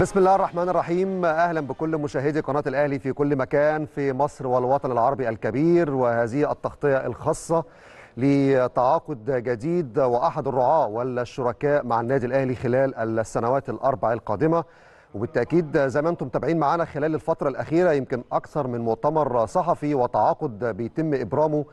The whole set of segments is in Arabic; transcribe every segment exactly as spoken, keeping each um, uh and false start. بسم الله الرحمن الرحيم. أهلا بكل مشاهدي قناة الأهلي في كل مكان في مصر والوطن العربي الكبير، وهذه التغطية الخاصة لتعاقد جديد وأحد الرعاة والشركاء مع النادي الأهلي خلال السنوات الأربع القادمة. وبالتأكيد زي ما أنتم متابعين معنا خلال الفترة الأخيرة يمكن أكثر من مؤتمر صحفي وتعاقد بيتم إبرامه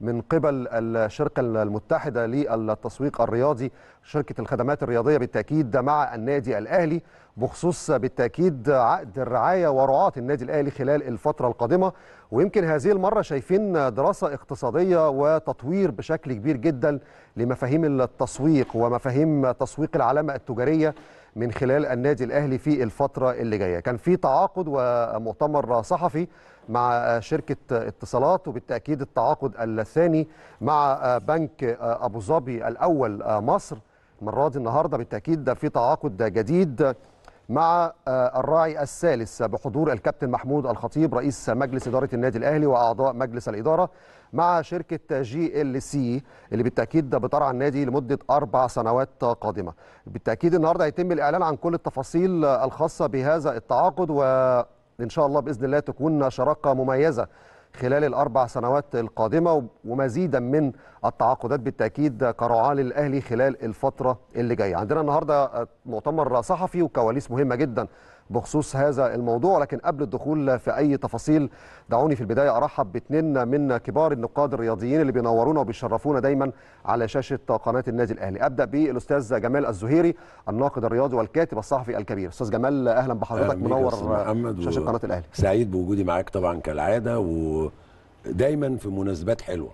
من قبل الشركة المتحدة للتسويق الرياضي، شركة الخدمات الرياضية بالتأكيد مع النادي الأهلي، بخصوص بالتأكيد عقد الرعاية ورعاة النادي الأهلي خلال الفترة القادمة. ويمكن هذه المرة شايفين دراسة اقتصادية وتطوير بشكل كبير جدا لمفاهيم التسويق ومفاهيم تسويق العلامة التجارية من خلال النادي الأهلي في الفترة اللي جاية. كان في تعاقد ومؤتمر صحفي مع شركة اتصالات، وبالتأكيد التعاقد الثاني مع بنك ابو ظبي الاول مصر. المرة دي النهارده بالتأكيد في تعاقد جديد مع الراعي الثالث بحضور الكابتن محمود الخطيب رئيس مجلس إدارة النادي الأهلي وأعضاء مجلس الإدارة، مع شركة جي ال سي اللي بالتأكيد بترعى النادي لمدة أربع سنوات قادمة. بالتأكيد النهاردة هيتم الإعلان عن كل التفاصيل الخاصة بهذا التعاقد، وإن شاء الله بإذن الله تكون شراكة مميزة خلال الأربع سنوات القادمة، ومزيدا من التعاقدات بالتأكيد كرعاة للأهلي خلال الفترة اللي جاية. عندنا النهاردة مؤتمر صحفي وكواليس مهمة جدا بخصوص هذا الموضوع، لكن قبل الدخول في أي تفاصيل دعوني في البداية أرحب باثنين من كبار النقاد الرياضيين اللي بينورونا وبيشرفونا دايما على شاشة قناة النادي الأهلي. أبدأ بالأستاذ جمال الزهيري الناقد الرياضي والكاتب الصحفي الكبير. أستاذ جمال أهلا بحضرتك، منور شاشة قناة الأهلي. سعيد بوجودي معاك طبعا كالعادة، ودايما في مناسبات حلوة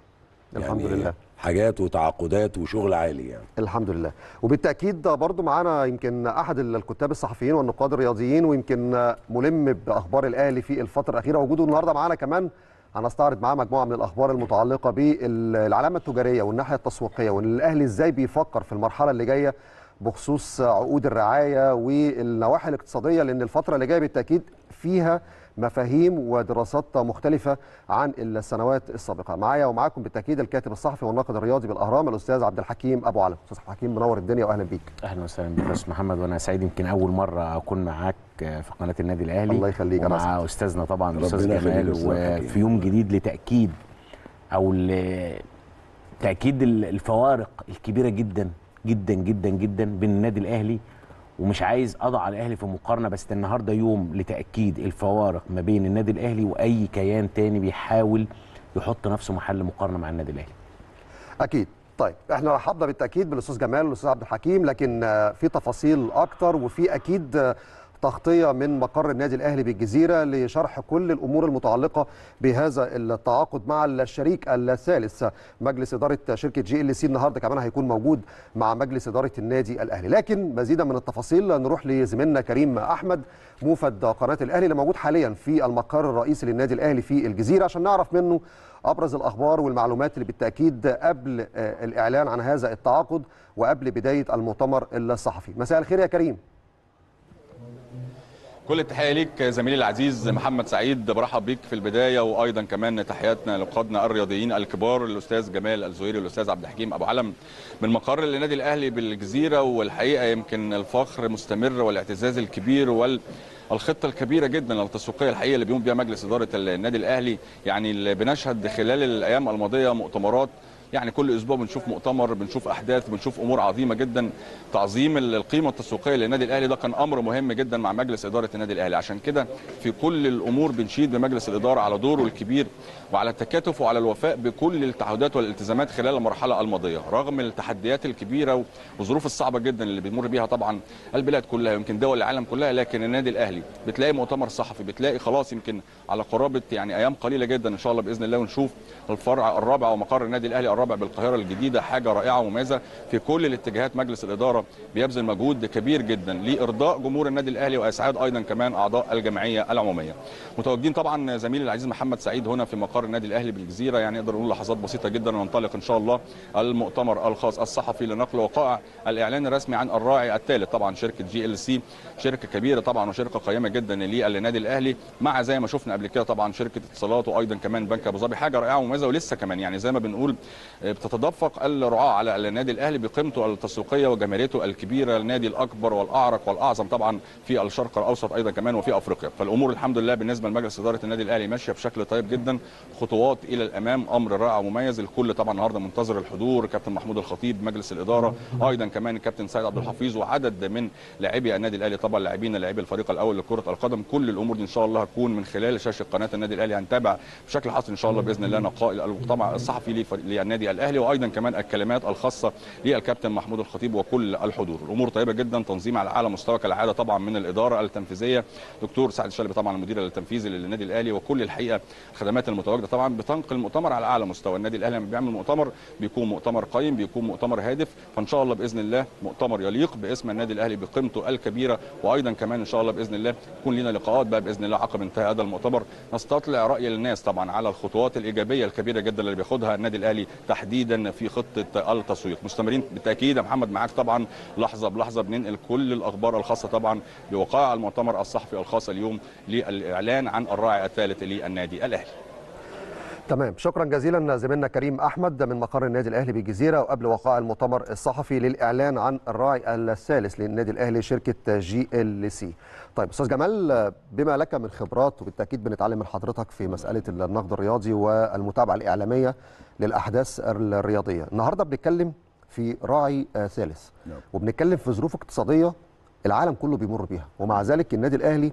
الحمد يعني لله، حاجات وتعاقدات وشغل عالي يعني الحمد لله. وبالتأكيد برضو معانا يمكن أحد الكتاب الصحفيين والنقاد الرياضيين، ويمكن ملم بأخبار الأهلي في الفترة الأخيرة، وجوده النهاردة معانا كمان هنستعرض معاه مجموعة من الأخبار المتعلقة بالعلامة التجارية والناحية التسويقية، وإن الأهلي إزاي بيفكر في المرحلة اللي جاية بخصوص عقود الرعاية والنواحي الاقتصادية، لأن الفترة اللي جاية بالتأكيد فيها مفاهيم ودراسات مختلفة عن السنوات السابقة. معايا ومعاكم بالتأكيد الكاتب الصحفي والناقد الرياضي بالأهرام الأستاذ عبد الحكيم ابو علي. أستاذ عبد الحكيم منور الدنيا وأهلا بيك. أهلا وسهلا بك يا أستاذ محمد، وأنا سعيد يمكن أول مرة أكون معاك في قناة النادي الأهلي. الله يخليك. مع أستاذنا طبعا الأستاذ جمال، وفي يوم جديد لتأكيد أو لتأكيد الفوارق الكبيرة جدا جدا جدا جدا بين النادي الأهلي، ومش عايز اضع الاهلي في مقارنه، بس النهارده يوم لتاكيد الفوارق ما بين النادي الاهلي واي كيان تاني بيحاول يحط نفسه محل مقارنه مع النادي الاهلي. اكيد. طيب احنا رحبنا بالتاكيد بالاستاذ جمال والاستاذ عبد الحكيم، لكن في تفاصيل اكتر وفي اكيد تغطيه من مقر النادي الاهلي بالجزيره لشرح كل الامور المتعلقه بهذا التعاقد مع الشريك الثالث مجلس اداره شركه جي ال سي. النهارده كمان هيكون موجود مع مجلس اداره النادي الاهلي. لكن مزيدا من التفاصيل نروح لزميلنا كريم احمد موفد قناه الاهلي اللي موجود حاليا في المقر الرئيسي للنادي الاهلي في الجزيره، عشان نعرف منه ابرز الاخبار والمعلومات اللي بالتاكيد قبل الاعلان عن هذا التعاقد وقبل بدايه المؤتمر الصحفي. مساء الخير يا كريم. كل التحيه ليك زميلي العزيز محمد سعيد، برحب بيك في البدايه، وايضا كمان تحياتنا لنقادنا الرياضيين الكبار الاستاذ جمال الزهيري والاستاذ عبد الحكيم ابو علم من مقر النادي الاهلي بالجزيره. والحقيقه يمكن الفخر مستمر والاعتزاز الكبير وال الخطة الكبيرة جدا التسويقية الحقيقة اللي بيقوم بيها مجلس إدارة النادي الأهلي. يعني بنشهد خلال الأيام الماضية مؤتمرات، يعني كل أسبوع بنشوف مؤتمر، بنشوف أحداث، بنشوف أمور عظيمة جدا. تعظيم القيمة التسويقية للنادي الأهلي ده كان أمر مهم جدا مع مجلس إدارة النادي الأهلي، عشان كده في كل الأمور بنشيد بمجلس الإدارة على دوره الكبير وعلى التكاتف وعلى الوفاء بكل التعهدات والالتزامات خلال المرحلة الماضية، رغم التحديات الكبيرة والظروف الصعبة جدا اللي بيمر بيها طبعا البلاد كلها يمكن دول العالم كلها. لكن النادي الأهلي بتلاقي مؤتمر صحفي، بتلاقي خلاص يمكن على قرابه يعني ايام قليله جدا ان شاء الله باذن الله ونشوف الفرع الرابع ومقر النادي الاهلي الرابع بالقاهره الجديده. حاجه رائعه ومميزه في كل الاتجاهات. مجلس الاداره بيبذل مجهود كبير جدا لارضاء جمهور النادي الاهلي واسعاد ايضا كمان اعضاء الجمعيه العموميه. متواجدين طبعا زميلي العزيز محمد سعيد هنا في مقر النادي الاهلي بالجزيره، يعني نقدر نقول لحظات بسيطه جدا وننطلق ان شاء الله المؤتمر الخاص الصحفي لنقل وقائع الاعلان الرسمي عن الراعي الثالث طبعا شركه جي ال سي، شركه كبيره طبعا شركه قيمه جدا للنادي الاهلي، مع زي ما شفنا قبل كده طبعا شركه اتصالات وايضا كمان بنك ابو ظبي. حاجه رائعه ومميزه، ولسه كمان يعني زي ما بنقول بتتدفق الرعاة على النادي الأهلي بقيمته التسويقية وجماهيريته الكبيرة، النادي الأكبر والأعرق والأعظم طبعا في الشرق الأوسط أيضا كمان وفي أفريقيا. فالأمور الحمد لله بالنسبة لمجلس إدارة النادي الأهلي ماشية بشكل طيب جدا، خطوات إلى الأمام، أمر رائع ومميز. الكل طبعا النهارده منتظر الحضور، كابتن محمود الخطيب، مجلس الإدارة، أيضا كمان كابتن سيد عبد الحفيظ وعدد من لاعبي النادي الأهلي طبعا، لاعبين لاعبي الفريق الأول لكرة القدم. كل الأمور دي إن شاء الله هتكون من خلال شاشة قناة النادي الأهلي، هنتابع بشكل حصري إن شاء الله بإذن الله نقاء طبعا الصحفي للنادي الأهلي، وأيضا كمان الكلمات الخاصة للكابتن محمود الخطيب وكل الحضور. الأمور طيبة جدا، تنظيم على أعلى مستوى كالعادة طبعا من الإدارة التنفيذية دكتور سعد الشلبي طبعا المدير التنفيذي للنادي الأهلي، وكل الحقيقة الخدمات المتواجدة طبعا بتنقل المؤتمر على أعلى مستوى. النادي الأهلي لما بيعمل مؤتمر بيكون مؤتمر قيم، بيكون مؤتمر هادف، فإن شاء الله بإذن الله مؤتمر يليق باسم النادي الأهلي بقيمته الكبيرة. وأيضا كمان إن شاء الله بإذن الله يكون لنا لقاءات بقى بإذن الله عقب انتهاء هذا المؤتمر نستطلع رأي الناس طبعا على الخطوات الإيجابية الكبيرة جدا اللي بياخدها النادي الأهلي تحديدا في خطة التسويق. مستمرين بالتأكيد يا محمد معاك طبعا لحظة بلحظة بننقل كل الأخبار الخاصة طبعا بوقائع المؤتمر الصحفي الخاص اليوم للإعلان عن الراعي الثالث للنادي الأهلي. تمام، شكرا جزيلا زميلنا كريم احمد من مقر النادي الاهلي بالجزيره. وقبل وقائع المؤتمر الصحفي للاعلان عن الراعي الثالث للنادي الاهلي شركه جي ال سي. طيب استاذ جمال، بما لك من خبرات وبالتاكيد بنتعلم من حضرتك في مساله النقد الرياضي والمتابعه الاعلاميه للاحداث الرياضيه، النهارده بنتكلم في راعي ثالث وبنتكلم في ظروف اقتصاديه العالم كله بيمر بيها، ومع ذلك النادي الاهلي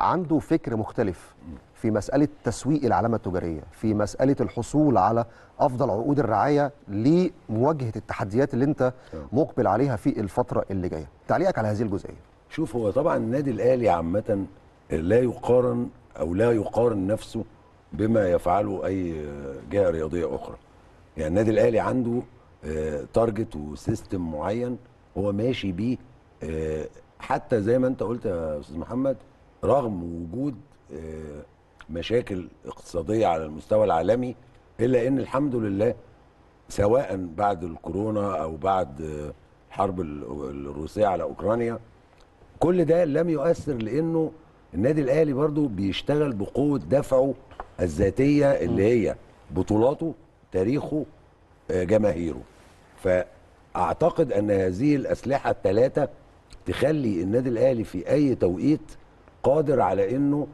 عنده فكر مختلف في مسألة تسويق العلامة التجارية، في مسألة الحصول على أفضل عقود الرعاية لمواجهة التحديات اللي أنت مقبل عليها في الفترة اللي جاية. تعليقك على هذه الجزئية؟ شوف، هو طبعا النادي الأهلي عامة لا يقارن أو لا يقارن نفسه بما يفعله أي جهة رياضية أخرى. يعني النادي الأهلي عنده تارجت وسيستم معين هو ماشي بيه، حتى زي ما أنت قلت يا أستاذ محمد رغم وجود مشاكل اقتصادية على المستوى العالمي، إلا أن الحمد لله سواء بعد الكورونا أو بعد الحرب الروسية على أوكرانيا كل ده لم يؤثر، لأنه النادي الأهلي برضو بيشتغل بقوة دفعه الذاتية اللي هي بطولاته، تاريخه، جماهيره. فأعتقد أن هذه الأسلحة الثلاثة تخلي النادي الأهلي في أي توقيت قادر على انه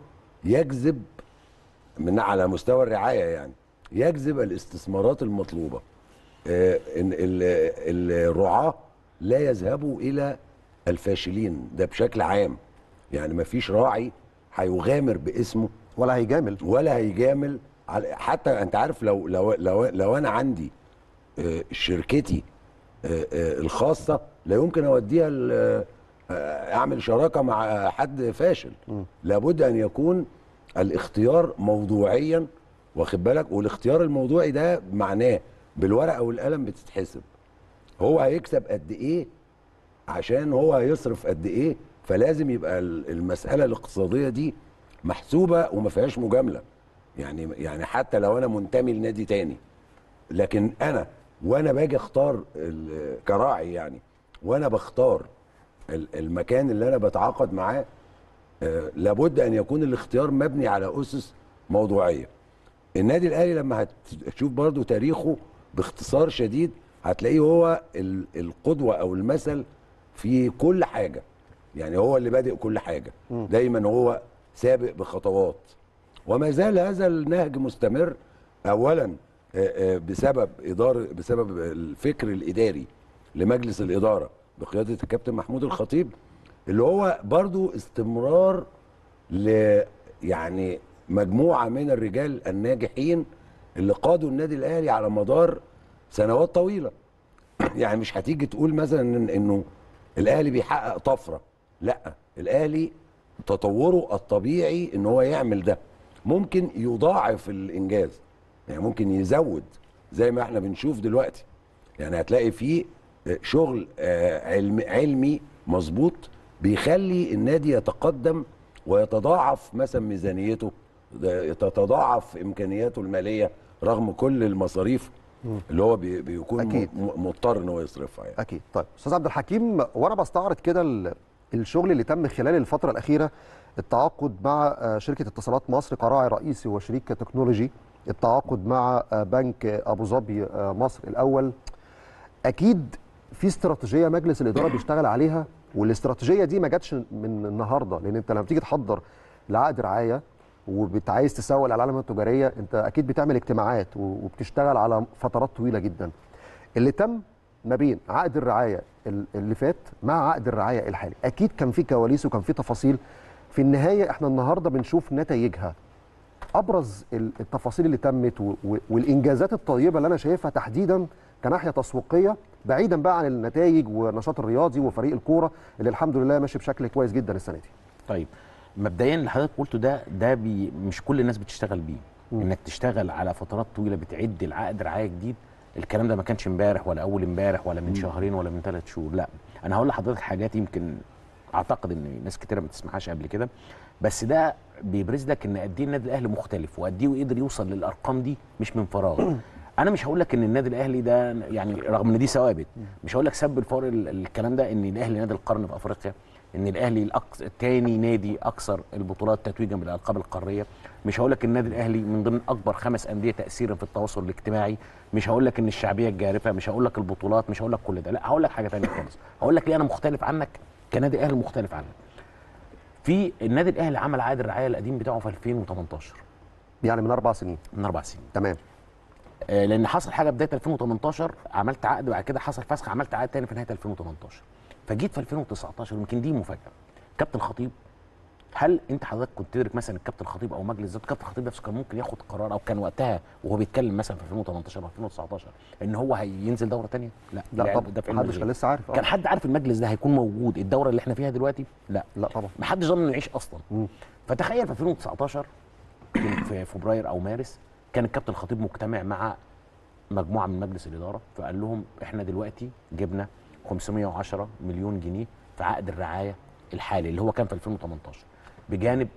يجذب من على مستوى الرعايه، يعني يجذب الاستثمارات المطلوبه. آه الرعاه لا يذهبوا الى الفاشلين، ده بشكل عام. يعني ما فيش راعي هيغامر باسمه ولا هيجامل ولا هيجامل حتى انت عارف. لو لو لو, لو انا عندي آه شركتي آه آه الخاصه لا يمكن اوديها اعمل شراكه مع حد فاشل، م. لابد ان يكون الاختيار موضوعيا، واخد بالك؟ والاختيار الموضوعي ده معناه بالورقه والقلم بتتحسب، هو هيكسب قد ايه عشان هو هيصرف قد ايه. فلازم يبقى المساله الاقتصاديه دي محسوبه وما فيهاش مجامله. يعني يعني حتى لو انا منتمي لنادي تاني، لكن انا وانا باجي اختار كراعي، يعني وانا بختار المكان اللي انا بتعاقد معاه آه لابد ان يكون الاختيار مبني على اسس موضوعيه. النادي الاهلي لما هتشوف برضو تاريخه باختصار شديد هتلاقيه هو القدوه او المثل في كل حاجه، يعني هو اللي بادئ كل حاجه، دايما هو سابق بخطوات، وما زال هذا النهج مستمر. اولا آه آه بسبب اداره بسبب الفكر الاداري لمجلس الاداره بقيادة الكابتن محمود الخطيب، اللي هو برضو استمرار ل يعني مجموعة من الرجال الناجحين اللي قادوا النادي الأهلي على مدار سنوات طويلة. يعني مش هتيجي تقول مثلا إن إنه الأهلي بيحقق طفرة، لا، الأهلي تطوره الطبيعي إن هو يعمل ده، ممكن يضاعف الإنجاز، يعني ممكن يزود زي ما احنا بنشوف دلوقتي. يعني هتلاقي فيه شغل علمي مظبوط بيخلي النادي يتقدم ويتضاعف مثلا ميزانيته، تتضاعف امكانياته الماليه رغم كل المصاريف اللي هو بيكون مضطر ان هو يصرفها. يعني اكيد. طيب استاذ عبد الحكيم، وانا بستعرض كده الشغل اللي تم خلال الفتره الاخيره، التعاقد مع شركه اتصالات مصر كراعي رئيسي وشريك تكنولوجي التعاقد مع بنك ابو ظبي مصر الاول، اكيد في استراتيجيه مجلس الاداره بيشتغل عليها، والاستراتيجيه دي ما جاتش من النهارده، لان انت لما بتيجي تحضر لعقد رعايه وبتعايز تسوق العلامه التجاريه انت اكيد بتعمل اجتماعات وبتشتغل على فترات طويله جدا. اللي تم ما بين عقد الرعايه اللي فات مع عقد الرعايه الحالي اكيد كان في كواليس وكان في تفاصيل. في النهايه احنا النهارده بنشوف نتائجها، ابرز التفاصيل اللي تمت والانجازات الطيبه اللي انا شايفها تحديدا كناحيه تسويقيه، بعيدا بقى عن النتائج والنشاط الرياضي وفريق الكوره اللي الحمد لله ماشي بشكل كويس جدا السنه دي. طيب مبدئيا اللي حضرتك قلته ده ده بي مش كل الناس بتشتغل بيه، م. انك تشتغل على فترات طويله بتعد العقد رعايه جديد، الكلام ده ما كانش امبارح ولا اول امبارح ولا من م. شهرين ولا من ثلاث شهور، لا انا هقول لحضرتك حاجات يمكن اعتقد ان ناس كتيره ما تسمعهاش قبل كده، بس ده بيبرز لك ان قد ايه النادي الاهلي مختلف وقد ايه قدر يوصل للارقام دي مش من فراغ. انا مش هقول لك ان النادي الاهلي ده يعني رغم ان دي ثوابت، مش هقول لك سب الفار الكلام ده، ان الاهلي نادي القرن في افريقيا، ان الاهلي الثاني نادي اكثر البطولات تتويجا بالالقاب القاريه، مش هقول لك النادي الاهلي من ضمن اكبر خمس انديه تاثيرا في التواصل الاجتماعي، مش هقول لك ان الشعبيه الجارفه، مش هقول لك البطولات، مش هقول لك كل ده، لا هقول لك حاجه ثانيه خالص، هقول لك ليه انا مختلف عنك كنادي اهلي مختلف عنك. في النادي الاهلي عمل عقد الرعايه القديم بتاعه في ألفين وتمنتاشر، يعني من اربع سنين من اربع سنين تمام، آه لان حصل حاجه بدايه ألفين وتمنتاشر عملت عقد وبعد كده حصل فسخ، عملت عقد ثاني في نهايه ألفين وتمنتاشر، فجيت في ألفين وتسعتاشر يمكن دي مفاجاه. كابتن خطيب، هل انت حضرتك كنت تدرك مثلا الكابتن خطيب او مجلس اداره كابتن خطيب نفسه كان ممكن ياخد قرار او كان وقتها وهو بيتكلم مثلا في ألفين وتمنتاشر او ألفين وتسعتاشر ان هو هينزل دوره ثانيه؟ لا لا طبعا، محدش كان لسه عارف. كان حد عارف المجلس ده هيكون موجود الدوره اللي احنا فيها دلوقتي؟ لا لا طبعا، محدش ضامن انه يعيش اصلا. م. فتخيل في ألفين وتسعتاشر في فبراير او مارس كان الكابتن خطيب مجتمع مع مجموعه من مجلس الاداره، فقال لهم احنا دلوقتي جبنا خمسمية وعشرة مليون جنيه في عقد الرعايه الحالي اللي هو كان في ألفين وتمنتاشر، بجانب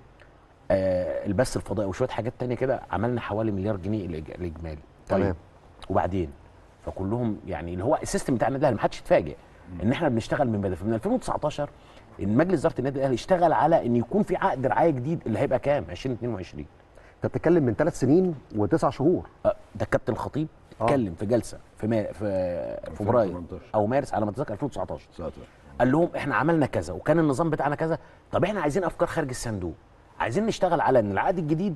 آه البث الفضائي وشويه حاجات ثانيه كده، عملنا حوالي مليار جنيه الاجمالي. طيب تمام. وبعدين فكلهم يعني اللي هو السيستم بتاع النادي الاهلي محدش يتفاجئ ان احنا بنشتغل من بدري. فمن ألفين وتسعتاشر مجلس اداره النادي الاهلي اشتغل على ان يكون في عقد رعايه جديد اللي هيبقى كام؟ ألفين واتنين وعشرين. انت بتتكلم من ثلاث سنين وتسع شهور. أه ده الكابتن الخطيب اتكلم في جلسه في ما في فبراير او مارس على ما اتذكر ألفين وتسعتاشر، قال لهم احنا عملنا كذا وكان النظام بتاعنا كذا، طب احنا عايزين افكار خارج الصندوق، عايزين نشتغل على ان العقد الجديد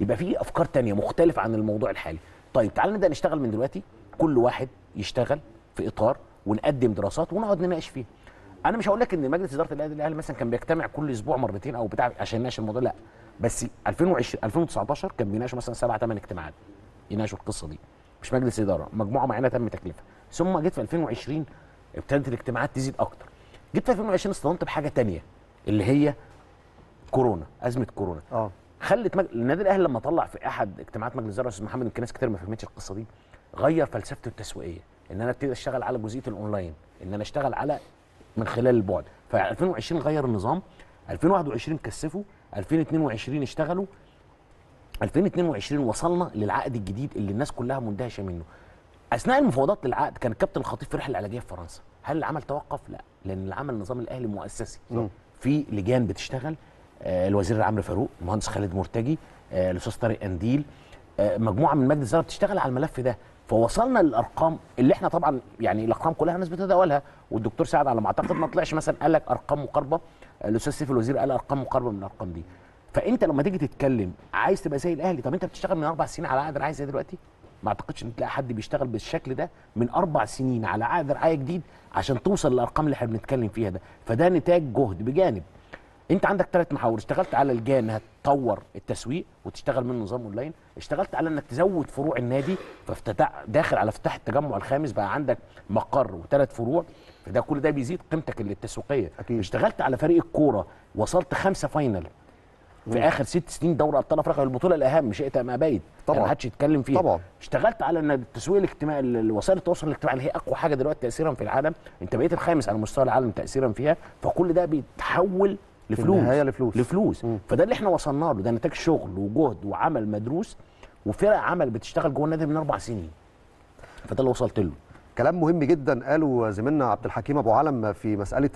يبقى فيه افكار تانية مختلفه عن الموضوع الحالي. طيب تعال نبدا نشتغل من دلوقتي، كل واحد يشتغل في اطار ونقدم دراسات ونقعد نناقش فيها. انا مش هقول لك ان مجلس اداره النادي الاهلي مثلا كان بيجتمع كل اسبوع مرتين او بتاع عشان يناقش الموضوع، لا، بس ألفين وعشرين ألفين وتسعتاشر كان بيناقشوا مثلا سبعة ثمان اجتماعات يناقشوا القصه دي، مش مجلس اداره، مجموعه معينه تم تكليفها. ثم جيت في ألفين وعشرين ابتدت الاجتماعات تزيد اكتر. جيت في ألفين وعشرين اصطدمت بحاجه ثانيه اللي هي كورونا، ازمه كورونا. اه خلت مج... النادي الاهلي لما طلع في احد اجتماعات مجلس اداره استاذ محمد، يمكن ناس كتير ما فهمتش القصه دي، غير فلسفته التسويقيه، ان انا ابتدي اشتغل على جزئيه الاونلاين، ان انا اشتغل على من خلال البعد. ف ألفين وعشرين غير النظام، ألفين وواحد وعشرين كثفوا، ألفين واتنين وعشرين اشتغلوا، ألفين واتنين وعشرين وصلنا للعقد الجديد اللي الناس كلها مندهشه منه. اثناء المفاوضات للعقد كان الكابتن الخطيب في رحله علاجيه في فرنسا، هل العمل توقف؟ لا، لان العمل النظام الاهلي مؤسسي، في لجان بتشتغل، آه الوزير عمرو فاروق، المهندس خالد مرتجي، آه الاستاذ طارق قنديل، آه مجموعه من مجلس الاداره بتشتغل على الملف ده. فوصلنا للارقام اللي احنا طبعا يعني الارقام كلها الناس بتتداولها، والدكتور سعد على ما اعتقد ما طلعش مثلا قال لك ارقام مقاربه، الاستاذ سيف الوزير قال ارقام مقاربه من الارقام دي. فانت لما تيجي تتكلم عايز تبقى زي الاهلي، طب انت بتشتغل من اربع سنين على عقد رعايه زي دلوقتي؟ ما اعتقدش ان تلاقي حد بيشتغل بالشكل ده من اربع سنين على عقد رعايه جديد عشان توصل للارقام اللي احنا بنتكلم فيها ده، فده نتاج جهد. بجانب انت عندك ثلاث محاور، اشتغلت على الجان هتطور التسويق وتشتغل من نظام اونلاين، اشتغلت على انك تزود فروع النادي، فافتتح داخل على افتتاح التجمع الخامس بقى عندك مقر وثلاث فروع، فده كل ده بيزيد قيمتك التسويقيه. اشتغلت على فريق الكوره، وصلت خمسه فاينل في مم. اخر ست سنين دوري ابطال افريقيا، البطوله الاهم مش ائتم ابيت طبعا ما حدش يتكلم فيها طبعا. اشتغلت على ان التسويق الاجتماعي، وسائل التواصل الاجتماعي اللي هي اقوى حاجه دلوقتي تاثيرا في العالم، انت بقيت الخامس على مستوى العالم تاثيرا فيها، فكل ده بيتحول لفلوس لفلوس لفلوس مم. فده اللي احنا وصلنا له، ده نتاج شغل وجهد وعمل مدروس وفرق عمل بتشتغل جوه النادي من اربع سنين، فده اللي وصلت له. كلام مهم جدا قاله زميلنا عبد الحكيم ابو علي في مساله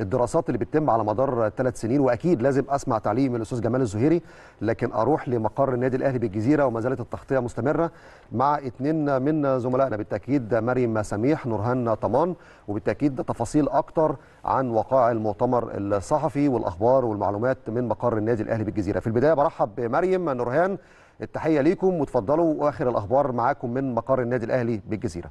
الدراسات اللي بتتم على مدار ثلاث سنين، واكيد لازم اسمع تعليق من الاستاذ جمال الزهيري، لكن اروح لمقر النادي الاهلي بالجزيره وما زالت التغطيه مستمره مع اثنين من زملائنا بالتاكيد، مريم سميح، نورهان طمان، وبالتاكيد تفاصيل اكتر عن وقائع المؤتمر الصحفي والاخبار والمعلومات من مقر النادي الاهلي بالجزيره. في البدايه برحب بمريم، نورهان، التحيه ليكم وتفضلوا، واخر الاخبار معاكم من مقر النادي الاهلي بالجزيره.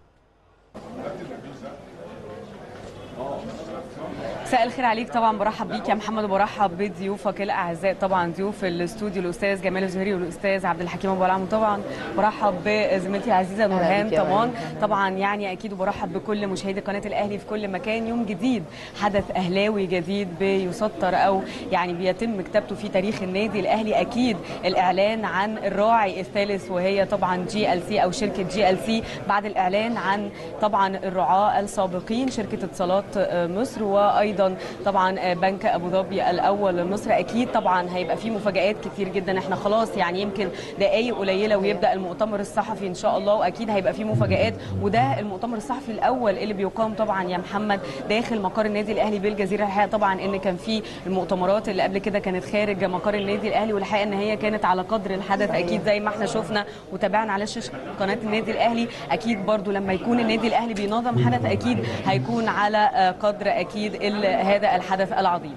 مساء الخير عليك، طبعا برحب بيك يا محمد وبرحب بضيوفك الاعزاء، طبعا ضيوف الاستوديو الاستاذ جمال الزهيري والاستاذ عبد الحكيم ابو علي، طبعا برحب بزميلتي العزيزه نورهان طبعا، طبعا يعني اكيد، وبرحب بكل مشاهدي قناه الاهلي في كل مكان. يوم جديد، حدث اهلاوي جديد بيسطر او يعني بيتم كتابته في تاريخ النادي الاهلي، اكيد الاعلان عن الراعي الثالث وهي طبعا جي ال سي او شركه جي ال سي، بعد الاعلان عن طبعا الرعاه السابقين شركه اتصالات مصر وايضا طبعا بنك ابو ظبي الاول مصر. اكيد طبعا هيبقى في مفاجآت كتير جدا، احنا خلاص يعني يمكن دقائق قليله ويبدا المؤتمر الصحفي ان شاء الله، واكيد هيبقى في مفاجآت، وده المؤتمر الصحفي الاول اللي بيقام طبعا يا محمد داخل مقر النادي الاهلي بالجزيره. الحقيقه طبعا ان كان في المؤتمرات اللي قبل كده كانت خارج مقر النادي الاهلي، والحقيقه ان هي كانت على قدر الحدث اكيد زي ما احنا شفنا وتابعنا على شاشه قناه النادي الاهلي. اكيد برضو لما يكون النادي الاهلي بينظم حدث اكيد هيكون على قدر اكيد هذا الحدث العظيم.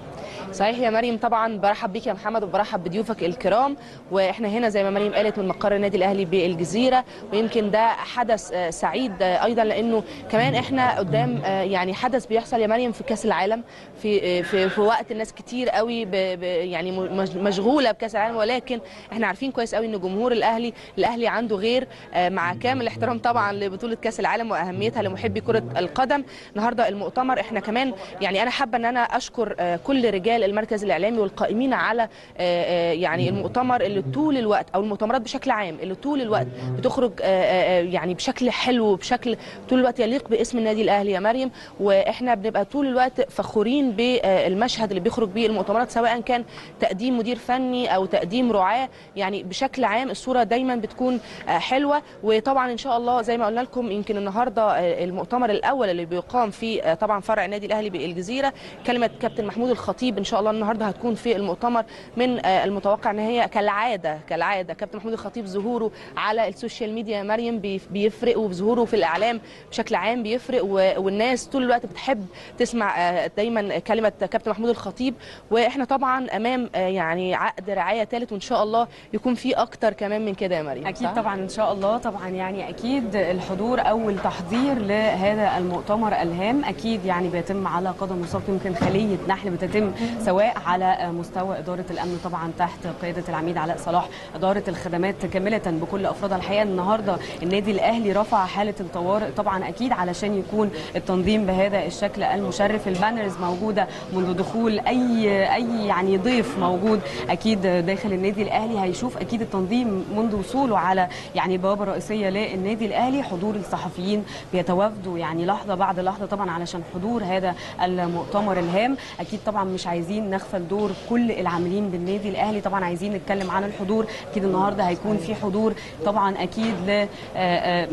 صحيح يا مريم، طبعا برحب بيك يا محمد وبرحب بضيوفك الكرام، واحنا هنا زي ما مريم قالت من مقر النادي الاهلي بالجزيره، ويمكن ده حدث سعيد ايضا لانه كمان احنا قدام يعني حدث بيحصل يا مريم في كاس العالم في في, في وقت الناس كتير قوي يعني مشغوله بكاس العالم، ولكن احنا عارفين كويس قوي ان جمهور الاهلي الاهلي عنده غير، مع كامل الاحترام طبعا لبطوله كاس العالم واهميتها لمحبي كره القدم. النهارده المؤتمر احنا كمان يعني انا حابه ان انا اشكر كل رجال المركز الاعلامي والقائمين على يعني المؤتمر اللي طول الوقت او المؤتمرات بشكل عام اللي طول الوقت بتخرج يعني بشكل حلو، بشكل طول الوقت يليق باسم النادي الاهلي يا مريم، واحنا بنبقى طول الوقت فخورين بالمشهد اللي بيخرج بيه المؤتمرات، سواء كان تقديم مدير فني او تقديم رعاه، يعني بشكل عام الصوره دايما بتكون حلوه. وطبعا ان شاء الله زي ما قلنا لكم يمكن النهارده المؤتمر الاول اللي بيقام في طبعا فرع النادي الاهلي بالجزيره، كلمه كابتن محمود الخطيب ان شاء الله النهارده هتكون في المؤتمر، من المتوقع ان هي كالعاده كالعاده كابتن محمود الخطيب ظهوره على السوشيال ميديا يا مريم بيفرق، وظهوره في الاعلام بشكل عام بيفرق، والناس طول الوقت بتحب تسمع دايما كلمه كابتن محمود الخطيب. واحنا طبعا امام يعني عقد رعايه ثالث، وان شاء الله يكون في اكتر كمان من كده يا مريم. اكيد طبعا ان شاء الله، طبعا يعني اكيد الحضور او التحضير لهذا المؤتمر الهام اكيد يعني بيتم على قدم وساق، يمكن خليه نحل بتتم سواء على مستوى إدارة الأمن طبعا تحت قيادة العميد علاء صلاح، إدارة الخدمات كاملة بكل أفرادها. الحقيقة النهاردة النادي الأهلي رفع حالة الطوارئ طبعا أكيد علشان يكون التنظيم بهذا الشكل المشرف، البانرز موجودة منذ دخول أي أي يعني ضيف موجود أكيد داخل النادي الأهلي هيشوف أكيد التنظيم منذ وصوله على يعني بوابة رئيسية للنادي الأهلي. حضور الصحفيين بيتوافدوا يعني لحظة بعد لحظة طبعا علشان حضور هذا المؤتمر الهام. أكيد طبعا مش عايزين نغفل دور كل العاملين بالنادي الاهلي، طبعا عايزين نتكلم عن الحضور. اكيد النهارده هيكون في حضور طبعا اكيد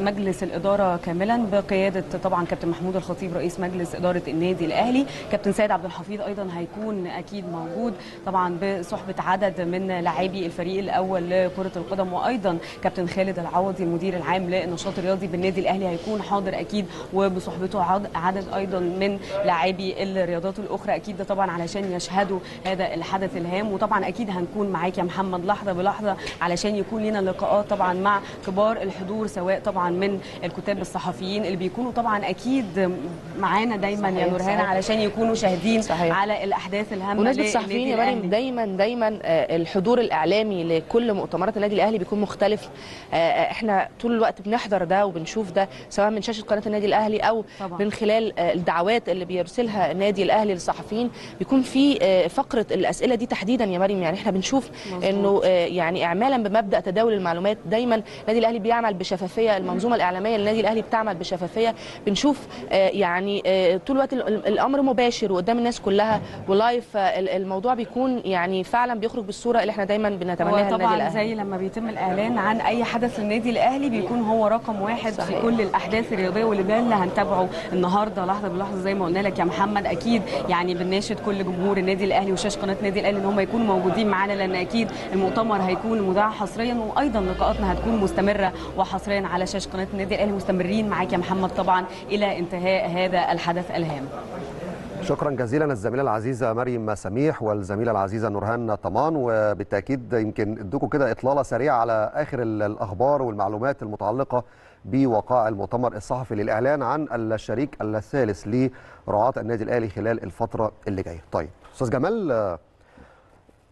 لمجلس الاداره كاملا بقياده طبعا كابتن محمود الخطيب رئيس مجلس اداره النادي الاهلي، كابتن سيد عبد الحفيظ ايضا هيكون اكيد موجود طبعا بصحبه عدد من لاعبي الفريق الاول لكره القدم، وايضا كابتن خالد العوضي المدير العام للنشاط الرياضي بالنادي الاهلي هيكون حاضر اكيد، وبصحبته عدد ايضا من لاعبي الرياضات الاخرى اكيد ده طبعا علشان يشهدوا هذا الحدث الهام. وطبعا اكيد هنكون معاك يا محمد لحظه بلحظه علشان يكون لنا لقاءات طبعا مع كبار الحضور، سواء طبعا من الكتاب الصحفيين اللي بيكونوا طبعا اكيد معانا دايما يا نورهان علشان يكونوا شاهدين صحيح. على الاحداث الهامه. بالنسبه للصحفيين يا مريم دايما دايما الحضور الاعلامي لكل مؤتمرات النادي الاهلي بيكون مختلف، احنا طول الوقت بنحضر ده وبنشوف ده سواء من شاشه قناه النادي الاهلي او طبعا. من خلال الدعوات اللي بيرسلها النادي الاهلي للصحفيين، بيكون في في فقره الاسئله دي تحديدا يا مريم، يعني احنا بنشوف انه يعني اعمالا بمبدا تداول المعلومات، دايما النادي الاهلي بيعمل بشفافيه، المنظومه الاعلاميه للنادي الاهلي بتعمل بشفافيه، بنشوف يعني طول الوقت الامر مباشر وقدام الناس كلها ولايف، الموضوع بيكون يعني فعلا بيخرج بالصوره اللي احنا دايما بنتمناها للنادي الاهلي. طبعا زي لما بيتم الاعلان عن اي حدث للنادي الاهلي بيكون هو رقم واحد صحيح. في كل الاحداث الرياضيه واللي بالنا هنتابعه النهارده لحظه بلحظه زي ما قلنا لك يا محمد. اكيد يعني بنناشد كل جمهور النادي الاهلي وشاشه قناه النادي الاهلي ان هم يكونوا موجودين معانا، لان اكيد المؤتمر هيكون مذاع حصريا، وايضا لقاءاتنا هتكون مستمره وحصريا على شاشه قناه النادي الاهلي. مستمرين معاك يا محمد طبعا الى انتهاء هذا الحدث الهام. شكرا جزيلا الزميله العزيزه مريم سميح والزميله العزيزه نورهان طمان، وبالتاكيد يمكن ادوكم كده اطلاله سريعه على اخر الاخبار والمعلومات المتعلقه بوقائع المؤتمر الصحفي للاعلان عن الشريك الثالث لرعاه النادي الاهلي خلال الفتره اللي جايه. طيب استاذ جمال،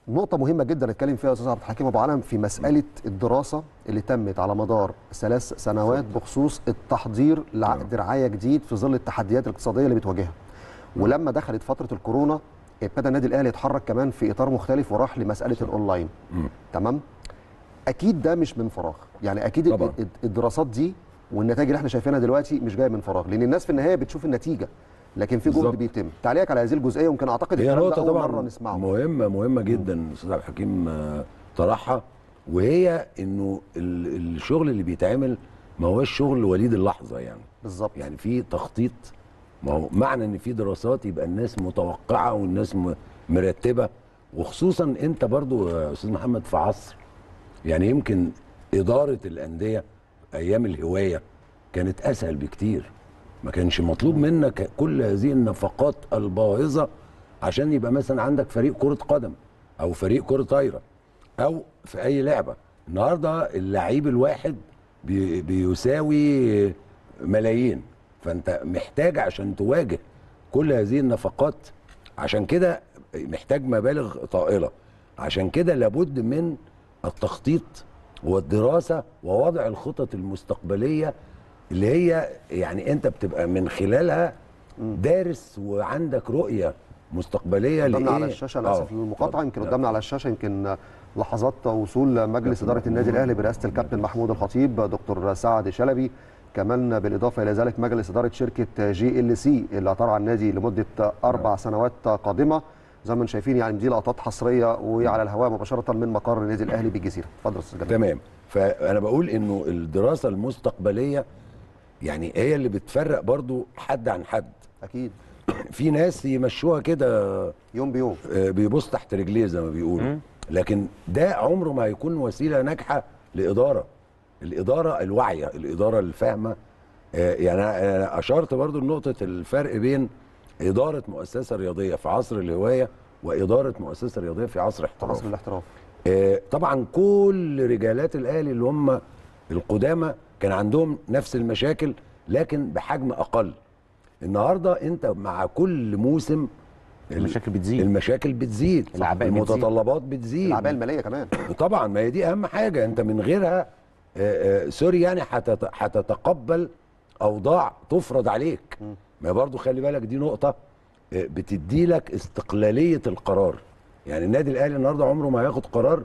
نقطه مهمه جدا اتكلم فيها استاذ عبد الحكيم ابو علي في مساله الدراسه اللي تمت على مدار ثلاث سنوات بخصوص التحضير لعقد رعايه جديد في ظل التحديات الاقتصاديه اللي بتواجهها، ولما دخلت فتره الكورونا ابتدى النادي الاهلي يتحرك كمان في اطار مختلف وراح لمساله الاونلاين. تمام، اكيد ده مش من فراغ، يعني اكيد طبعا. الدراسات دي والنتائج اللي احنا شايفينها دلوقتي مش جايه من فراغ، لان الناس في النهايه بتشوف النتيجه، لكن في جهد بيتم. تعليقك على هذه الجزئيه، يمكن اعتقد هي نقطه طبعا مهمه مهمه جدا استاذ عبد الحكيم طرحها، وهي انه الشغل اللي بيتعمل ما هوش شغل وليد اللحظه، يعني بالظبط، يعني في تخطيط. ما هو معنى ان في دراسات يبقى الناس متوقعه والناس مرتبه، وخصوصا انت برضو يا استاذ محمد في عصر، يعني يمكن اداره الانديه ايام الهوايه كانت اسهل بكتير، ما كانش مطلوب منك كل هذه النفقات الباهظه عشان يبقى مثلا عندك فريق كره قدم او فريق كره طايره او في اي لعبه. النهارده اللعيب الواحد بي بيساوي ملايين، فانت محتاج عشان تواجه كل هذه النفقات، عشان كده محتاج مبالغ طائله، عشان كده لابد من التخطيط والدراسه ووضع الخطط المستقبليه اللي هي يعني انت بتبقى من خلالها دارس وعندك رؤيه مستقبليه. قدامنا على الشاشه، انا اسف للمقاطعه، يمكن قدامنا على الشاشه يمكن لحظات وصول مجلس اداره النادي الاهلي برئاسه الكابتن محمود الخطيب، دكتور سعد شلبي، كمان بالإضافة إلى ذلك مجلس إدارة شركة جي ال سي اللي هترعى النادي لمدة أربع سنوات قادمة. زي ما شايفين يعني دي لقطات حصرية وعلى الهواء مباشرة من مقر النادي الأهلي بالجزيرة. اتفضل يا أستاذ جمال. تمام، فأنا بقول إنه الدراسة المستقبلية يعني هي اللي بتفرق برضو حد عن حد. أكيد. في ناس يمشوها كده يوم بيوم، بيبص تحت رجليه زي ما بيقولوا، لكن ده عمره ما هيكون وسيلة ناجحة لإدارة. الإدارة الواعية، الإدارة الفاهمة. يعني أنا أشرت برضو لنقطة الفرق بين إدارة مؤسسة رياضية في عصر الهواية وإدارة مؤسسة رياضية في عصر الاحتراف. عصر الاحتراف طبعا كل رجالات الأهلي اللي هم القدامى كان عندهم نفس المشاكل، لكن بحجم أقل. النهاردة أنت مع كل موسم المشاكل بتزيد، المشاكل بتزيد، المتطلبات بتزيد، الأعباء المالية كمان. طبعا ما هي دي أهم حاجة، أنت من غيرها آآ آآ سوري يعني هتتقبل اوضاع تفرض عليك. ما برضو خلي بالك دي نقطه بتدي لك استقلاليه القرار، يعني النادي الاهلي النهارده عمره ما هياخد قرار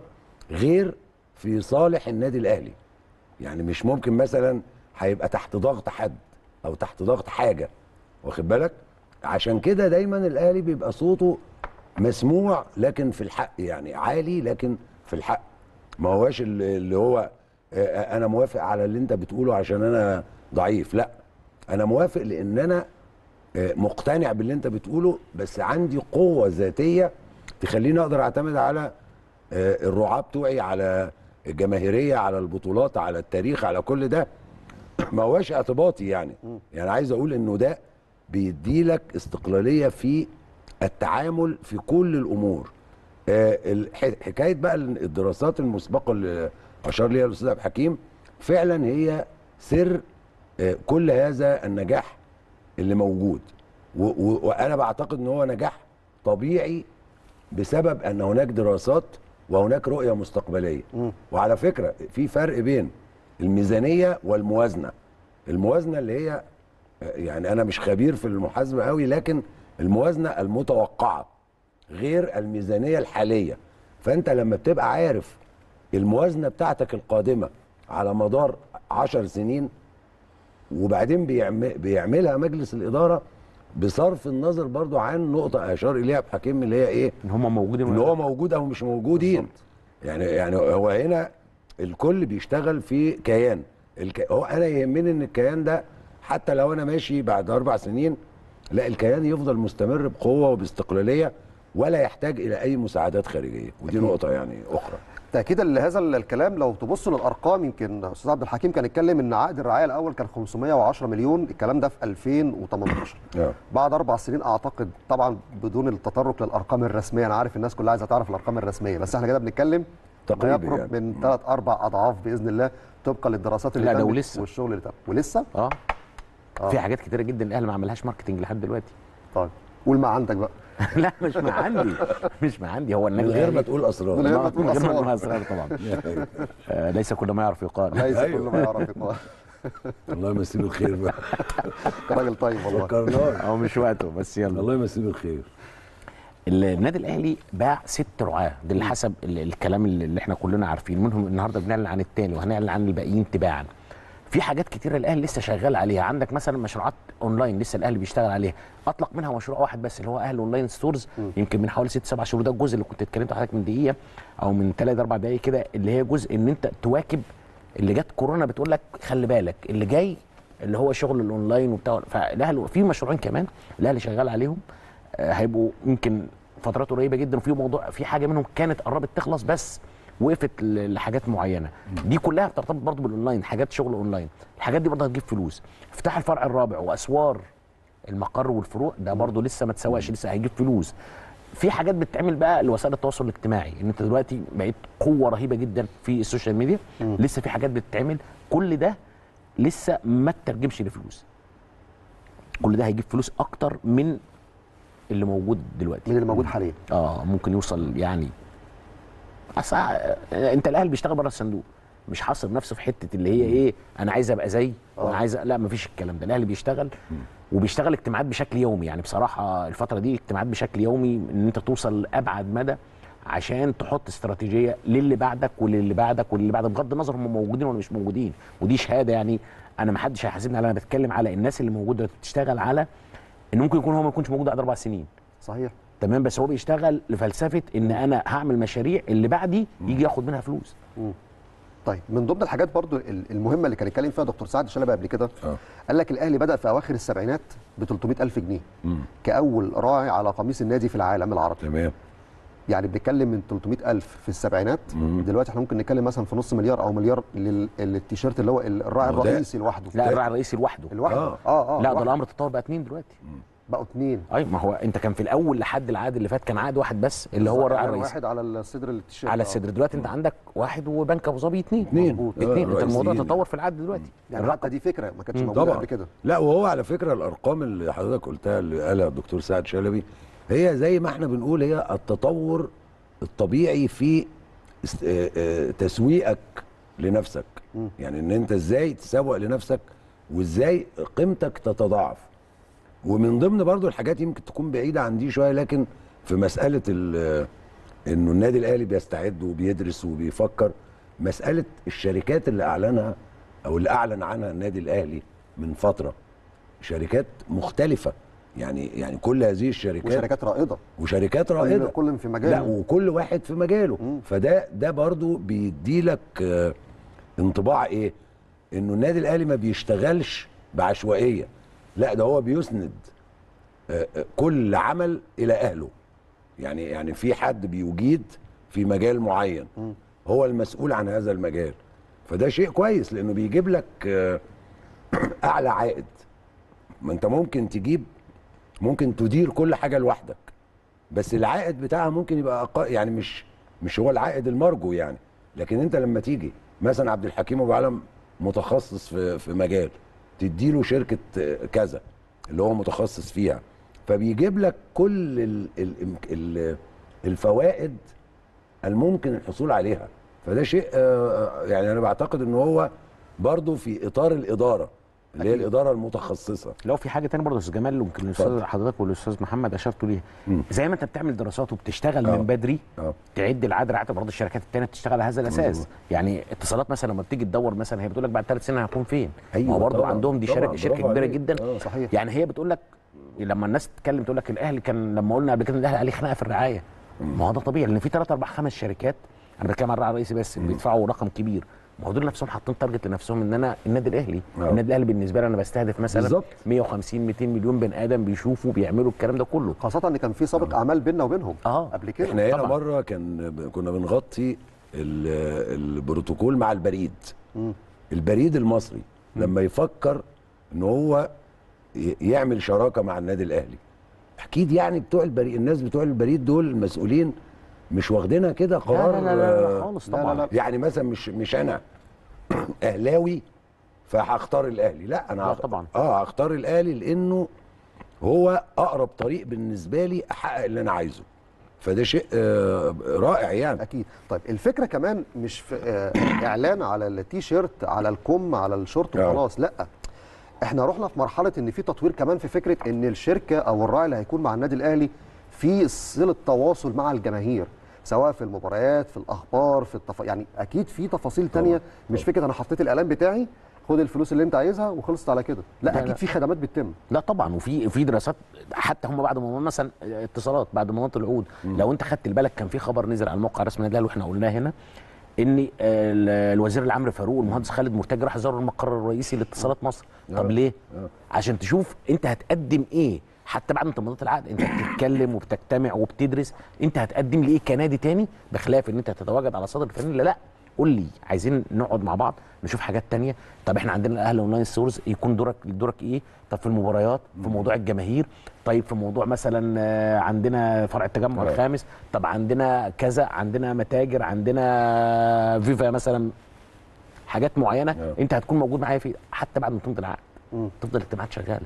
غير في صالح النادي الاهلي، يعني مش ممكن مثلا هيبقى تحت ضغط حد او تحت ضغط حاجه، واخد بالك؟ عشان كده دايما الاهلي بيبقى صوته مسموع، لكن في الحق، يعني عالي لكن في الحق، ما هواش اللي هو أنا موافق على اللي أنت بتقوله عشان أنا ضعيف، لا، أنا موافق لأن أنا مقتنع باللي أنت بتقوله، بس عندي قوة ذاتية تخليني أقدر أعتمد على الرعاة بتوعي، على الجماهيرية، على البطولات، على التاريخ، على كل ده. ما هواش اعتباطي، يعني يعني عايز أقول إنه ده بيديلك استقلالية في التعامل في كل الأمور. حكاية بقى الدراسات المسبقة اللي أشار ليها الأستاذ عبد الحكيم فعلا هي سر كل هذا النجاح اللي موجود، وأنا بعتقد أنه هو نجاح طبيعي بسبب أن هناك دراسات وهناك رؤية مستقبلية. وعلى فكرة في فرق بين الميزانية والموازنة. الموازنة اللي هي يعني أنا مش خبير في المحاسبة قوي، لكن الموازنة المتوقعة، غير الميزانية الحالية. فأنت لما بتبقى عارف الموازنة بتاعتك القادمة على مدار عشر سنين، وبعدين بيعملها مجلس الإدارة بصرف النظر برضو عن نقطة أشار إليها بحكيم اللي هي إيه؟ إن هم موجودين، إن هو موجود أو مش موجودين. يعني يعني هو هنا الكل بيشتغل في كيان. الك... هو أنا يهمني إن الكيان ده حتى لو أنا ماشي بعد أربع سنين، لا الكيان يفضل مستمر بقوة وباستقلالية ولا يحتاج إلى أي مساعدات خارجية، ودي أكيد. نقطة يعني أخرى. تأكيدا لهذا الكلام لو تبص للأرقام، يمكن أستاذ عبد الحكيم كان اتكلم إن عقد الرعاية الأول كان خمسمائة وعشرة مليون، الكلام ده في ألفين وثمانية عشر بعد أربع سنين أعتقد، طبعا بدون التطرق للأرقام الرسمية، أنا عارف الناس كلها عايزة تعرف الأرقام الرسمية، بس احنا كده بنتكلم تقريبا يعني. من ثلاث أربع أضعاف بإذن الله طبقا للدراسات اللي تمت والشغل اللي تم. ولسه اه, آه. في حاجات كتيرة جدا الأهل ما عملهاش ماركتنج لحد دلوقتي. طيب قول ما عندك بقى. لا مش ما عندي، مش ما عندي، هو النبي من غير ما تقول اسرار، من غير ما تقول اسرار طبعا. آه ليس كل ما يعرف يقال، ليس كل ما يعرف يقال. الله يمسيه بالخير بقى. راجل طيب والله، فكرناه هو مش وقته بس يلا. الله يمسيه بالخير. النادي الاهلي باع ست رعاه، ده اللي حسب الكلام اللي احنا كلنا عارفين، منهم النهارده بنعلن عن الثاني وهنعلن عن الباقيين تباعا. في حاجات كتيرة الأهلي لسه شغال عليها، عندك مثلا مشروعات أونلاين لسه الأهلي بيشتغل عليها، أطلق منها مشروع واحد بس اللي هو أهلي أونلاين ستورز، يمكن من حوالي ست سبع شهور. ده الجزء اللي كنت اتكلمت حضرتك من دقيقة أو من ثلاث أربع دقايق كده، اللي هي جزء إن أنت تواكب اللي جت كورونا بتقول لك خلي بالك اللي جاي اللي هو شغل الأونلاين وبتاع. فالأهلي في مشروعين كمان الأهلي شغال عليهم، هيبقوا يمكن فترات قريبة جدا، وفي موضوع في حاجة منهم كانت قربت تخلص بس وقفت لحاجات معينه، دي كلها بترتبط برضه بالاونلاين، حاجات شغل اونلاين، الحاجات دي برضه هتجيب فلوس. افتتاح الفرع الرابع واسوار المقر والفروع ده برضه لسه ما اتسواش، لسه هيجيب فلوس. في حاجات بتتعمل بقى لوسائل التواصل الاجتماعي، ان انت دلوقتي بقيت قوه رهيبه جدا في السوشيال ميديا، لسه في حاجات بتتعمل، كل ده لسه ما تترجمش لفلوس. كل ده هيجيب فلوس اكتر من اللي موجود دلوقتي، من اللي موجود حاليا. اه ممكن يوصل يعني أصل انت الاهلي بيشتغل بره الصندوق، مش حاصر نفسه في حته اللي هي ايه انا عايز ابقى زي انا عايز، لا مفيش الكلام ده. الاهلي بيشتغل وبيشتغل اجتماعات بشكل يومي، يعني بصراحه الفتره دي اجتماعات بشكل يومي، ان انت توصل ابعد مدى عشان تحط استراتيجيه للي بعدك وللي بعدك وللي بعدك، بغض النظر هم موجودين ولا مش موجودين. ودي شهاده يعني، انا ما حدش هيحاسبني على، انا بتكلم على الناس اللي موجوده بتشتغل على ان ممكن يكون هو ما يكونش موجود بعد اربع سنين. صحيح تمام، بس هو بيشتغل لفلسفه ان انا هعمل مشاريع اللي بعدي يجي ياخد منها فلوس. مم. طيب من ضمن الحاجات برضو المهمه اللي كان اتكلم فيها دكتور سعد الشلبي قبل كده، أه. قال لك الاهلي بدا في اواخر السبعينات ب ثلاثمائة ألف جنيه مم. كاول راعي على قميص النادي في العالم العربي. تمام، يعني بنتكلم من ثلاثمائة ألف في السبعينات، مم. دلوقتي احنا ممكن نتكلم مثلا في نص مليار او مليار للتيشيرت اللي هو الراعي الرئيسي لوحده. لا الراعي الرئيسي لوحده لوحده اه اه, آه. لا ده الامر تطور بقى اثنين دلوقتي، مم. بقوا اثنين. ايوه ما هو انت كان في الاول لحد العقد اللي فات كان عقد واحد بس اللي هو الراعي الرئيسي، واحد على الصدر التيشيرت على الصدر. دلوقتي انت عندك واحد وبنك ابو ظبي اثنين اثنين اثنين انت الموضوع تطور في العقد دلوقتي، يعني حتى دي فكره ما كانتش موجوده قبل كده. لا وهو على فكره الارقام اللي حضرتك قلتها اللي قالها الدكتور سعد شلبي هي زي ما احنا بنقول هي التطور الطبيعي في تسويقك لنفسك، يعني ان انت ازاي تسوق لنفسك وازاي قيمتك تتضاعف. ومن ضمن برضو الحاجات يمكن تكون بعيدة عن دي شوية، لكن في مسألة انه النادي الاهلي بيستعد وبيدرس وبيفكر، مسألة الشركات اللي اعلنها او اللي اعلن عنها النادي الاهلي من فترة، شركات مختلفة يعني يعني كل هذه الشركات وشركات رائدة وشركات رائدة كل في مجاله، لا وكل واحد في مجاله. مم. فده ده برضو بيدي لك انطباع ايه، انه النادي الاهلي ما بيشتغلش بعشوائية، لا ده هو بيسند كل عمل الى اهله، يعني يعني في حد بيجيد في مجال معين هو المسؤول عن هذا المجال، فده شيء كويس لانه بيجيب لك اعلى عائد. ما انت ممكن تجيب ممكن تدير كل حاجه لوحدك، بس العائد بتاعها ممكن يبقى يعني مش مش هو العائد المرجو يعني. لكن انت لما تيجي مثلا عبد الحكيم ابو علي متخصص في في مجال، تديله شركة كذا اللي هو متخصص فيها، فبيجيب لك كل ال ال ال الفوائد الممكن الحصول عليها. فده شيء يعني أنا بعتقد إن هو برضو في إطار الإدارة، اللي هي الاداره المتخصصه. لو في حاجه ثانيه برضه يا استاذ جمال ممكن الاستاذ حضرتك والاستاذ محمد اشرتوا ليها، زي ما انت بتعمل دراسات وبتشتغل أوه. من بدري أوه. تعد العدد، حتى برضه الشركات الثانيه بتشتغل هذا الاساس. مم. يعني اتصالات مثلا لما بتيجي تدور مثلا هي بتقول لك بعد ثلاث سنين هيكون فين؟ ايوه برضه عندهم دي شركه شركه كبيره جدا. أوه. صحيح. يعني هي بتقول لك لما الناس تتكلم تقول لك الاهلي كان لما قلنا قبل كده الاهلي عليه خناقه في الرعايه، ما هو ده طبيعي لان في ثلاث اربع خمس شركات انا بتكلم على الراعي الرئيسي بس بيدفعوا رقم كبير، ما هو دول نفسهم حاطين تارجت لنفسهم ان انا النادي الاهلي أوه. النادي الاهلي بالنسبه لي انا بستهدف مثلا بالزبط. مية وخمسين ميتين مليون بني ادم بيشوفوا بيعملوا الكلام ده كله، خاصه ان كان في سابق أوه. اعمال بيننا وبينهم أوه. قبل كده. احنا هنا مره كان كنا بنغطي البروتوكول مع البريد م. البريد المصري م. لما يفكر ان هو يعمل شراكه مع النادي الاهلي اكيد يعني بتوع البريد، الناس بتوع البريد دول المسؤولين مش واخدينها كده قرار. لا لا لا, لا خالص طبعا. لا لا لا. يعني مثلا مش مش انا اهلاوي فهختار الاهلي، لا انا لا طبعا اه هختار الاهلي لانه هو اقرب طريق بالنسبه لي احقق اللي انا عايزه، فده شيء آه رائع يعني اكيد. طيب الفكره كمان مش في آه اعلان على التيشيرت على الكم على الشورت وخلاص، لا احنا رحنا في مرحله ان في تطوير كمان في فكره ان الشركه او الراعي اللي هيكون مع النادي الاهلي في صله تواصل مع الجماهير، سواء في المباريات في الاخبار في التف... يعني اكيد في تفاصيل ثانيه، مش فكره انا حطيت الاعلان بتاعي خد الفلوس اللي انت عايزها وخلصت على كده، لا, لا اكيد لا. في خدمات بتتم. لا طبعا وفي في دراسات حتى هم بعد ما مثلا اتصالات بعد ما مضت العقود، لو انت خدت بالك كان في خبر نزل على الموقع الرسمي ده واحنا قلناه هنا ان الوزير العام فاروق والمهندس خالد مرتجي راح زاروا المقر الرئيسي لاتصالات مصر. طب ليه؟ عشان تشوف انت هتقدم ايه حتى بعد انت مضيت العقد، انت بتتكلم وبتجتمع وبتدرس انت هتقدم لي ايه كنادي تاني، بخلاف ان انت هتتواجد على صدر الفنان. لا لا قول لي عايزين نقعد مع بعض نشوف حاجات تانيه. طب احنا عندنا الاهلي اونلاين سورس يكون دورك دورك ايه؟ طب في المباريات، في موضوع الجماهير، طيب في موضوع مثلا عندنا فرع التجمع الخامس، طب عندنا كذا، عندنا متاجر، عندنا فيفا مثلا، حاجات معينه انت هتكون موجود معايا فيه حتى بعد ما تمضي العقد، تفضل الاجتماعات شغاله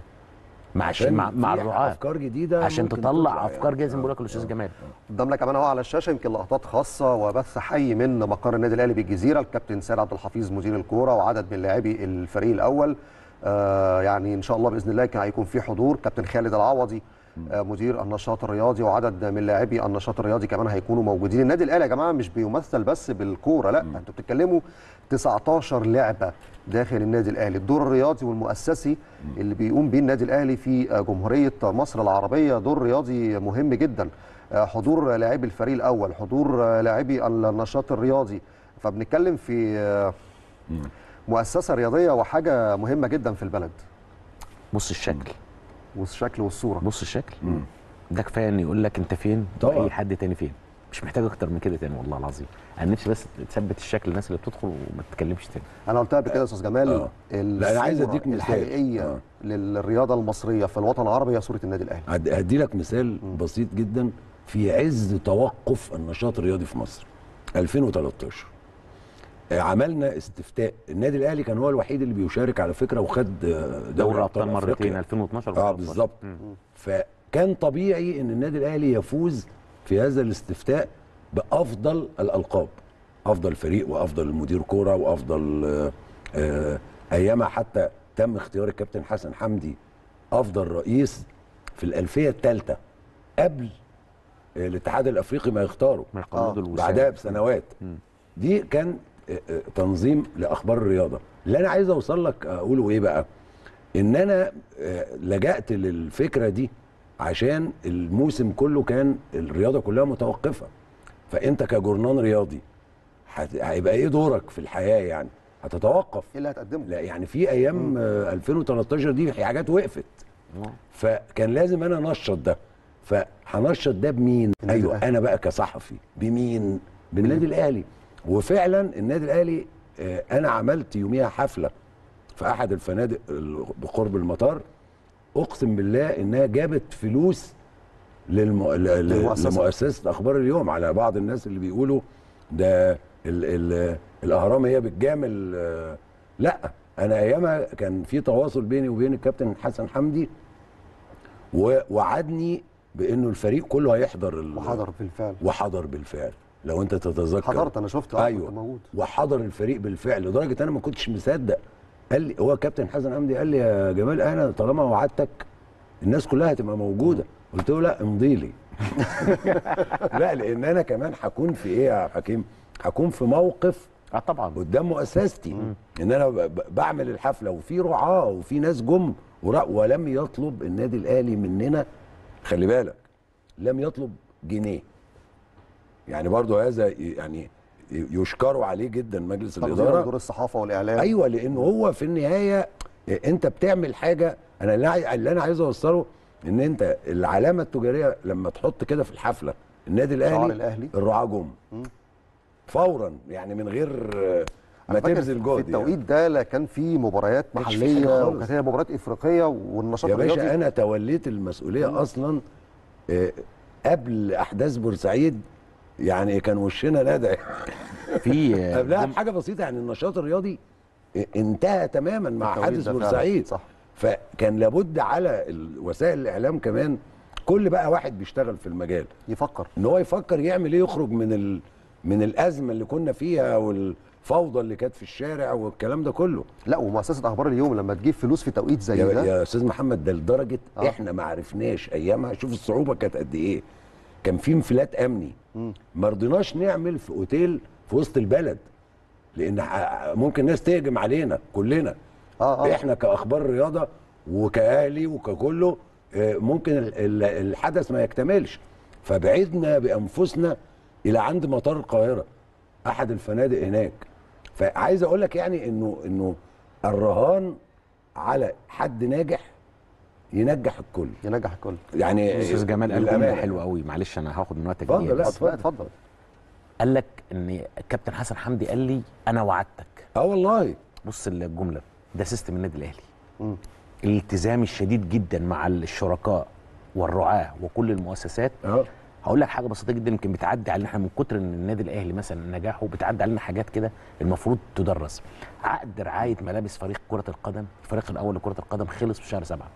مع مع مع الرعاة افكار جديده عشان تطلع افكار جديده. زي ما بقول لك الاستاذ جمال قدام لك كمان اهو على الشاشه يمكن لقطات خاصه وبث حي من مقر النادي الاهلي بالجزيره، الكابتن سيد عبد الحفيظ مدير الكوره وعدد من لاعبي الفريق الاول. آه يعني ان شاء الله باذن الله كان هيكون في حضور كابتن خالد العوضي آه مدير النشاط الرياضي وعدد من لاعبي النشاط الرياضي كمان هيكونوا موجودين. النادي الاهلي يا جماعه مش بيمثل بس بالكوره، لا انتوا بتتكلموا تسعتاشر لعبه داخل النادي الاهلي، الدور الرياضي والمؤسسي اللي بيقوم بيه النادي الاهلي في جمهوريه مصر العربيه دور رياضي مهم جدا، حضور لاعبي الفريق الاول، حضور لاعبي النشاط الرياضي، فبنتكلم في مؤسسه رياضيه وحاجه مهمه جدا في البلد. بص الشكل بص الشكل والصوره بص الشكل مم. ده كفايه ان يقول لك انت فين واي حد تاني فين، مش محتاج اكتر من كده تاني والله العظيم. انا نفسي بس تثبت الشكل الناس اللي بتدخل وما تتكلمش تاني. انا قلتها قبل كده يا استاذ جمال، لا انا عايز اديك مثال الحقيقيه آه. للرياضه المصريه في الوطن العربي هي صوره النادي الاهلي. هدي لك مثال م. بسيط جدا في عز توقف النشاط الرياضي في مصر ألفين وتلتاشر عملنا استفتاء، النادي الاهلي كان هو الوحيد اللي بيشارك على فكره وخد دوري ابطال مرتين ألفين واتناشر اه بالظبط. فكان طبيعي ان النادي الاهلي يفوز في هذا الاستفتاء بافضل الالقاب، افضل فريق وافضل مدير كوره وافضل ايامها حتى تم اختيار الكابتن حسن حمدي افضل رئيس في الالفيه الثالثه قبل الاتحاد الافريقي ما يختاره آه. بعدها بسنوات. دي كان تنظيم لاخبار الرياضه. اللي انا عايز اوصل لك اقوله ايه بقى؟ ان انا لجأت للفكره دي عشان الموسم كله كان الرياضه كلها متوقفه، فانت كجورنان رياضي هيبقى ايه دورك في الحياه؟ يعني هتتوقف ايه اللي هتقدمه؟ لا يعني في ايام ألفين وتلتاشر دي في حاجات وقفت، فكان لازم انا انشط ده، فهنشط ده بمين؟ ايوه انا بقى كصحفي بمين؟ بالنادي الاهلي. وفعلا النادي الاهلي انا عملت يوميها حفله في احد الفنادق بقرب المطار، اقسم بالله انها جابت فلوس للم... لمؤسسه اخبار اليوم. على بعض الناس اللي بيقولوا ده ال... ال... الاهرام هي بتجامل، لا انا ايامها كان في تواصل بيني وبين الكابتن حسن حمدي ووعدني بانه الفريق كله هيحضر ال... وحضر بالفعل وحضر بالفعل لو انت تتذكر حضرت انا شفت ايوه موجود وحضر الفريق بالفعل، لدرجه انا ما كنتش مصدق قال لي هو كابتن حسن حمدي قال لي يا جمال انا طالما وعدتك الناس كلها هتبقى موجوده، قلت له لا امضي لي. لا لان انا كمان هكون في ايه يا حكيم؟ هكون في موقف اه طبعا قدام مؤسستي ان انا بعمل الحفله وفي رعاه وفي ناس جم، ولم يطلب النادي الاهلي مننا، خلي بالك، لم يطلب جنيه. يعني برضه هذا يعني يشكروا عليه جدا مجلس الاداره دور الصحافه والاعلام. ايوه لانه هو في النهايه انت بتعمل حاجه. انا اللي انا عايز اوصله ان انت العلامه التجاريه لما تحط كده في الحفله النادي الاهلي الرعاه جم فورا، يعني من غير ما تبذل جهد. في التوقيت يعني ده لا كان في مباريات محليه وكانت هي مباريات افريقيه والنشاط الرياضي. يا باشا انا توليت المسؤوليه مم. اصلا قبل احداث بورسعيد، يعني كان وشنا ندى في قبلها بحاجه بسيطه، يعني النشاط الرياضي انتهى تماما مع حادث بورسعيد صح. فكان لابد على وسائل الاعلام كمان كل بقى واحد بيشتغل في المجال يفكر ان هو يفكر يعمل ايه، يخرج من ال... من الازمه اللي كنا فيها والفوضى اللي كانت في الشارع والكلام ده كله. لا ومؤسسه اخبار اليوم لما تجيب فلوس في توقيت زي ده يا استاذ محمد ده لدرجه آه. احنا ما عرفناش ايامها، شوف الصعوبه كانت قد ايه. كان في انفلات امني ما رضيناش نعمل في اوتيل في وسط البلد لان ممكن ناس تهجم علينا كلنا آه آه. احنا كاخبار رياضه وكاهلي وككله ممكن الحدث ما يكتملش، فبعدنا بانفسنا الى عند مطار القاهره احد الفنادق هناك. فعايز اقول لك يعني انه انه الرهان على حد ناجح ينجح الكل ينجح الكل. يعني استاذ جمال قال جمله حلوه قوي، معلش انا هاخد من وقتك. اتفضل لا اتفضل. قال لك ان الكابتن حسن حمدي قال لي انا وعدتك. اه والله بص الجمله ده سيستم النادي الاهلي امم الالتزام الشديد جدا مع الشركاء والرعاه وكل المؤسسات. اه هقول لك حاجه بسيطه جدا يمكن بتعدي علينا احنا من كتر ان النادي الاهلي مثلا نجاحه بتعدي علينا حاجات كده المفروض تدرس. عقد رعايه ملابس فريق كره القدم، الفريق الاول لكره القدم خلص في شهر سبعة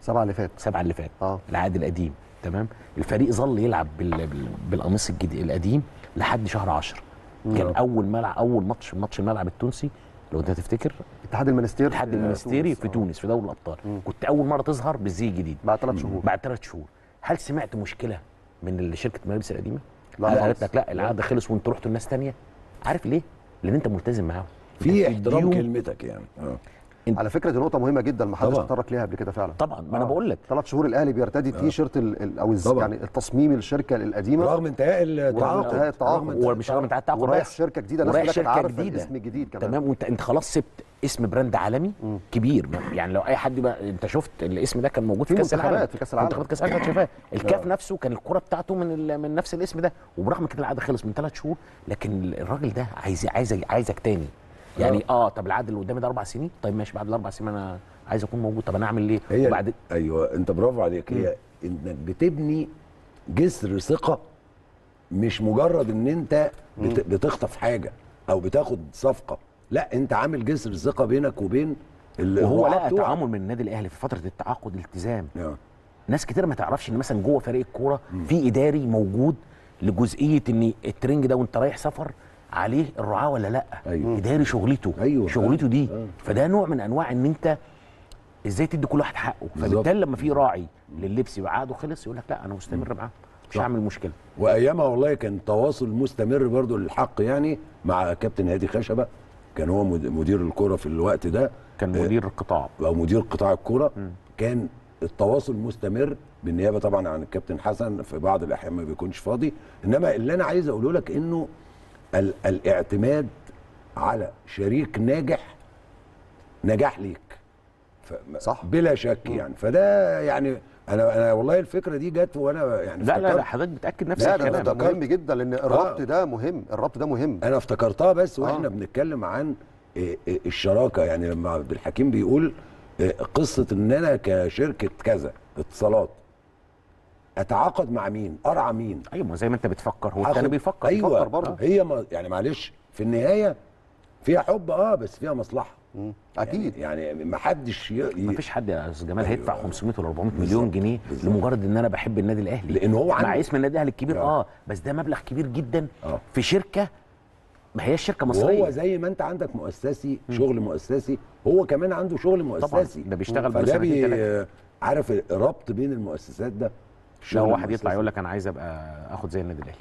سبعة اللي فات سبعة اللي فات اه العقد القديم تمام. الفريق ظل يلعب بالقميص الجديد القديم لحد شهر عشرة. كان اول ملعب اول ماتش ماتش الملعب التونسي لو انت تفتكر اتحاد المنستير اتحاد المنستيري في تونس في دوري الابطال. كنت اول مره تظهر بالزي الجديد بعد ثلاث شهور بعد ثلاث شهور هل سمعت مشكله من شركه الملابس القديمه؟ لا قالت لك لا العقد خلص وانتوا رحتوا لناس ثانيه. عارف ليه؟ لان انت ملتزم معاهم في احترام كلمتك يعني اه على فكره دي نقطه مهمه جدا ما حدش تطرق ليها قبل كده فعلا. طبعا ما انا بقول لك ثلاث شهور الاهلي بيرتدي التي شيرت او يعني التصميم الشركه القديمه رغم انتهاء التعاقد انتهاء التعاقد ومش رغم انتهاء التعاقد رايح شركه جديده ناس كلها عارفه اسم جديد كمان تمام. وانت انت خلاص سبت اسم براند عالمي م. كبير يعني لو اي حد بقى انت شفت الاسم ده كان موجود في كاس العالم في كاس العالم منتخبات كاس العالم شفاه الكاف نفسه كان الكره بتاعته من من نفس الاسم ده. وبرغم كده العقد خلص من ثلاث شهور لكن الراجل ده عايز عايز عايزك تاني يعني اه طب العقد اللي قدامي ده اربع سنين طيب ماشي بعد الاربع سنين انا عايز اكون موجود طب انا اعمل ايه؟ هي وبعد ايوه انت برافو عليك. هي انك بتبني جسر ثقه مش مجرد ان انت بت... بتخطف حاجه او بتاخد صفقه، لا انت عامل جسر ثقه بينك وبين اللي هو لقى تعامل من النادي الاهلي في فتره التعاقد التزام. أوه. ناس كتير ما تعرفش ان مثلا جوه فريق الكوره في اداري موجود لجزئيه ان الترنج ده وانت رايح سفر عليه الرعاه ولا لا. أيوة. اداري شغلته أيوة. شغلته دي أيوة. فده نوع من انواع ان انت ازاي تدي كل واحد حقه. فبالتالي لما في راعي لللبس وعقده خلص يقول لك لا انا مستمر معاه مش هعمل مشكله. وايامها والله كان تواصل مستمر برضو للحق يعني مع كابتن هادي خشبه كان هو مدير الكوره في الوقت ده كان مدير القطاع او مدير قطاع الكوره. كان التواصل مستمر بالنيابه طبعا عن الكابتن حسن في بعض الاحيان ما بيكونش فاضي. انما اللي انا عايز اقوله لك انه الاعتماد على شريك ناجح نجاح ليك صح بلا شك يعني. فده يعني انا انا والله الفكره دي جت وانا يعني لا لا لا حضرتك بتاكد نفسك لا لا ده مهم جدا لان الربط آه. ده مهم الربط ده مهم. انا افتكرتها بس واحنا آه. بنتكلم عن الشراكه يعني لما عبد الحكيم بيقول قصه ان انا كشركه كذا اتصالات اتعاقد مع مين؟ ارعى مين؟ ايوه زي ما انت بتفكر هو الثاني بيفكر أيوة. بيفكر برضه هي ما يعني معلش في النهايه فيها حب اه بس فيها مصلحه مم. اكيد يعني, يعني ما حدش ي... ما فيش حد يا استاذ جمال أيوة. هيدفع خمسمية ولا اربعمية مليون جنيه بالزبط. لمجرد ان انا بحب النادي الاهلي لان هو مع اسم النادي الاهلي الكبير اه بس ده مبلغ كبير جدا آه. في شركه ما هي الشركه مصريه. وهو زي ما انت عندك مؤسسي شغل مؤسسي، هو كمان عنده شغل مؤسسي طبعا، ده بيشتغل بقى. عارف الربط بين المؤسسات ده؟ لو واحد يطلع يقول لك انا عايز ابقى اخد زي النادي الاهلي،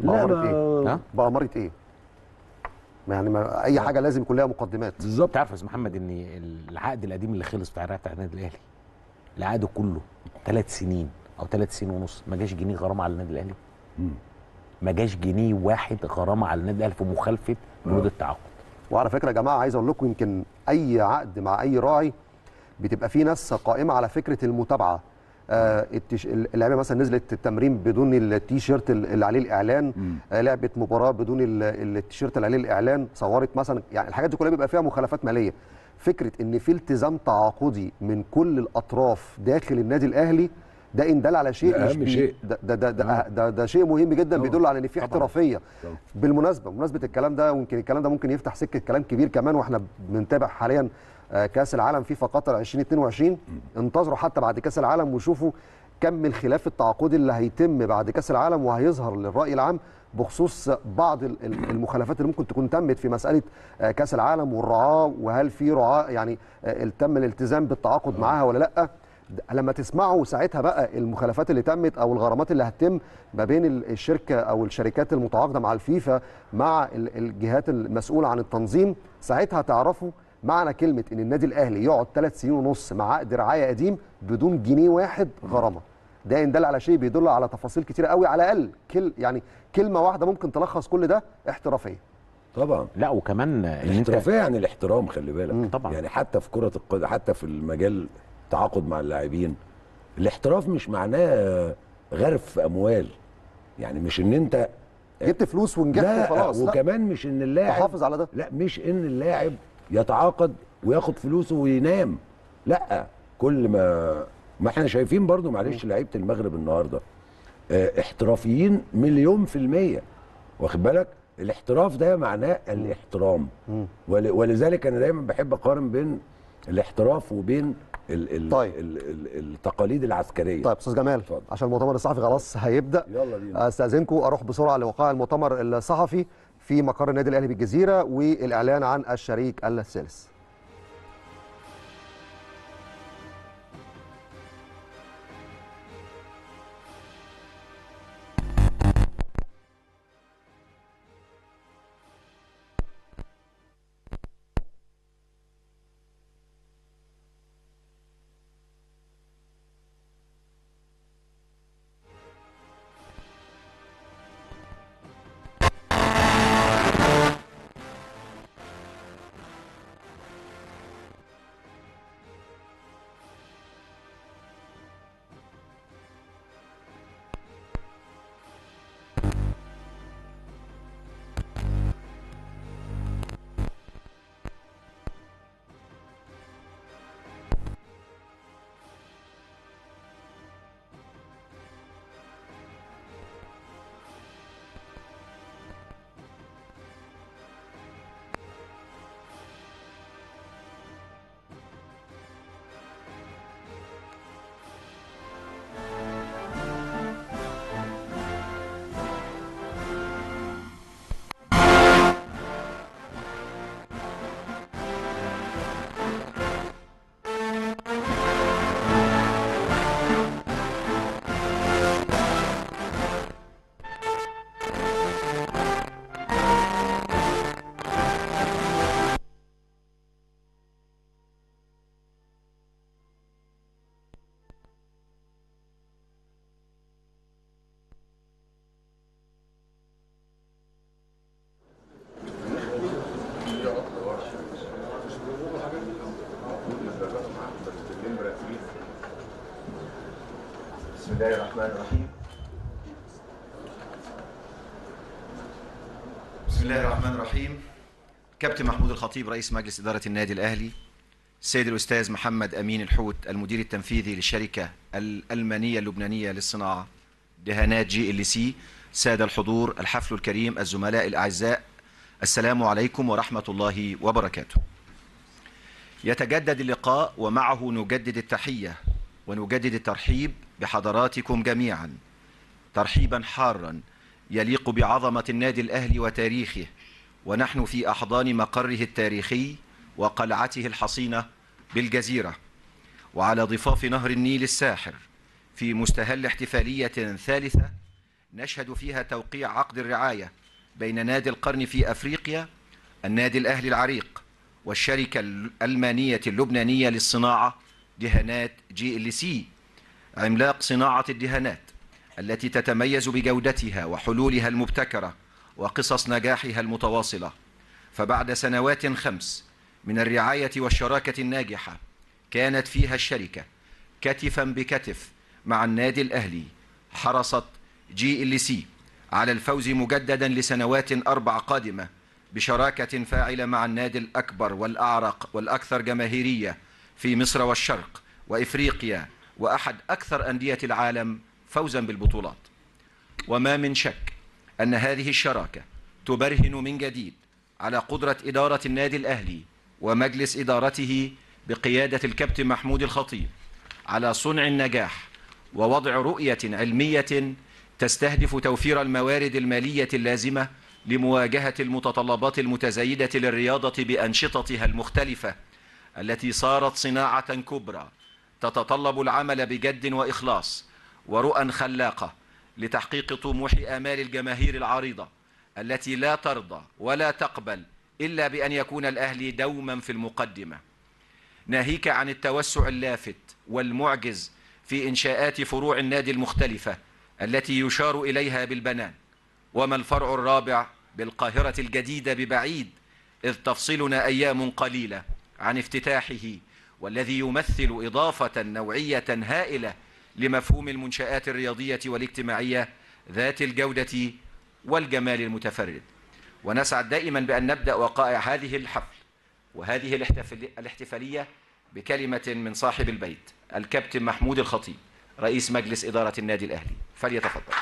لا بقى بأمارة ايه؟ يعني ما اي حاجه لازم كلها مقدمات. بالظبط. انت عارف يا استاذ محمد ان العقد القديم اللي خلص بتاع بتاع النادي الاهلي، العقد كله ثلاث سنين او ثلاث سنين ونص، ما جاش جنيه غرامه على النادي الاهلي. ما جاش جنيه واحد غرامه على النادي الاهلي في مخالفه بنود التعاقد. وعلى فكره يا جماعه عايز اقول لكم يمكن اي عقد مع اي راعي بتبقى في ناس قائمه على فكره المتابعه. آه التش... اللعبه مثلا نزلت التمرين بدون التيشيرت اللي عليه الاعلان، آه لعبه مباراه بدون التيشيرت اللي عليه الاعلان، صورت مثلا، يعني الحاجات دي كلها بيبقى فيها مخالفات ماليه. فكره ان في التزام تعاقدي من كل الاطراف داخل النادي الاهلي، ده ان دل على شيء مش شيء، ده ده ده, ده, ده ده شيء مهم جدا، بيدل على ان في احترافيه. بالمناسبه بمناسبه الكلام ده، ممكن الكلام ده ممكن يفتح سكه كلام كبير كمان، واحنا بنتابع حاليا كاس العالم فيفا قطر ألفين واثنين وعشرين. انتظروا حتى بعد كاس العالم وشوفوا كم الخلاف التعاقدي اللي هيتم بعد كاس العالم وهيظهر للراي العام بخصوص بعض المخالفات اللي ممكن تكون تمت في مساله كاس العالم والرعاه، وهل في رعاه يعني تم الالتزام بالتعاقد معاها ولا لا. لما تسمعوا ساعتها بقى المخالفات اللي تمت او الغرامات اللي هتتم ما بين الشركه او الشركات المتعاقده مع الفيفا مع الجهات المسؤوله عن التنظيم، ساعتها تعرفوا معنى كلمه ان النادي الاهلي يقعد ثلاث سنين ونص مع عقد رعايه قديم بدون جنيه واحد غرامه. ده ان دل على شيء بيدل على تفاصيل كتيره قوي، على الاقل كل يعني كلمه واحده ممكن تلخص كل ده، احترافيه. طبعا. لا وكمان الاحترافيه يعني الاحترام، خلي بالك طبعا. يعني حتى في كره القدم، حتى في المجال التعاقد مع اللاعبين، الاحتراف مش معناه غرف اموال، يعني مش ان انت جبت فلوس ونجحت وخلاص، وكمان مش ان اللاعب تحافظ على ده، لا مش ان اللاعب يتعاقد وياخد فلوسه وينام، لا. كل ما ما احنا شايفين برضو معلش لعيبه المغرب النهارده اه احترافيين مليون في الميه، واخد بالك. الاحتراف ده معناه الاحترام، ول... ولذلك انا دايما بحب اقارن بين الاحتراف وبين ال... ال... طيب. ال... ال... التقاليد العسكريه. طيب استاذ جمال، فضل. عشان المؤتمر الصحفي خلاص هيبدا، يلا بينا. استاذنكم اروح بسرعه لوقاع المؤتمر الصحفي في مقر النادي الاهلي بالجزيره والاعلان عن الشريك الثالث. بسم الله الرحمن الرحيم. بسم الله الرحمن الرحيم. كابتن محمود الخطيب رئيس مجلس إدارة النادي الأهلي، السيد الأستاذ محمد أمين الحوت المدير التنفيذي للشركة الألمانية اللبنانية للصناعة دهانات جي إل سي، سادة الحضور، الحفل الكريم، الزملاء الأعزاء، السلام عليكم ورحمة الله وبركاته. يتجدد اللقاء ومعه نجدد التحية ونجدد الترحيب بحضراتكم جميعا ترحيبا حارا يليق بعظمة النادي الأهلي وتاريخه، ونحن في أحضان مقره التاريخي وقلعته الحصينة بالجزيرة وعلى ضفاف نهر النيل الساحر، في مستهل احتفالية ثالثة نشهد فيها توقيع عقد الرعاية بين نادي القرن في أفريقيا، النادي الأهلي العريق، والشركة الألمانية اللبنانية للصناعة دهانات جي إل سي، عملاق صناعة الدهانات التي تتميز بجودتها وحلولها المبتكرة وقصص نجاحها المتواصلة. فبعد سنوات خمس من الرعاية والشراكة الناجحة كانت فيها الشركة كتفا بكتف مع النادي الأهلي، حرصت جي إل سي على الفوز مجددا لسنوات أربع قادمة بشراكة فاعلة مع النادي الأكبر والأعرق والأكثر جماهيرية في مصر والشرق وإفريقيا، وأحد أكثر أندية العالم فوزا بالبطولات. وما من شك أن هذه الشراكة تبرهن من جديد على قدرة إدارة النادي الأهلي ومجلس إدارته بقيادة الكابتن محمود الخطيب على صنع النجاح ووضع رؤية علمية تستهدف توفير الموارد المالية اللازمة لمواجهة المتطلبات المتزايدة للرياضة بأنشطتها المختلفة التي صارت صناعة كبرى تتطلب العمل بجد وإخلاص ورؤى خلاقة لتحقيق طموح آمال الجماهير العريضة التي لا ترضى ولا تقبل إلا بأن يكون الأهلي دوما في المقدمة، ناهيك عن التوسع اللافت والمعجز في إنشاءات فروع النادي المختلفة التي يشار إليها بالبنان، وما الفرع الرابع بالقاهرة الجديدة ببعيد، إذ تفصلنا أيام قليلة عن افتتاحه، والذي يمثل إضافة نوعية هائلة لمفهوم المنشآت الرياضية والاجتماعية ذات الجودة والجمال المتفرد. ونسعد دائما بأن نبدأ وقائع هذه الحفل وهذه الاحتفالية بكلمة من صاحب البيت الكابتن محمود الخطيب رئيس مجلس إدارة النادي الأهلي، فليتفضل.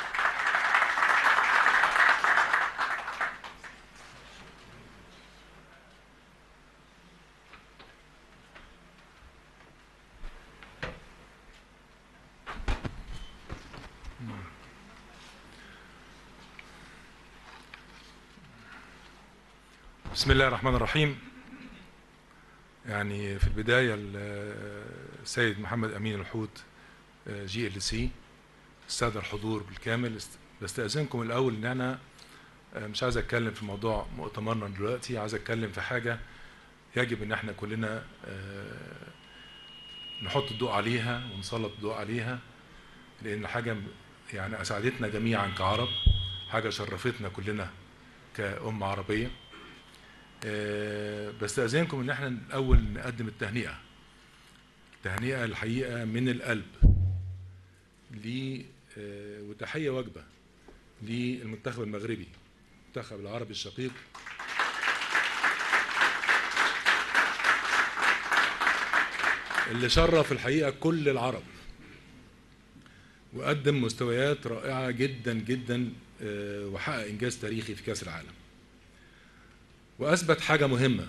بسم الله الرحمن الرحيم. يعني في البداية السيد محمد أمين الحوت جي ال سي، السادة الحضور بالكامل، بستأذنكم الأول إن أنا مش عايز أتكلم في موضوع مؤتمرنا دلوقتي، عايز أتكلم في حاجة يجب إن إحنا كلنا نحط الضوء عليها ونسلط الضوء عليها، لأن حاجة يعني أسعدتنا جميعا كعرب، حاجة شرفتنا كلنا كأمة عربية. بستأذنكم إن احنا الأول نقدم التهنئة، تهنئة الحقيقة من القلب لي وتحية وجبة للمنتخب المغربي، المنتخب العربي الشقيق، اللي شرف الحقيقة كل العرب وقدم مستويات رائعة جدا جدا وحقق إنجاز تاريخي في كأس العالم، وأثبت حاجة مهمة،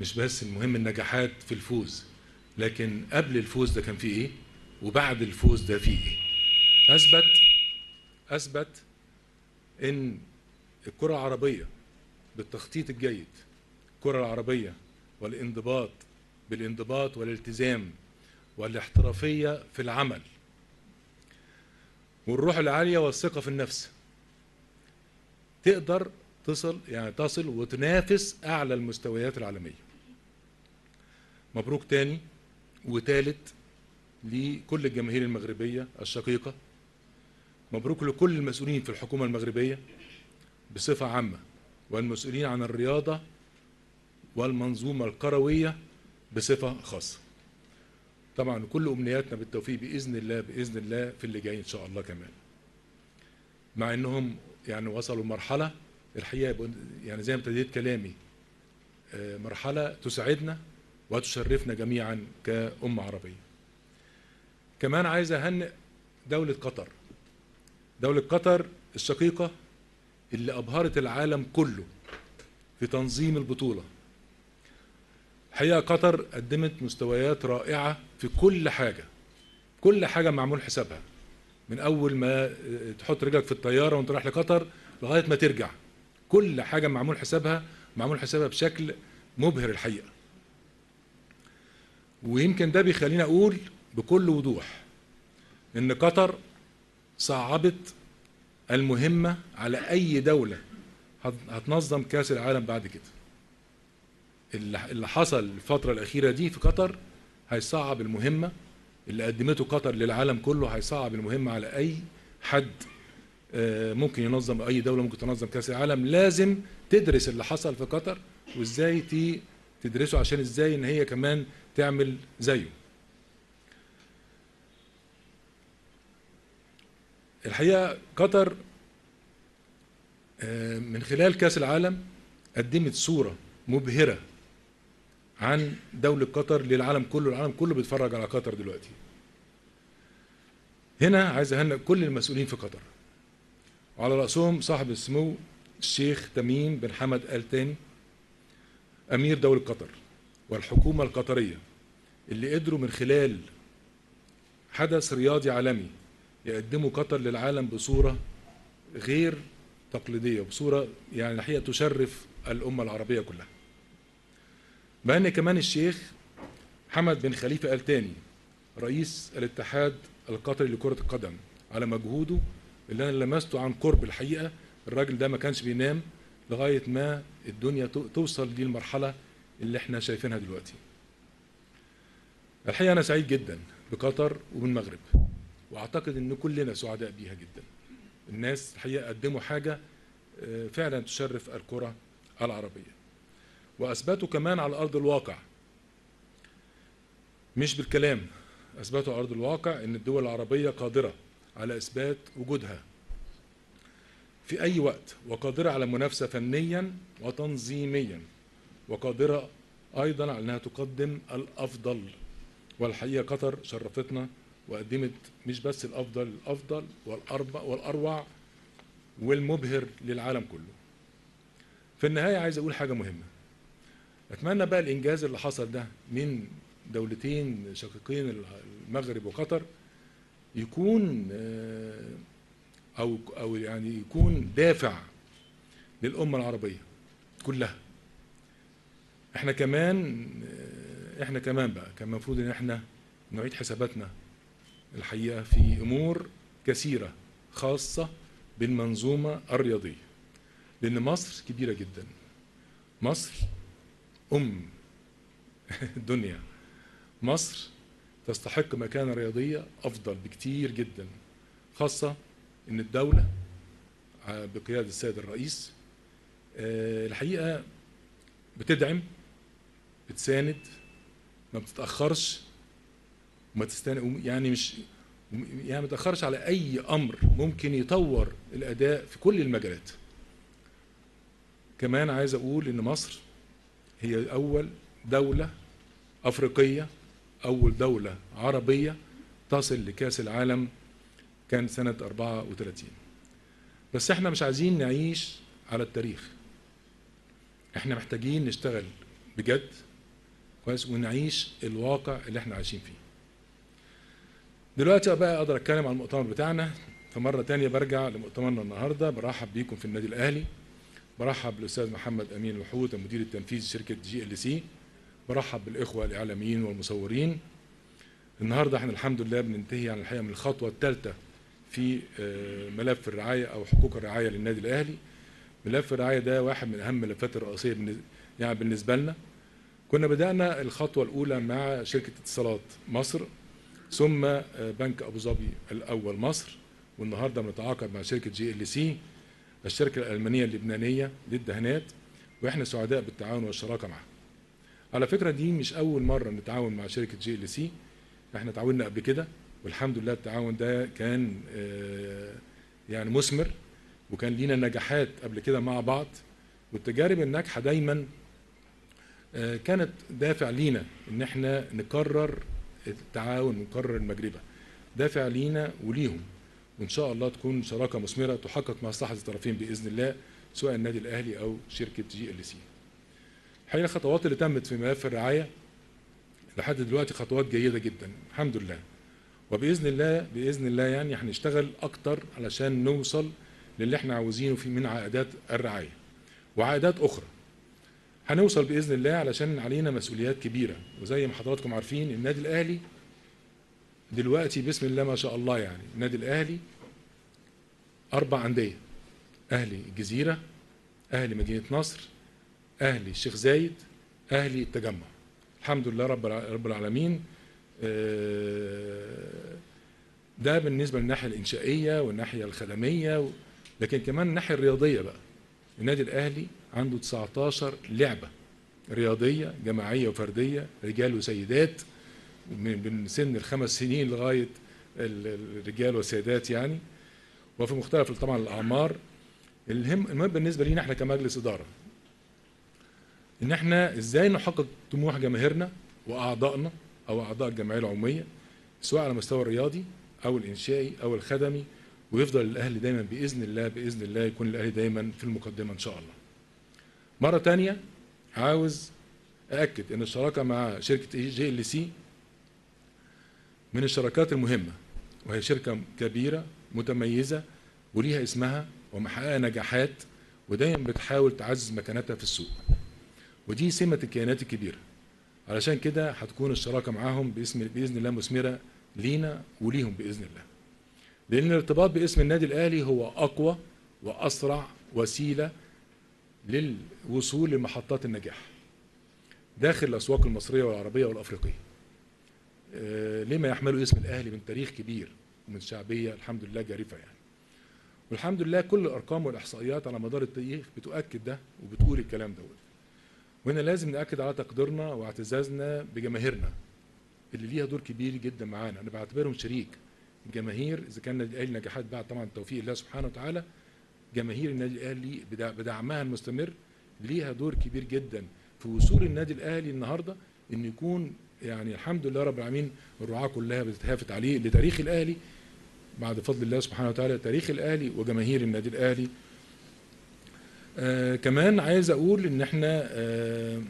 مش بس المهم النجاحات في الفوز، لكن قبل الفوز ده كان فيه إيه؟ وبعد الفوز ده فيه إيه؟ أثبت أثبت إن الكرة العربية بالتخطيط الجيد، الكرة العربية والانضباط بالانضباط والالتزام والاحترافية في العمل والروح العالية والثقة في النفس تقدر تصل يعني تصل وتنافس أعلى المستويات العالمية. مبروك تاني وتالت لكل الجماهير المغربية الشقيقة، مبروك لكل المسؤولين في الحكومة المغربية بصفة عامة والمسؤولين عن الرياضة والمنظومة القروية بصفة خاصة. طبعا كل أمنياتنا بالتوفيق بإذن الله بإذن الله في اللي جاي إن شاء الله كمان، مع إنهم يعني وصلوا مرحلة الحقيقة يعني زي ما ابتديت كلامي مرحلة تسعدنا وتشرفنا جميعا كأمة عربية. كمان عايز أهنئ دولة قطر، دولة قطر الشقيقة اللي أبهرت العالم كله في تنظيم البطولة. الحقيقة قطر قدمت مستويات رائعة في كل حاجة، كل حاجة معمول حسابها، من اول ما تحط رجلك في الطياره وانت رايح لقطر لغايه ما ترجع، كل حاجه معمول حسابها، معمول حسابها بشكل مبهر الحقيقه. ويمكن ده بيخليني اقول بكل وضوح ان قطر صعبت المهمه على اي دوله هتنظم كاس العالم بعد كده. اللي حصل الفتره الاخيره دي في قطر هيصعب المهمه، اللي قدمته قطر للعالم كله هيصعب المهمه على اي حد ممكن ينظم، اي دوله ممكن تنظم كاس العالم. لازم تدرس اللي حصل في قطر وازاي تدرسه عشان ازاي ان هي كمان تعمل زيه. الحقيقه قطر من خلال كاس العالم قدمت صوره مبهره عن دولة قطر للعالم كله، العالم كله بيتفرج على قطر دلوقتي. هنا عايز اهنئ كل المسؤولين في قطر، وعلى رأسهم صاحب السمو الشيخ تميم بن حمد آل ثاني أمير دولة قطر والحكومة القطرية، اللي قدروا من خلال حدث رياضي عالمي يقدموا قطر للعالم بصورة غير تقليدية، بصورة يعني الحقيقة تشرف الأمة العربية كلها. بأن كمان الشيخ حمد بن خليفة آل ثاني رئيس الاتحاد القطري لكرة القدم على مجهوده اللي أنا لمسته عن قرب الحقيقة. الراجل ده ما كانش بينام لغاية ما الدنيا توصل دي المرحلة اللي احنا شايفينها دلوقتي. الحقيقة أنا سعيد جدا بقطر وبالمغرب، وأعتقد إن كلنا سعداء بيها جدا. الناس الحقيقة قدموا حاجة فعلا تشرف الكرة العربية، وأثبتوا كمان على أرض الواقع، مش بالكلام، أثبتوا على أرض الواقع إن الدول العربية قادرة على إثبات وجودها في أي وقت، وقادرة على منافسة فنيا وتنظيميا، وقادرة أيضا على أنها تقدم الأفضل. والحقيقة قطر شرفتنا وقدمت مش بس الأفضل، الأفضل والأروع والمبهر للعالم كله. في النهاية عايز أقول حاجة مهمة، أتمنى بقى الإنجاز اللي حصل ده من دولتين شقيقين المغرب وقطر يكون أو أو يعني يكون دافع للأمة العربية كلها. إحنا كمان إحنا كمان بقى كان المفروض إن إحنا نعيد حساباتنا الحقيقة في أمور كثيرة خاصة بالمنظومة الرياضية، لأن مصر كبيرة جدا، مصر أم الدنيا، مصر تستحق مكانة رياضية أفضل بكتير جدا، خاصة إن الدولة بقيادة السيد الرئيس الحقيقة بتدعم، بتساند، ما بتتأخرش، ما تستنى يعني مش يعني ما بتتأخرش على أي أمر ممكن يطور الأداء في كل المجالات. كمان عايز أقول إن مصر هي أول دولة أفريقية، أول دولة عربية تصل لكأس العالم، كان سنة أربعة وثلاثين. بس احنا مش عايزين نعيش على التاريخ، احنا محتاجين نشتغل بجد كويس ونعيش الواقع اللي احنا عايشين فيه. دلوقتي بقى أقدر أتكلم عن المؤتمر بتاعنا، فمرة تانية برجع لمؤتمرنا النهاردة. برحب بيكم في النادي الأهلي، برحب بالأستاذ محمد أمين الحوت المدير التنفيذي شركة جي ال سي، برحب بالإخوة الإعلاميين والمصورين. النهاردة احنا الحمد لله بننتهي عن الحقيقة من الخطوة الثالثة في ملف الرعاية أو حقوق الرعاية للنادي الأهلي. ملف الرعاية ده واحد من أهم الملفات الرئيسية يعني بالنسبة لنا. كنا بدأنا الخطوة الأولى مع شركة اتصالات مصر، ثم بنك ابو ظبي الاول مصر، والنهارده بنتعاقد مع شركه جي ال سي الشركه الالمانيه اللبنانيه للدهانات، واحنا سعداء بالتعاون والشراكه معاها. على فكره دي مش اول مره نتعاون مع شركه جي ال سي، احنا تعاوننا قبل كده والحمد لله التعاون ده كان يعني مثمر، وكان لينا نجاحات قبل كده مع بعض، والتجارب الناجحه دايما كانت دافع لينا ان احنا نكرر التعاون ونكرر المجربة، دافع لينا وليهم، وإن شاء الله تكون شراكة مثمرة تحقق مصلحة الطرفين بإذن الله، سواء النادي الأهلي أو شركة جي ال سي. الحقيقة الخطوات اللي تمت في ملف الرعاية لحد دلوقتي خطوات جيدة جدا الحمد لله، وباذن الله باذن الله يعني هنشتغل اكتر علشان نوصل للي احنا عاوزينه في من عائدات الرعايه وعائدات اخرى. هنوصل باذن الله علشان علينا مسؤوليات كبيره، وزي ما حضراتكم عارفين النادي الاهلي دلوقتي بسم الله ما شاء الله يعني النادي الاهلي اربع انديه، اهلي الجزيره، اهلي مدينه نصر، اهلي الشيخ زايد، اهلي التجمع. الحمد لله رب رب العالمين. ده بالنسبه للناحيه الانشائيه والناحيه الخدميه، لكن كمان الناحيه الرياضيه بقى النادي الاهلي عنده تسعتاشر لعبه رياضيه جماعيه وفرديه رجال وسيدات من سن الخمس سنين لغايه الرجال والسيدات يعني، وفي مختلف طبعا الاعمار. الهم المهم بالنسبه لينا احنا كمجلس اداره ان احنا ازاي نحقق طموح جماهيرنا واعضائنا او اعضاء الجمعيه العموميه سواء على المستوى الرياضي او الانشائي او الخدمي، ويفضل الاهلي دايما باذن الله باذن الله يكون الاهلي دايما في المقدمه ان شاء الله. مره ثانيه عاوز ااكد ان الشراكه مع شركه جي ال سي من الشراكات المهمه، وهي شركه كبيره متميزه وليها اسمها ومحققه نجاحات ودايما بتحاول تعزز مكانتها في السوق، ودي سمه الكيانات الكبيره. علشان كده هتكون الشراكه معاهم باسم باذن الله مثمره لينا وليهم باذن الله، لان الارتباط باسم النادي الاهلي هو اقوى واسرع وسيله للوصول لمحطات النجاح داخل الاسواق المصريه والعربيه والافريقيه، لما يحمله اسم الاهلي من تاريخ كبير ومن شعبيه الحمد لله جريفه يعني. والحمد لله كل الارقام والاحصائيات على مدار التاريخ بتؤكد ده وبتقول الكلام دوت. وهنا لازم ناكد على تقديرنا واعتزازنا بجماهيرنا اللي ليها دور كبير جدا معانا، انا بعتبرهم شريك. الجماهير اذا كان النادي الاهلي نجاحات بعد طبعا توفيق الله سبحانه وتعالى، جماهير النادي الاهلي بدعمها المستمر ليها دور كبير جدا في وصول النادي الاهلي النهارده ان يكون يعني الحمد لله رب العالمين الرعاة كلها بتتهافت عليه لتاريخ الاهلي بعد فضل الله سبحانه وتعالى، تاريخ الاهلي وجماهير النادي الاهلي. آه كمان عايز اقول ان احنا آه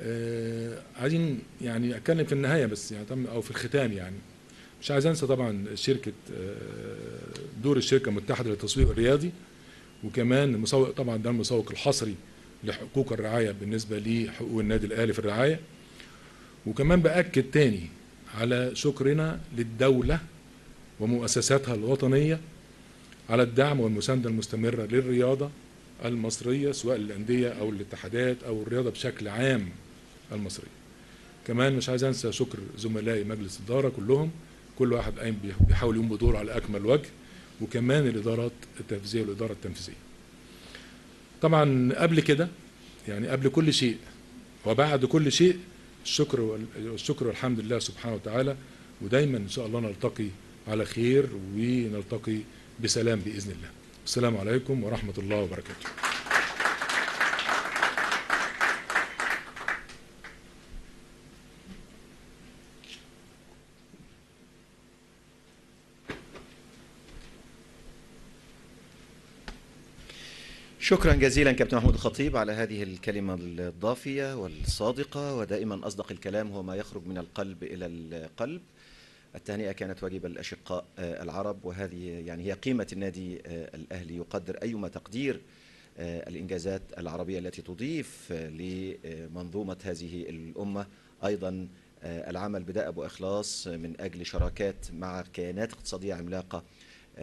آه عايزين يعني اتكلم في النهايه بس يعني او في الختام يعني مش عايز انسى طبعا شركه آه دور الشركه المتحده للتسويق الرياضي، وكمان المسوق طبعا ده المسوق الحصري لحقوق الرعايه بالنسبه لحقوق النادي الاهلي في الرعايه. وكمان باكد تاني على شكرنا للدوله ومؤسساتها الوطنيه على الدعم والمسانده المستمره للرياضه المصريه سواء الانديه او الاتحادات او الرياضه بشكل عام المصريه. كمان مش عايز انسى شكر زملائي مجلس الاداره كلهم، كل واحد قايم بيحاول يقوم بدوره على اكمل وجه، وكمان الادارات التنفيذيه والاداره التنفيذيه. طبعا قبل كده يعني قبل كل شيء وبعد كل شيء الشكر والشكر والحمد لله سبحانه وتعالى، ودايما ان شاء الله نلتقي على خير ونلتقي بسلام بإذن الله. السلام عليكم ورحمة الله وبركاته. شكرا جزيلا كابتن محمود الخطيب على هذه الكلمة الضافية والصادقة، ودائما أصدق الكلام هو ما يخرج من القلب إلى القلب. التهنئة كانت واجب الأشقاء العرب، وهذه يعني هي قيمة النادي الأهلي، يقدر أيما تقدير الإنجازات العربية التي تضيف لمنظومة هذه الأمة، أيضا العمل بدأب وإخلاص من أجل شراكات مع كيانات اقتصادية عملاقة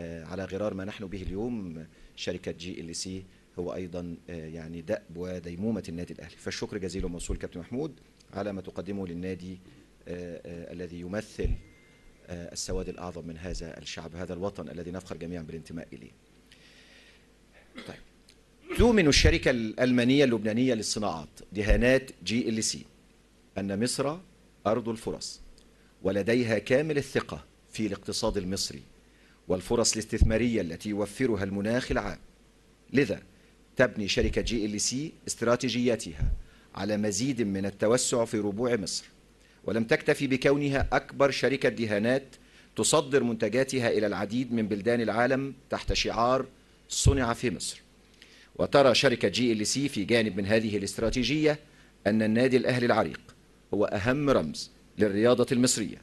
على غرار ما نحن به اليوم. شركة جي ال سي هو أيضا يعني دأب وديمومة النادي الأهلي، فالشكر جزيل وموصول كابتن محمود على ما تقدمه للنادي الذي يمثل السواد الأعظم من هذا الشعب، هذا الوطن الذي نفخر جميعا بالانتماء إليه. طيب، تؤمن الشركة الألمانية اللبنانية للصناعات دهانات جي ال سي أن مصر أرض الفرص، ولديها كامل الثقة في الاقتصاد المصري والفرص الاستثمارية التي يوفرها المناخ العام، لذا تبني شركة جي ال سي استراتيجياتها على مزيد من التوسع في ربوع مصر، ولم تكتفي بكونها أكبر شركة دهانات تصدر منتجاتها إلى العديد من بلدان العالم تحت شعار صنع في مصر. وترى شركة جي ال سي في جانب من هذه الاستراتيجية أن النادي الأهلي العريق هو أهم رمز للرياضة المصرية،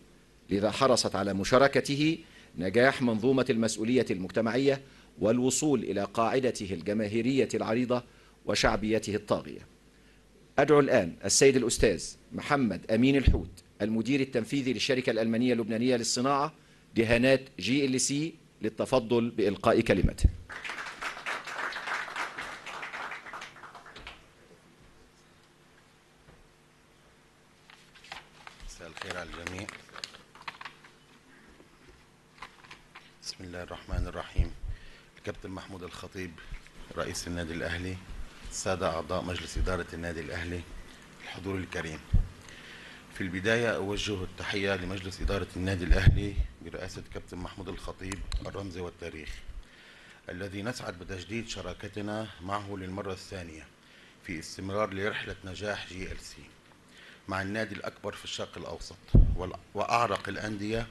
لذا حرصت على مشاركته نجاح منظومة المسؤولية المجتمعية والوصول إلى قاعدته الجماهيرية العريضة وشعبيته الطاغية. أدعو الآن السيد الأستاذ محمد أمين الحوت المدير التنفيذي للشركة الألمانية اللبنانية للصناعة دهانات جي ال سي للتفضل بإلقاء كلمته. مساء الخير على الجميع. بسم الله الرحمن الرحيم. الكابتن محمود الخطيب رئيس النادي الأهلي، السادة أعضاء مجلس إدارة النادي الأهلي، الحضور الكريم. في البداية أوجه التحية لمجلس إدارة النادي الأهلي برئاسة كابتن محمود الخطيب الرمز والتاريخ، الذي نسعد بتجديد شراكتنا معه للمرة الثانية في استمرار لرحلة نجاح جي ال سي مع النادي الأكبر في الشرق الأوسط وأعرق الأندية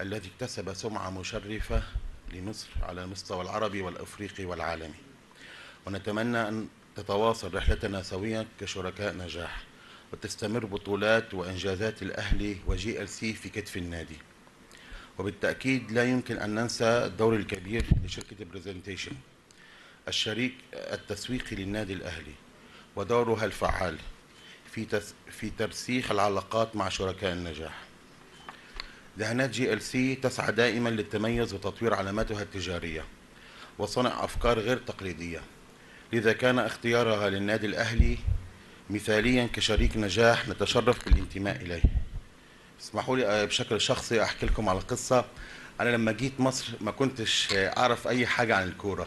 الذي اكتسب سمعة مشرفة لمصر على المستوى العربي والأفريقي والعالمي. ونتمنى أن تتواصل رحلتنا سويا كشركاء نجاح وتستمر بطولات وإنجازات الأهلي وجي ال سي في كتف النادي. وبالتأكيد لا يمكن أن ننسى الدور الكبير لشركة بريزنتيشن الشريك التسويقي للنادي الأهلي ودورها الفعال في في ترسيخ العلاقات مع شركاء النجاح. دهانات جي ال سي تسعى دائما للتميز وتطوير علاماتها التجارية وصنع أفكار غير تقليدية، لذا كان اختيارها للنادي الأهلي مثاليا كشريك نجاح نتشرف بالانتماء إليه. اسمحوا لي بشكل شخصي أحكي لكم على قصة. أنا لما جيت مصر ما كنتش أعرف أي حاجة عن الكورة،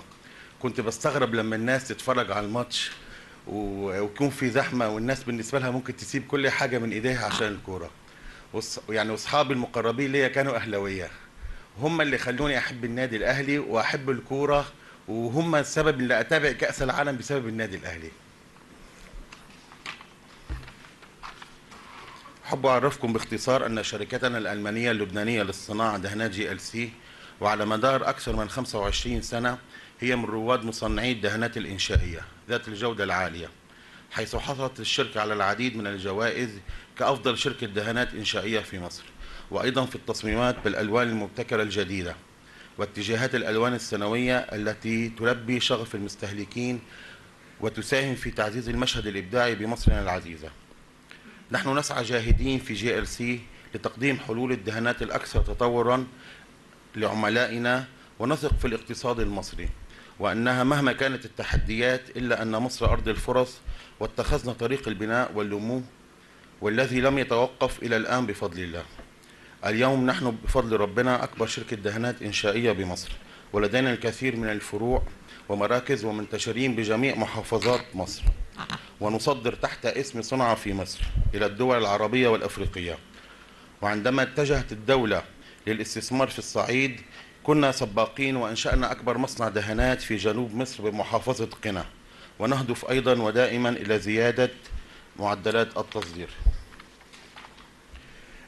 كنت بستغرب لما الناس تتفرج على الماتش ويكون في زحمة والناس بالنسبة لها ممكن تسيب كل حاجة من إيديها عشان الكورة. يعني أصحابي المقربين ليا كانوا أهلاوية، هم اللي خلوني أحب النادي الأهلي وأحب الكورة، وهم السبب اللي أتابع كأس العالم بسبب النادي الأهلي. أحب أعرفكم باختصار أن شركتنا الألمانية اللبنانية للصناعة دهانات جي ال سي وعلى مدار أكثر من خمسة وعشرين سنة هي من رواد مصنعي الدهانات الإنشائية ذات الجودة العالية، حيث حصلت الشركة على العديد من الجوائز كأفضل شركة دهانات إنشائية في مصر، وأيضا في التصميمات بالألوان المبتكرة الجديدة واتجاهات الألوان السنوية التي تلبي شغف المستهلكين وتساهم في تعزيز المشهد الإبداعي بمصرنا العزيزة. نحن نسعى جاهدين في جي ال سي لتقديم حلول الدهانات الأكثر تطورا لعملائنا، ونثق في الاقتصاد المصري وأنها مهما كانت التحديات إلا أن مصر أرض الفرص، واتخذنا طريق البناء والنمو والذي لم يتوقف إلى الآن بفضل الله. اليوم نحن بفضل ربنا أكبر شركة دهانات إنشائية بمصر، ولدينا الكثير من الفروع ومراكز ومنتشرين بجميع محافظات مصر، ونصدر تحت اسم صنعة في مصر إلى الدول العربية والأفريقية. وعندما اتجهت الدولة للاستثمار في الصعيد كنا سباقين وأنشأنا أكبر مصنع دهانات في جنوب مصر بمحافظة قنا، ونهدف أيضا ودائما إلى زيادة معدلات التصدير.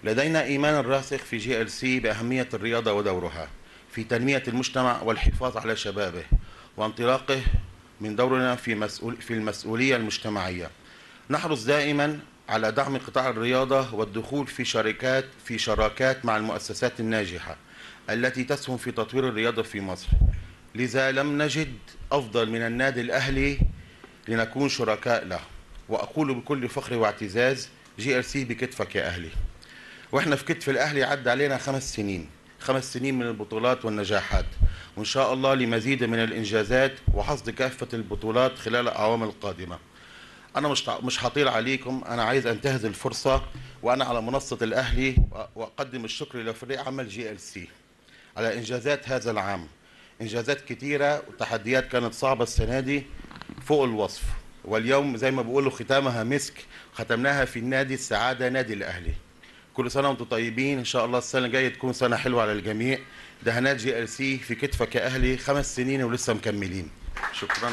لدينا إيمان راسخ في جي ال سي بأهمية الرياضة ودورها في تنمية المجتمع والحفاظ على شبابه وانطلاقه من دورنا في مسؤول في المسؤولية المجتمعية. نحرص دائما على دعم قطاع الرياضة والدخول في شركات في شراكات مع المؤسسات الناجحة التي تسهم في تطوير الرياضة في مصر، لذا لم نجد أفضل من النادي الأهلي لنكون شركاء له. وأقول بكل فخر واعتزاز جي ال سي بكتفك يا أهلي. وإحنا في كتف الأهلي عد علينا خمس سنين خمس سنين من البطولات والنجاحات، وإن شاء الله لمزيد من الإنجازات وحصد كافة البطولات خلال الأعوام القادمة. أنا مش مش هطيل عليكم، أنا عايز أنتهز الفرصة وأنا على منصة الأهلي وأقدم الشكر لفريق عمل جي ال سي على إنجازات هذا العام. إنجازات كتيرة وتحديات كانت صعبة السنة دي فوق الوصف، واليوم زي ما بقولوا ختامها مسك، ختمناها في النادي السعادة نادي الأهلي. كل سنة وانتم طيبين، إن شاء الله السنة الجاية تكون سنة حلوة على الجميع. دهانات جي ال سي في كتفك يا أهلي، خمس سنين ولسه مكملين. شكرا.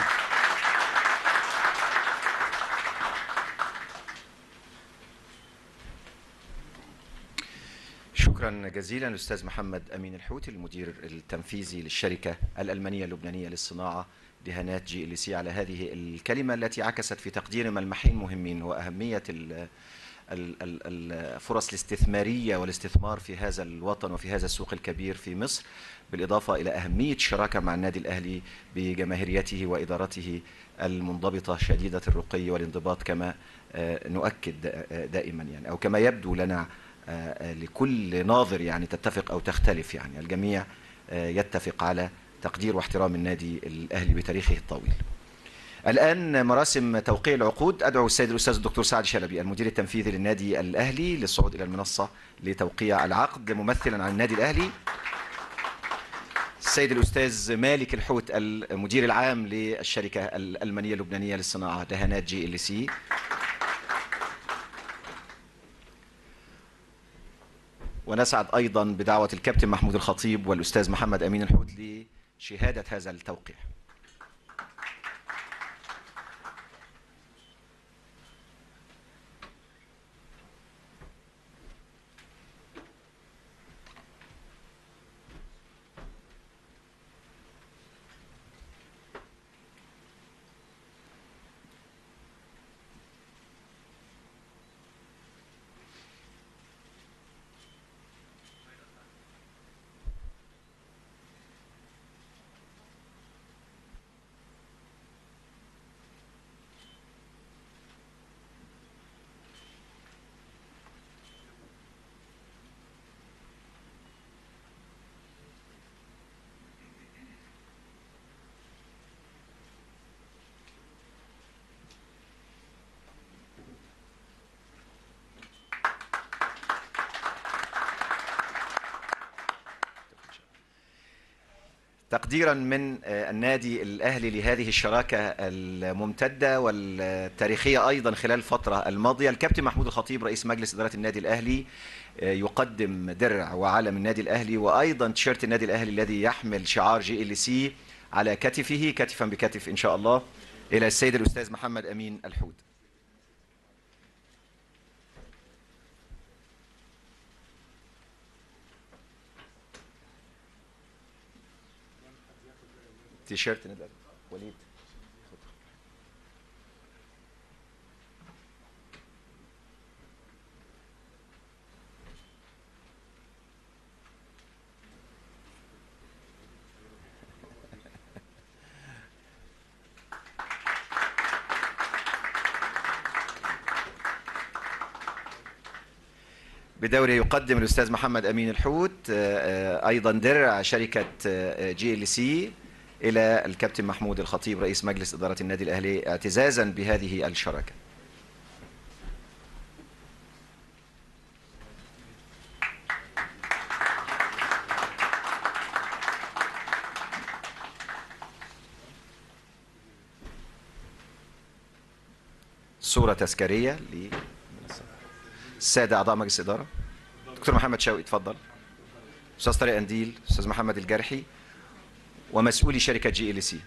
شكرا جزيلا الأستاذ محمد أمين الحوت المدير التنفيذي للشركة الألمانية اللبنانية للصناعة دهانات جي ال سي على هذه الكلمة التي عكست في تقدير ملمحين مهمين، وأهمية الفرص الاستثمارية والاستثمار في هذا الوطن وفي هذا السوق الكبير في مصر، بالإضافة إلى أهمية الشراكة مع النادي الأهلي بجماهيريته وإدارته المنضبطة شديدة الرقي والانضباط كما نؤكد دائما يعني، أو كما يبدو لنا لكل ناظر يعني، تتفق أو تختلف يعني، الجميع يتفق على تقدير واحترام النادي الأهلي بتاريخه الطويل. الآن مراسم توقيع العقود، أدعو السيد الأستاذ الدكتور سعد الشلبي المدير التنفيذي للنادي الأهلي للصعود إلى المنصة لتوقيع العقد ممثلا عن النادي الأهلي. السيد الأستاذ مالك الحوت المدير العام للشركة الألمانية اللبنانية للصناعة دهانات جي ال سي. ونسعد أيضا بدعوة الكابتن محمود الخطيب والأستاذ محمد أمين الحوت لشهادة هذا التوقيع. تقديرا من النادي الأهلي لهذه الشراكة الممتدة والتاريخية أيضا خلال الفترة الماضية، الكابتن محمود الخطيب رئيس مجلس إدارة النادي الأهلي يقدم درع وعلم النادي الأهلي وأيضا تيشيرت النادي الأهلي الذي يحمل شعار جي ال سي على كتفه كتفا بكتف إن شاء الله إلى السيد الأستاذ محمد أمين الحوت. تيشيرت النادي الأهلي وليد. بدوري يقدم الأستاذ محمد أمين الحوت أيضا درع شركة جي ال سي إلى الكابتن محمود الخطيب رئيس مجلس إدارة النادي الأهلي اعتزازا بهذه الشراكة. صورة تذكارية للسادة أعضاء مجلس الإدارة. دكتور محمد شوقي اتفضل. أستاذ طارق قنديل، أستاذ محمد الجرحي ومسؤولي شركة جي ال سي.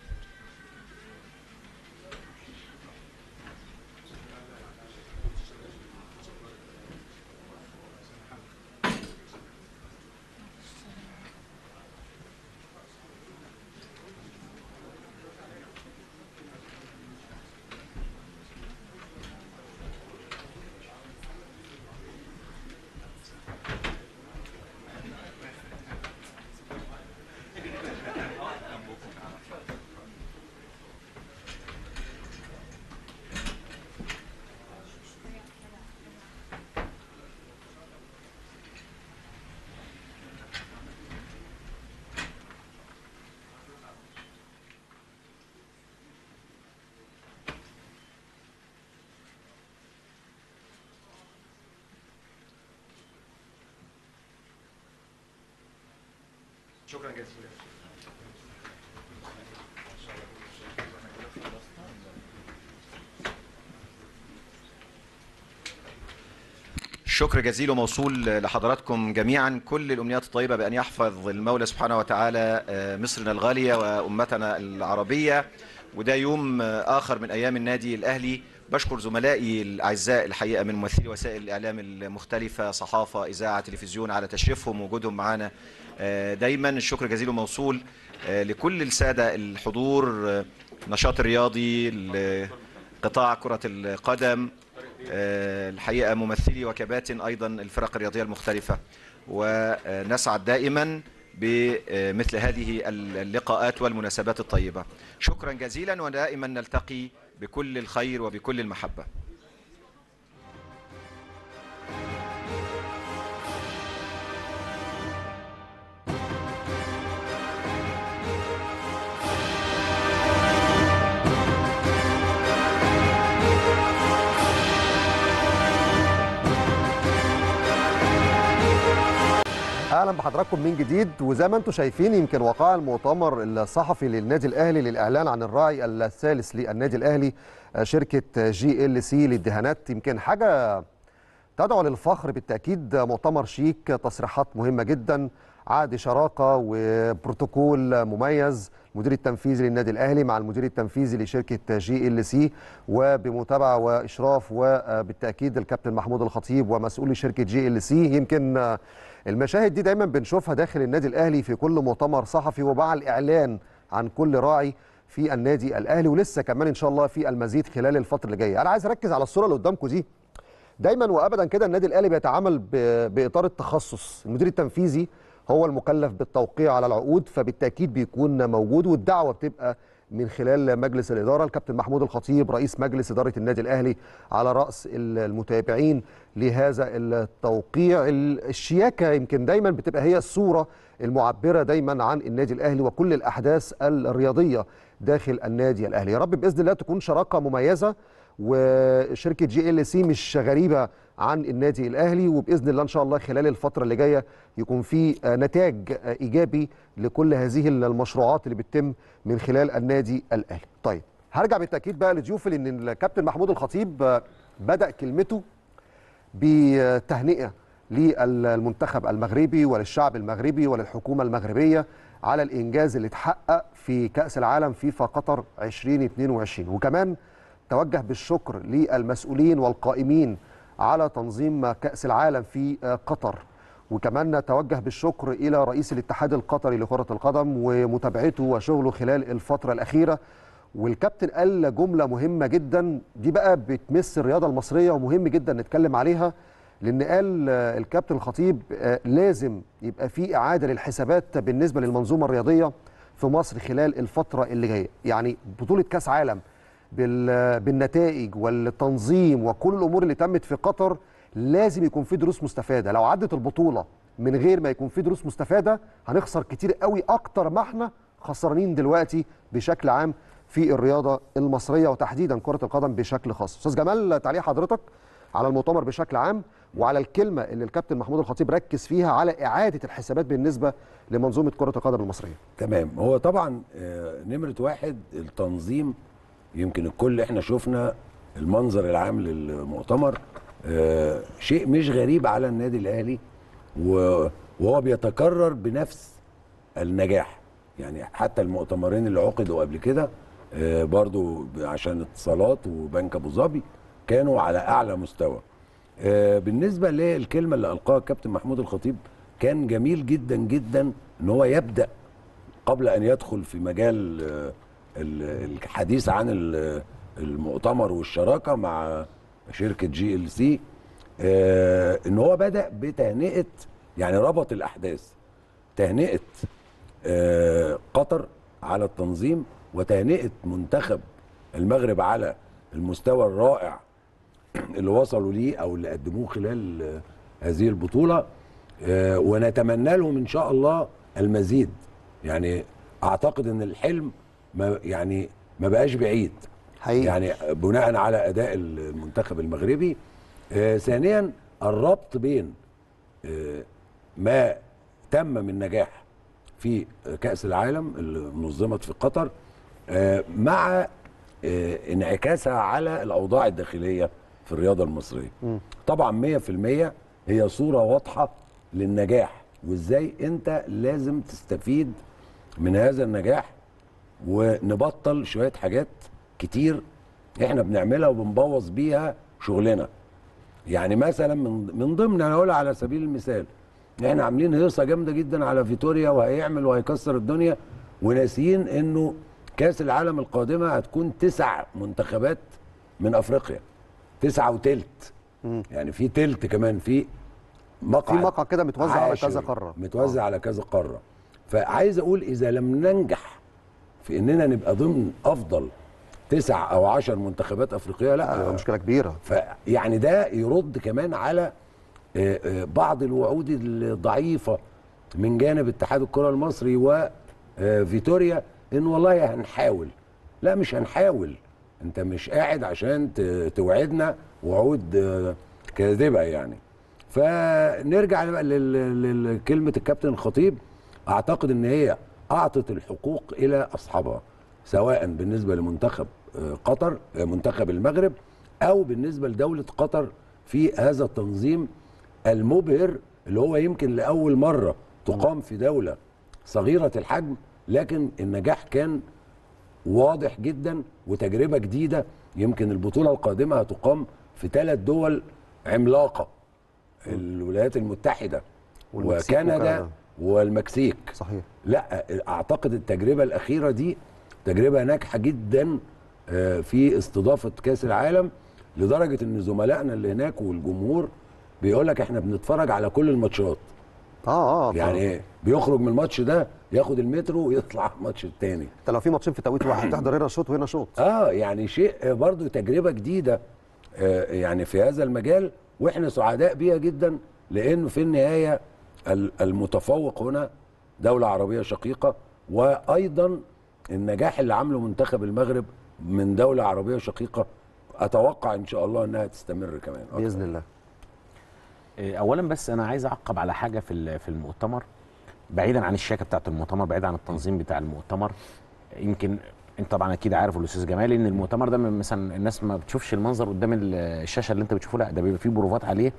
شكرا جزيلا. شكر جزيل وموصول لحضراتكم جميعا، كل الأمنيات الطيبة بأن يحفظ المولى سبحانه وتعالى مصرنا الغالية وأمتنا العربية، وده يوم آخر من أيام النادي الأهلي. بشكر زملائي الأعزاء الحقيقة من ممثلي وسائل الإعلام المختلفة، صحافة، إذاعة، تلفزيون، على تشريفهم ووجودهم معانا دايما. الشكر جزيل موصول لكل السادة الحضور، نشاط الرياضي، قطاع كرة القدم، الحقيقة ممثلي وكباتن أيضا الفرق الرياضية المختلفة، ونسعد دائما بمثل هذه اللقاءات والمناسبات الطيبة. شكرا جزيلا، ودائما نلتقي بكل الخير وبكل المحبة. اهلا بحضراتكم من جديد. وزي ما انتم شايفين يمكن وقع المؤتمر الصحفي للنادي الاهلي للاعلان عن الراعي الثالث للنادي الاهلي شركه جي ال سي للدهانات يمكن حاجه تدعو للفخر بالتاكيد. مؤتمر شيك، تصريحات مهمه جدا، عقد شراكه وبروتوكول مميز، المدير التنفيذي للنادي الاهلي مع المدير التنفيذي لشركه جي ال سي وبمتابعه واشراف وبالتاكيد الكابتن محمود الخطيب ومسؤولي شركه جي ال سي. يمكن المشاهد دي دايما بنشوفها داخل النادي الاهلي في كل مؤتمر صحفي ومع الاعلان عن كل راعي في النادي الاهلي، ولسه كمان ان شاء الله في المزيد خلال الفتره اللي جايه. انا عايز اركز على الصوره اللي قدامكم دي. دايما وابدا كده النادي الاهلي بيتعامل باطار التخصص، المدير التنفيذي هو المكلف بالتوقيع على العقود فبالتاكيد بيكون موجود، والدعوه بتبقى من خلال مجلس الاداره، الكابتن محمود الخطيب رئيس مجلس اداره النادي الاهلي على راس المتابعين لهذا التوقيع. الشياكه يمكن دايما بتبقى هي الصوره المعبره دايما عن النادي الاهلي وكل الاحداث الرياضيه داخل النادي الاهلي. يا رب باذن الله تكون شراكه مميزه، وشركه جي ال سي مش غريبه عن النادي الاهلي، وباذن الله ان شاء الله خلال الفتره اللي جايه يكون في نتاج ايجابي لكل هذه المشروعات اللي بتتم من خلال النادي الاهلي. طيب هرجع بالتاكيد بقى لضيوفي، لان الكابتن محمود الخطيب بدا كلمته بتهنئه للمنتخب المغربي وللشعب المغربي وللحكومه المغربيه على الانجاز اللي اتحقق في كاس العالم فيفا قطر ألفين واثنين وعشرين، وكمان توجه بالشكر للمسؤولين والقائمين على تنظيم كأس العالم في قطر، وكمان توجه بالشكر إلى رئيس الاتحاد القطري لكرة القدم ومتابعته وشغله خلال الفترة الأخيرة. والكابتن قال جملة مهمة جدا دي بقى بتمس الرياضة المصرية ومهم جدا نتكلم عليها، لأن قال الكابتن الخطيب لازم يبقى في إعادة للحسابات بالنسبة للمنظومة الرياضية في مصر خلال الفترة اللي جاية. يعني بطولة كأس عالم بالنتائج والتنظيم وكل الامور اللي تمت في قطر لازم يكون في دروس مستفاده، لو عدت البطوله من غير ما يكون في دروس مستفاده هنخسر كتير قوي اكتر ما احنا خسرانين دلوقتي بشكل عام في الرياضه المصريه وتحديدا كره القدم بشكل خاص. استاذ جمال، تعليق حضرتك على المؤتمر بشكل عام وعلى الكلمه اللي الكابتن محمود الخطيب ركز فيها على اعاده الحسابات بالنسبه لمنظومه كره القدم المصريه. تمام، هو طبعا نمره واحد التنظيم، يمكن الكل احنا شفنا المنظر العام للمؤتمر، اه شيء مش غريب على النادي الاهلي وهو بيتكرر بنفس النجاح. يعني حتى المؤتمرين اللي عقدوا قبل كده اه برضو عشان اتصالات وبنك ابو ظبي كانوا على اعلى مستوى. اه بالنسبه للكلمه اللي القاها الكابتن محمود الخطيب كان جميل جدا جدا ان هو يبدا قبل ان يدخل في مجال اه الحديث عن المؤتمر والشراكه مع شركه جي ال سي، ان هو بدا بتهنئه، يعني ربط الاحداث، تهنئه قطر على التنظيم وتهنئه منتخب المغرب على المستوى الرائع اللي وصلوا ليه او اللي قدموه خلال هذه البطوله، ونتمنى لهم ان شاء الله المزيد. يعني اعتقد ان الحلم ما يعني ما بقاش بعيد حقيقي، يعني بناء على اداء المنتخب المغربي. آه ثانيا الربط بين آه ما تم من نجاح في كأس العالم اللي نظمت في قطر آه مع آه انعكاسها على الاوضاع الداخليه في الرياضه المصريه. م. طبعا مية في المية هي صوره واضحه للنجاح وازاي انت لازم تستفيد من هذا النجاح ونبطل شوية حاجات كتير احنا بنعملها وبنبوظ بيها شغلنا. يعني مثلا من من ضمن انا اقول على سبيل المثال احنا عاملين هيصه جامده جدا على فيتوريا وهيعمل وهيكسر الدنيا، وناسيين انه كاس العالم القادمه هتكون تسع منتخبات من افريقيا، تسعة وتلت يعني في تلت كمان في مقعد في مقعد كده متوزع على كذا قاره متوزع أوه. على كذا قاره. فعايز اقول اذا لم ننجح في اننا نبقى ضمن افضل تسع او عشر منتخبات افريقيه لا آه. مشكله كبيره. فيعني ده يرد كمان على بعض الوعود الضعيفه من جانب اتحاد الكره المصري وفيتوريا ان والله هنحاول. لا مش هنحاول، انت مش قاعد عشان توعدنا وعود كاذبه يعني. فنرجع بقى لكلمه الكابتن الخطيب، اعتقد ان هي اعطت الحقوق الى اصحابها سواء بالنسبه لمنتخب قطر منتخب المغرب او بالنسبه لدوله قطر في هذا التنظيم المبهر اللي هو يمكن لاول مره تقام في دوله صغيره الحجم، لكن النجاح كان واضح جدا وتجربه جديده. يمكن البطوله القادمه هتقام في ثلاث دول عملاقه، الولايات المتحده وكندا وكندا والمكسيك. صحيح. لا اعتقد التجربه الاخيره دي تجربه ناجحه جدا في استضافه كاس العالم، لدرجه ان زملائنا اللي هناك والجمهور بيقول لك احنا بنتفرج على كل الماتشات. اه اه يعني بيخرج من الماتش ده ياخد المترو ويطلع الماتش الثاني. انت لو في ماتشين في توقيت واحد تحضر هنا شوط وهنا شوط. اه يعني شيء برضو تجربه جديده يعني في هذا المجال، واحنا سعداء بيها جدا لانه في النهايه المتفوق هنا دوله عربيه شقيقه، وايضا النجاح اللي عمله منتخب المغرب من دوله عربيه شقيقه اتوقع ان شاء الله انها تستمر كمان أكثر. باذن الله. اولا بس انا عايز اعقب على حاجه في في المؤتمر، بعيدا عن الشياكه بتاعه المؤتمر، بعيدا عن التنظيم بتاع المؤتمر. يمكن انت طبعا اكيد عارف الاستاذ جمال ان المؤتمر ده مثلا الناس ما بتشوفش المنظر قدام الشاشه اللي انت بتشوفه، لا ده بيبقى فيه بروفات عليه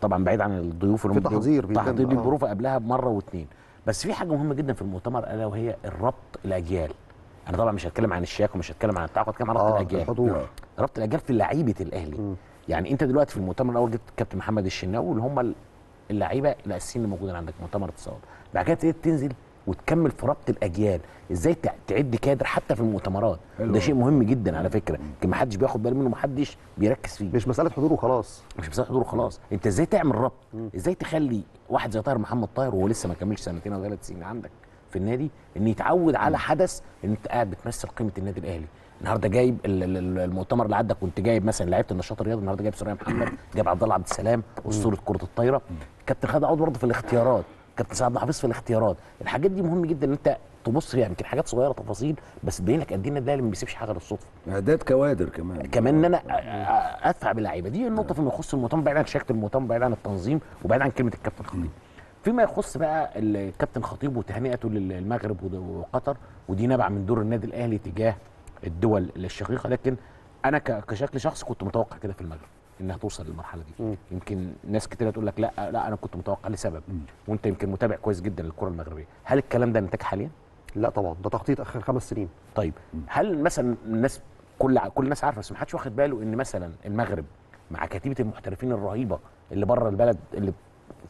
طبعا، بعيد عن الضيوف اللي هم في تحضير تحضير البروفه قبلها بمره واثنين. بس في حاجه مهمه جدا في المؤتمر الا وهي الربط الاجيال. انا طبعا مش هتكلم عن الشياكه ومش هتكلم عن التعاقد، هتكلم عن ربط آه الاجيال. ربط الاجيال في لعيبه الاهلي. م. يعني انت دلوقتي في المؤتمر الاول جبت كابتن محمد الشناوي اللي هم اللعيبه الاساسيين اللي موجودين عندك مؤتمر اتصالات، بعد كده تبتدي تنزل وتكمل في ربط الاجيال، ازاي تعد كادر حتى في المؤتمرات. ده شيء مهم جدا على فكره، ما حدش بياخد باله منه، ما حدش بيركز فيه. مش مساله حضور وخلاص، مش مساله حضور وخلاص، انت ازاي تعمل ربط، ازاي تخلي واحد زي طاهر محمد طاهر وهو لسه ما كملش سنتين او ثلاث سنين عندك في النادي ان يتعود على حدث ان انت قاعد بتمثل قيمه النادي الاهلي. النهارده جايب المؤتمر اللي عدى كنت جايب مثلا لعيبه النشاط الرياضي، النهارده جايب سوريا محمد، جايب عبد الله عبد السلام اسطوره كره الطايره، كابتن خالد العوضي برضه في الاختيارات، كابتن سعد الحفيظ في الاختيارات. الحاجات دي مهم جدا ان انت تبص فيها، يمكن حاجات صغيره تفاصيل بس تبين لك قد ايه النادي ما بيسيبش حاجه للصدفه. اعداد كوادر كمان كمان ان انا ادفع باللعيبه دي. النقطه فيما يخص المؤتمر بعيد عن شياكه المؤتمر، بعيد عن التنظيم، وبعيد عن كلمه الكابتن خطيب. فيما يخص بقى الكابتن خطيب وتهنئته للمغرب وقطر، ودي نبع من دور النادي الاهلي تجاه الدول الشقيقه، لكن انا كشكل شخص كنت متوقع كده في المغرب انها توصل للمرحله دي. م. يمكن ناس كتير تقول لك لا لا انا كنت متوقع لسبب، م. وانت يمكن متابع كويس جدا للكره المغربيه، هل الكلام ده نتاج حاليا؟ لا طبعا، ده تخطيط اخر خمس سنين. طيب م. هل مثلا الناس كل كل الناس عارفه بس ما حدش واخد باله ان مثلا المغرب مع كتيبه المحترفين الرهيبه اللي بره البلد اللي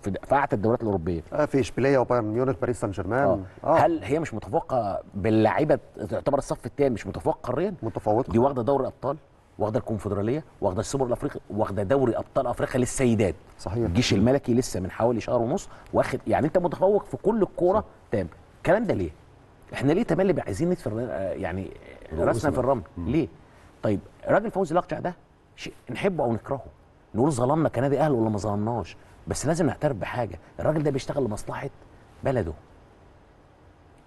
في قاعه الدورات الاوروبيه اه في اشبيليه وبايرن ميونخ باريس سان جيرمان، آه. هل هي مش متفوقه باللعيبه تعتبر الصف الثاني مش متفوقه قاريا؟ متفوقه، دي واخده دوري ابطال، واخده الكونفدراليه، واخده السوبر الافريقي، واخده دوري ابطال افريقيا للسيدات. صحيح. الجيش الملكي لسه من حوالي شهر ونص واخد، يعني انت متفوق في كل الكوره تمام. الكلام ده ليه؟ احنا ليه تملي عايزين ندفن يعني راسنا في الرمل؟ م. ليه؟ طيب راجل فوزي لقجع ده شيء نحبه او نكرهه، نقول ظلمنا كنادي اهلي ولا ما ظلمناش، بس لازم نعترف بحاجه، الراجل ده بيشتغل لمصلحه بلده.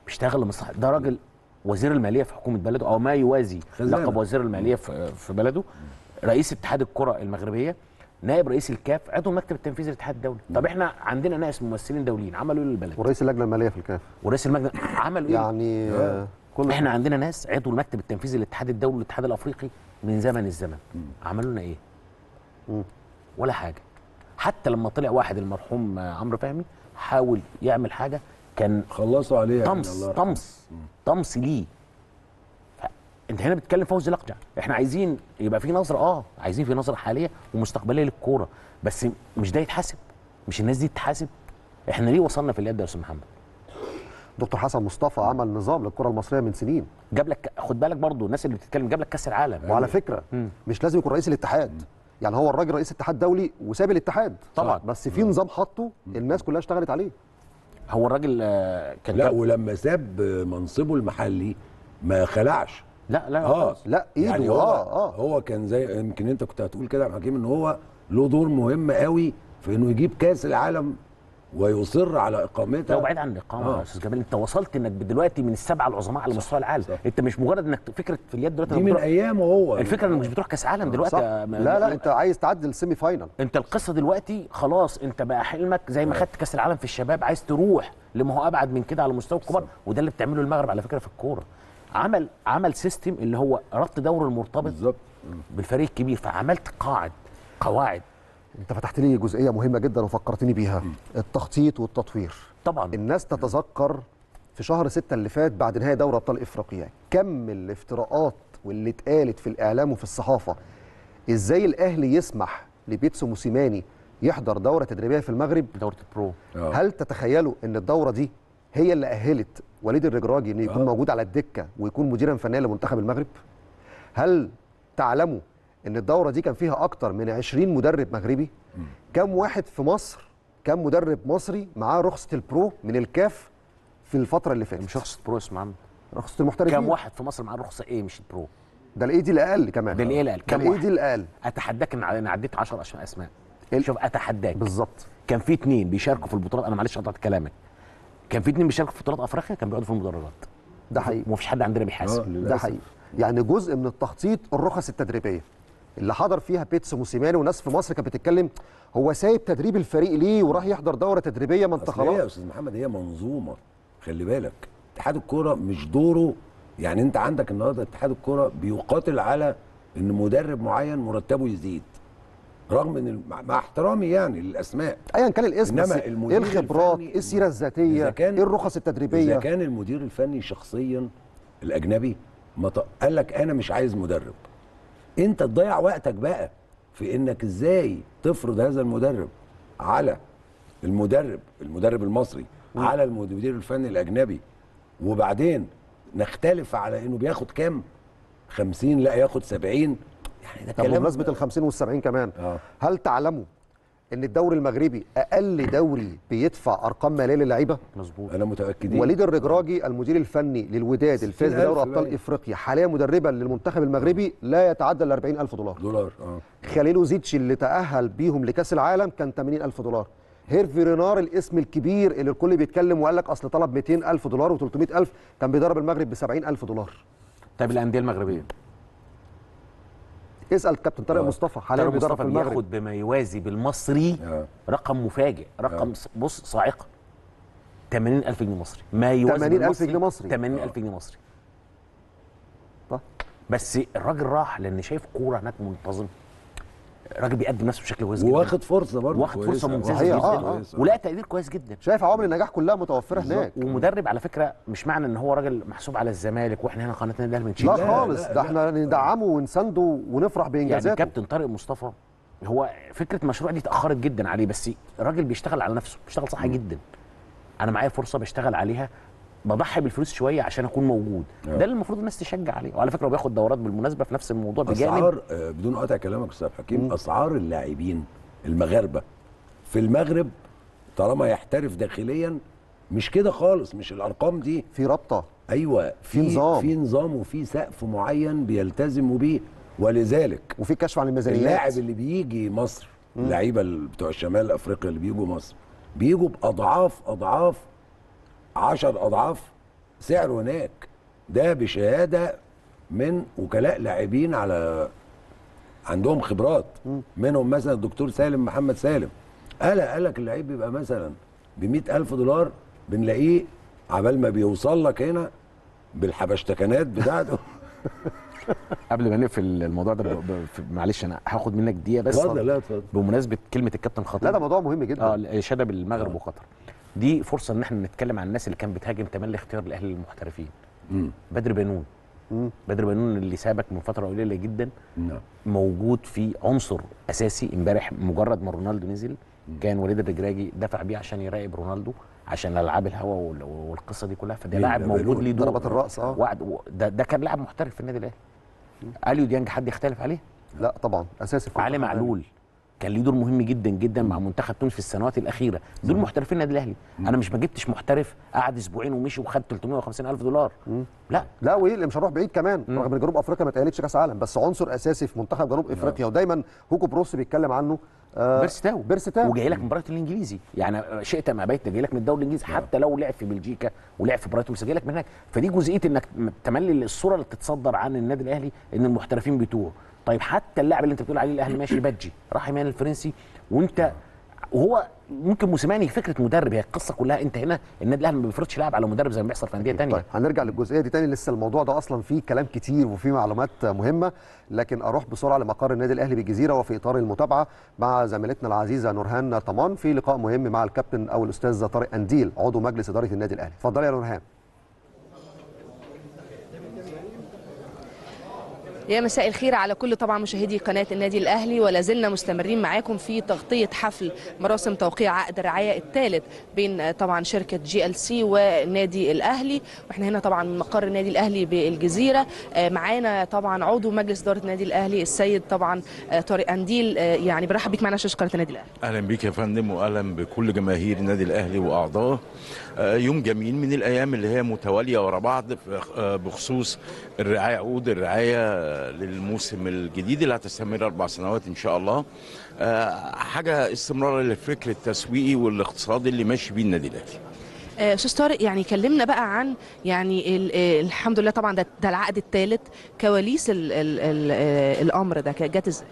بيشتغل لمصلحه، ده راجل وزير الماليه في حكومه بلده او ما يوازي لقب وزير الماليه في في بلده، رئيس اتحاد الكره المغربيه، نائب رئيس الكاف، عضو المكتب التنفيذي للاتحاد الدولي. طب احنا عندنا ناس ممثلين دوليين عملوا ايه للبلد؟ ورئيس اللجنه الماليه في الكاف ورئيس المجلس عملوا ايه؟ يعني آه. كل احنا عندنا ناس عضو المكتب التنفيذي للاتحاد الدولي والاتحاد الافريقي من زمن الزمن، عملوا لنا ايه؟ م. ولا حاجه. حتى لما طلع واحد المرحوم عمرو فهمي حاول يعمل حاجه كان خلصوا عليه طمس طمس طمس ليه. انت هنا بتتكلم فوزي لقجع، احنا عايزين يبقى في نظره، اه عايزين في نظره حاليه ومستقبليه للكوره، بس مش ده يتحاسب، مش الناس دي تتحاسب. احنا ليه وصلنا في اليد ده يا استاذ محمد؟ دكتور حسن مصطفى عمل نظام للكره المصريه من سنين، جاب لك خد بالك برضه الناس اللي بتتكلم، جاب لك كاس العالم. وعلى فكره مم. مش لازم يكون رئيس الاتحاد، يعني هو الراجل رئيس اتحاد دولي وساب الاتحاد طبعا، بس في نظام حطه الناس كلها اشتغلت عليه. هو الراجل كان لا، ولما ساب منصبه المحلي ما خلعش، لا لا اه لا ايده يعني هو اه هو كان زي يمكن انت كنت هتقول كده يا عبد الحكيم ان هو له دور مهم قوي في انه يجيب كاس العالم ويصر على اقامتها. لو بعيد عن الاقامه يا استاذ جمال، انت وصلت انك دلوقتي من السبعه العظماء على مستوى العالم. صح. انت مش مجرد انك فكره في اليد دلوقتي دي من ايامه هو الفكره انك مش بتروح كاس عالم دلوقتي. لا لا، انت عايز تعدي السيمي فاينال. انت القصه دلوقتي خلاص، انت بقى حلمك زي ما خدت كاس العالم في الشباب عايز تروح لما هو ابعد من كده على مستوى الكبار. وده اللي بتعمله المغرب على فكره في الكوره، عمل عمل سيستم اللي هو ربط دوره المرتبط بالظبط بالفريق الكبير، فعملت قاعد قواعد. انت فتحت لي جزئيه مهمه جدا وفكرتني بيها، التخطيط والتطوير. طبعا الناس تتذكر في شهر ستة اللي فات بعد نهايه دوري ابطال افريقيا كم الافتراءات واللي اتقالت في الاعلام وفي الصحافه. ازاي الاهلي يسمح لبيتسو موسيماني يحضر دوره تدريبيه في المغرب، دوره البرو؟ أوه. هل تتخيلوا ان الدوره دي هي اللي اهلت وليد الرجراجي انه يكون أوه. موجود على الدكه ويكون مديرا فنيا لمنتخب المغرب؟ هل تعلموا ان الدوره دي كان فيها اكتر من عشرين مدرب مغربي؟ كم واحد في مصر، كم مدرب مصري معاه رخصه البرو من الكاف في الفتره اللي فاتت؟ مش رخصه برو، اسمع، رخصه المحترفين. كم واحد في مصر معاه رخصه ايه مش البرو؟ ده الايه دي الاقل كمان، ده الايه الاقل، كم واحد؟ الايه دي الاقل. اتحداك ان انا عديت عشرة اسماء. شوف اتحداك بالظبط. كان في اثنين بيشاركوا في البطولات، انا معلش قطعت كلامك، كان في اثنين بيشاركوا في بطولات افريقيا كان بيقعدوا في المدرجات. ده حقيقي، ومفيش حد عندنا بيحاسب. ده حقيقي. يعني جزء من التخطيط الرخص التدريبيه اللي حضر فيها بيتسو موسيماني، وناس في مصر كانت بتتكلم هو سايب تدريب الفريق ليه وراح يحضر دوره تدريبيه. ما انت خلاص يا استاذ محمد، هي منظومه، خلي بالك. اتحاد الكوره مش دوره، يعني انت عندك النهارده اتحاد الكوره بيقاتل على ان مدرب معين مرتبه يزيد، رغم ان مع احترامي يعني للاسماء ايا كان الاسم، انما المدير، الخبرات، السيره الذاتيه، الرخص التدريبيه. اذا كان المدير الفني شخصيا الاجنبي قال لك انا مش عايز مدرب، انت تضيع وقتك بقى في انك ازاي تفرض هذا المدرب على المدرب المدرب المصري مم. على المدير الفني الاجنبي، وبعدين نختلف على انه بياخد كام، خمسين لا ياخد سبعين، يعني ده كلام. بمناسبه ال خمسين وال سبعين كمان، آه. هل تعلموا ان الدوري المغربي اقل دوري بيدفع ارقام ماليه للعيبه؟ مظبوط، انا متاكدين. وليد الرجراجي المدير الفني للوداد الفائز بدوري ابطال افريقيا، حاليا مدربا للمنتخب المغربي، لا يتعدى ال أربعين ألف دولار. دولار اه خليل زيتش اللي تاهل بيهم لكاس العالم كان ثمانين ألف دولار. هيرفي رينار الاسم الكبير اللي الكل بيتكلم وقال لك اصل طلب مئتين ألف دولار وثلاثمئة ألف، كان بيدرب المغرب ب سبعين ألف دولار. طب الانديه المغربيه؟ اسال كابتن طارق مصطفى، حاليا بيدرب في المغرب، بياخد بما يوازي بالمصري أوه. رقم مفاجئ، رقم أوه. بص صاعقه، ثمانين ألف جنيه مصري، ما يوازي ثمانين ألف جنيه مصري، ثمانين ألف جنيه مصري. طيب بس الراجل راح لان شايف كوره هناك منتظم، الراجل بيقدم نفسه بشكل كويس جدا، واخد فرصه برضه، واخد فرصه ممتازه جدا، آه. ولا تقدير كويس جدا، شايف عوامل النجاح كلها متوفره هناك. ومدرب على فكره مش معنى ان هو راجل محسوب على الزمالك واحنا هنا قناتنا ده بنشيل، لا خالص، ده احنا ندعمه ونسنده ونفرح بانجازاته. يعني كابتن طارق مصطفى هو فكره المشروع دي اتاخرت جدا عليه، بس الراجل بيشتغل على نفسه، بيشتغل صح جدا. انا معايا فرصه بشتغل عليها، بضحي بالفلوس شويه عشان اكون موجود، ده اللي المفروض الناس تشجع عليه. وعلى فكره هو بياخد دورات بالمناسبه في نفس الموضوع بجانب. اسعار، بدون قطع كلامك يا استاذ حكيم، اسعار اللاعبين المغاربه في المغرب طالما يحترف داخليا مش كده خالص، مش الارقام دي، في رابطه، ايوه، في نظام، في نظام وفي سقف معين بيلتزموا بيه، ولذلك وفي كشف عن الميزانيات. اللاعب اللي بيجي مصر، اللعيبه بتوع شمال افريقيا اللي بيجوا مصر بيجوا باضعاف اضعاف عشر أضعاف سعر هناك، ده بشهادة من وكلاء لاعبين على عندهم خبرات، منهم مثلا الدكتور سالم محمد سالم، قال قال لك اللعيب بيبقى مثلا ب مئة ألف دولار، بنلاقيه عبال ما بيوصل لك هنا بالحبشتكنات بتاعته. قبل ما نقفل الموضوع ده، معلش انا هاخد منك دقيقة بس. اتفضل. لا اتفضل. بمناسبة كلمة الكابتن خطيب، لا ده موضوع مهم جدا، اه الإشادة بالمغرب وقطر، دي فرصه ان احنا نتكلم عن الناس اللي كانت بتهاجم تملي اختيار الاهلي للمحترفين. بدر بنون، بدر بنون اللي سابك من فتره قليله جدا، مم. موجود في عنصر اساسي امبارح. مجرد ما رونالدو نزل مم. كان وليد الرجراجي دفع بيه عشان يراقب رونالدو عشان العاب الهوا والقصه دي كلها، فده لاعب موجود ليه دور. ضربات الراس اه ده, ده كان لاعب محترف في النادي الاهلي. اليو ديانج حد يختلف عليه؟ لا طبعا اساسي. علي معلول كان ليه دور مهم جدا جدا مع منتخب تونس في السنوات الاخيره. دول محترفين النادي الاهلي. انا مش ما جبتش محترف قعد اسبوعين ومشي وخد ثلاثمائة وخمسين الف دولار. مم. لا لا وايه اللي مش هنروح بعيد كمان. مم. رغم ان جنوب افريقيا ما تأهلتش كاس عالم، بس عنصر اساسي في منتخب جنوب افريقيا. مم. ودايما هوكو بروس بيتكلم عنه. آه بيرستاو بيرستاو وجاي لك مباراه الانجليزي، يعني شئت ام ابيت جاي لك من الدوري الانجليزي. مم. حتى لو لعب في بلجيكا ولعب في برايتون جاي لك من هناك. فدي جزئيه انك تملي الصوره اللي بتتصدر عن النادي الاهلي ان المحترفين بتوعه. طيب حتى اللاعب اللي انت بتقول عليه الاهلي ماشي بدجي راح يمين الفرنسي، وانت وهو ممكن موسيماني فكره مدرب، هي القصه كلها. انت هنا النادي الاهلي ما بيفرضش لاعب على مدرب زي ما بيحصل في انديه ثانيه. طيب هنرجع للجزئيه دي ثاني، لسه الموضوع ده اصلا فيه كلام كتير وفيه معلومات مهمه، لكن اروح بسرعه لمقر النادي الاهلي بالجزيره وفي اطار المتابعه مع زميلتنا العزيزه نورهان طمان في لقاء مهم مع الكابتن او الاستاذ طارق قنديل عضو مجلس اداره النادي الاهلي. اتفضلي يا نورهان. يا مساء الخير على كل طبعا مشاهدي قناة النادي الأهلي، ولا زلنا مستمرين معاكم في تغطية حفل مراسم توقيع عقد الرعاية الثالث بين طبعا شركة جي ال سي والنادي الأهلي، واحنا هنا طبعا من مقر النادي الأهلي بالجزيرة. معانا طبعا عضو مجلس إدارة النادي الأهلي السيد طبعا طارق قنديل، يعني برحب بيك معنا شاشة قناة النادي الأهلي. أهلا بيك يا فندم، وأهلا بكل جماهير النادي الأهلي وأعضائه. يوم جميل من الأيام اللي هي متوالية ورا بعض بخصوص الرعاية، عقود الرعاية للموسم الجديد اللي هتستمر اربع سنوات ان شاء الله. أه حاجه استمرار للفكر التسويقي والاقتصادي اللي ماشي بيه النادي الاهلي. استاذ طارق، يعني كلمنا بقى عن يعني الحمد لله طبعا ده, ده العقد الثالث، كواليس ال ال ال الامر ده جت ازاي؟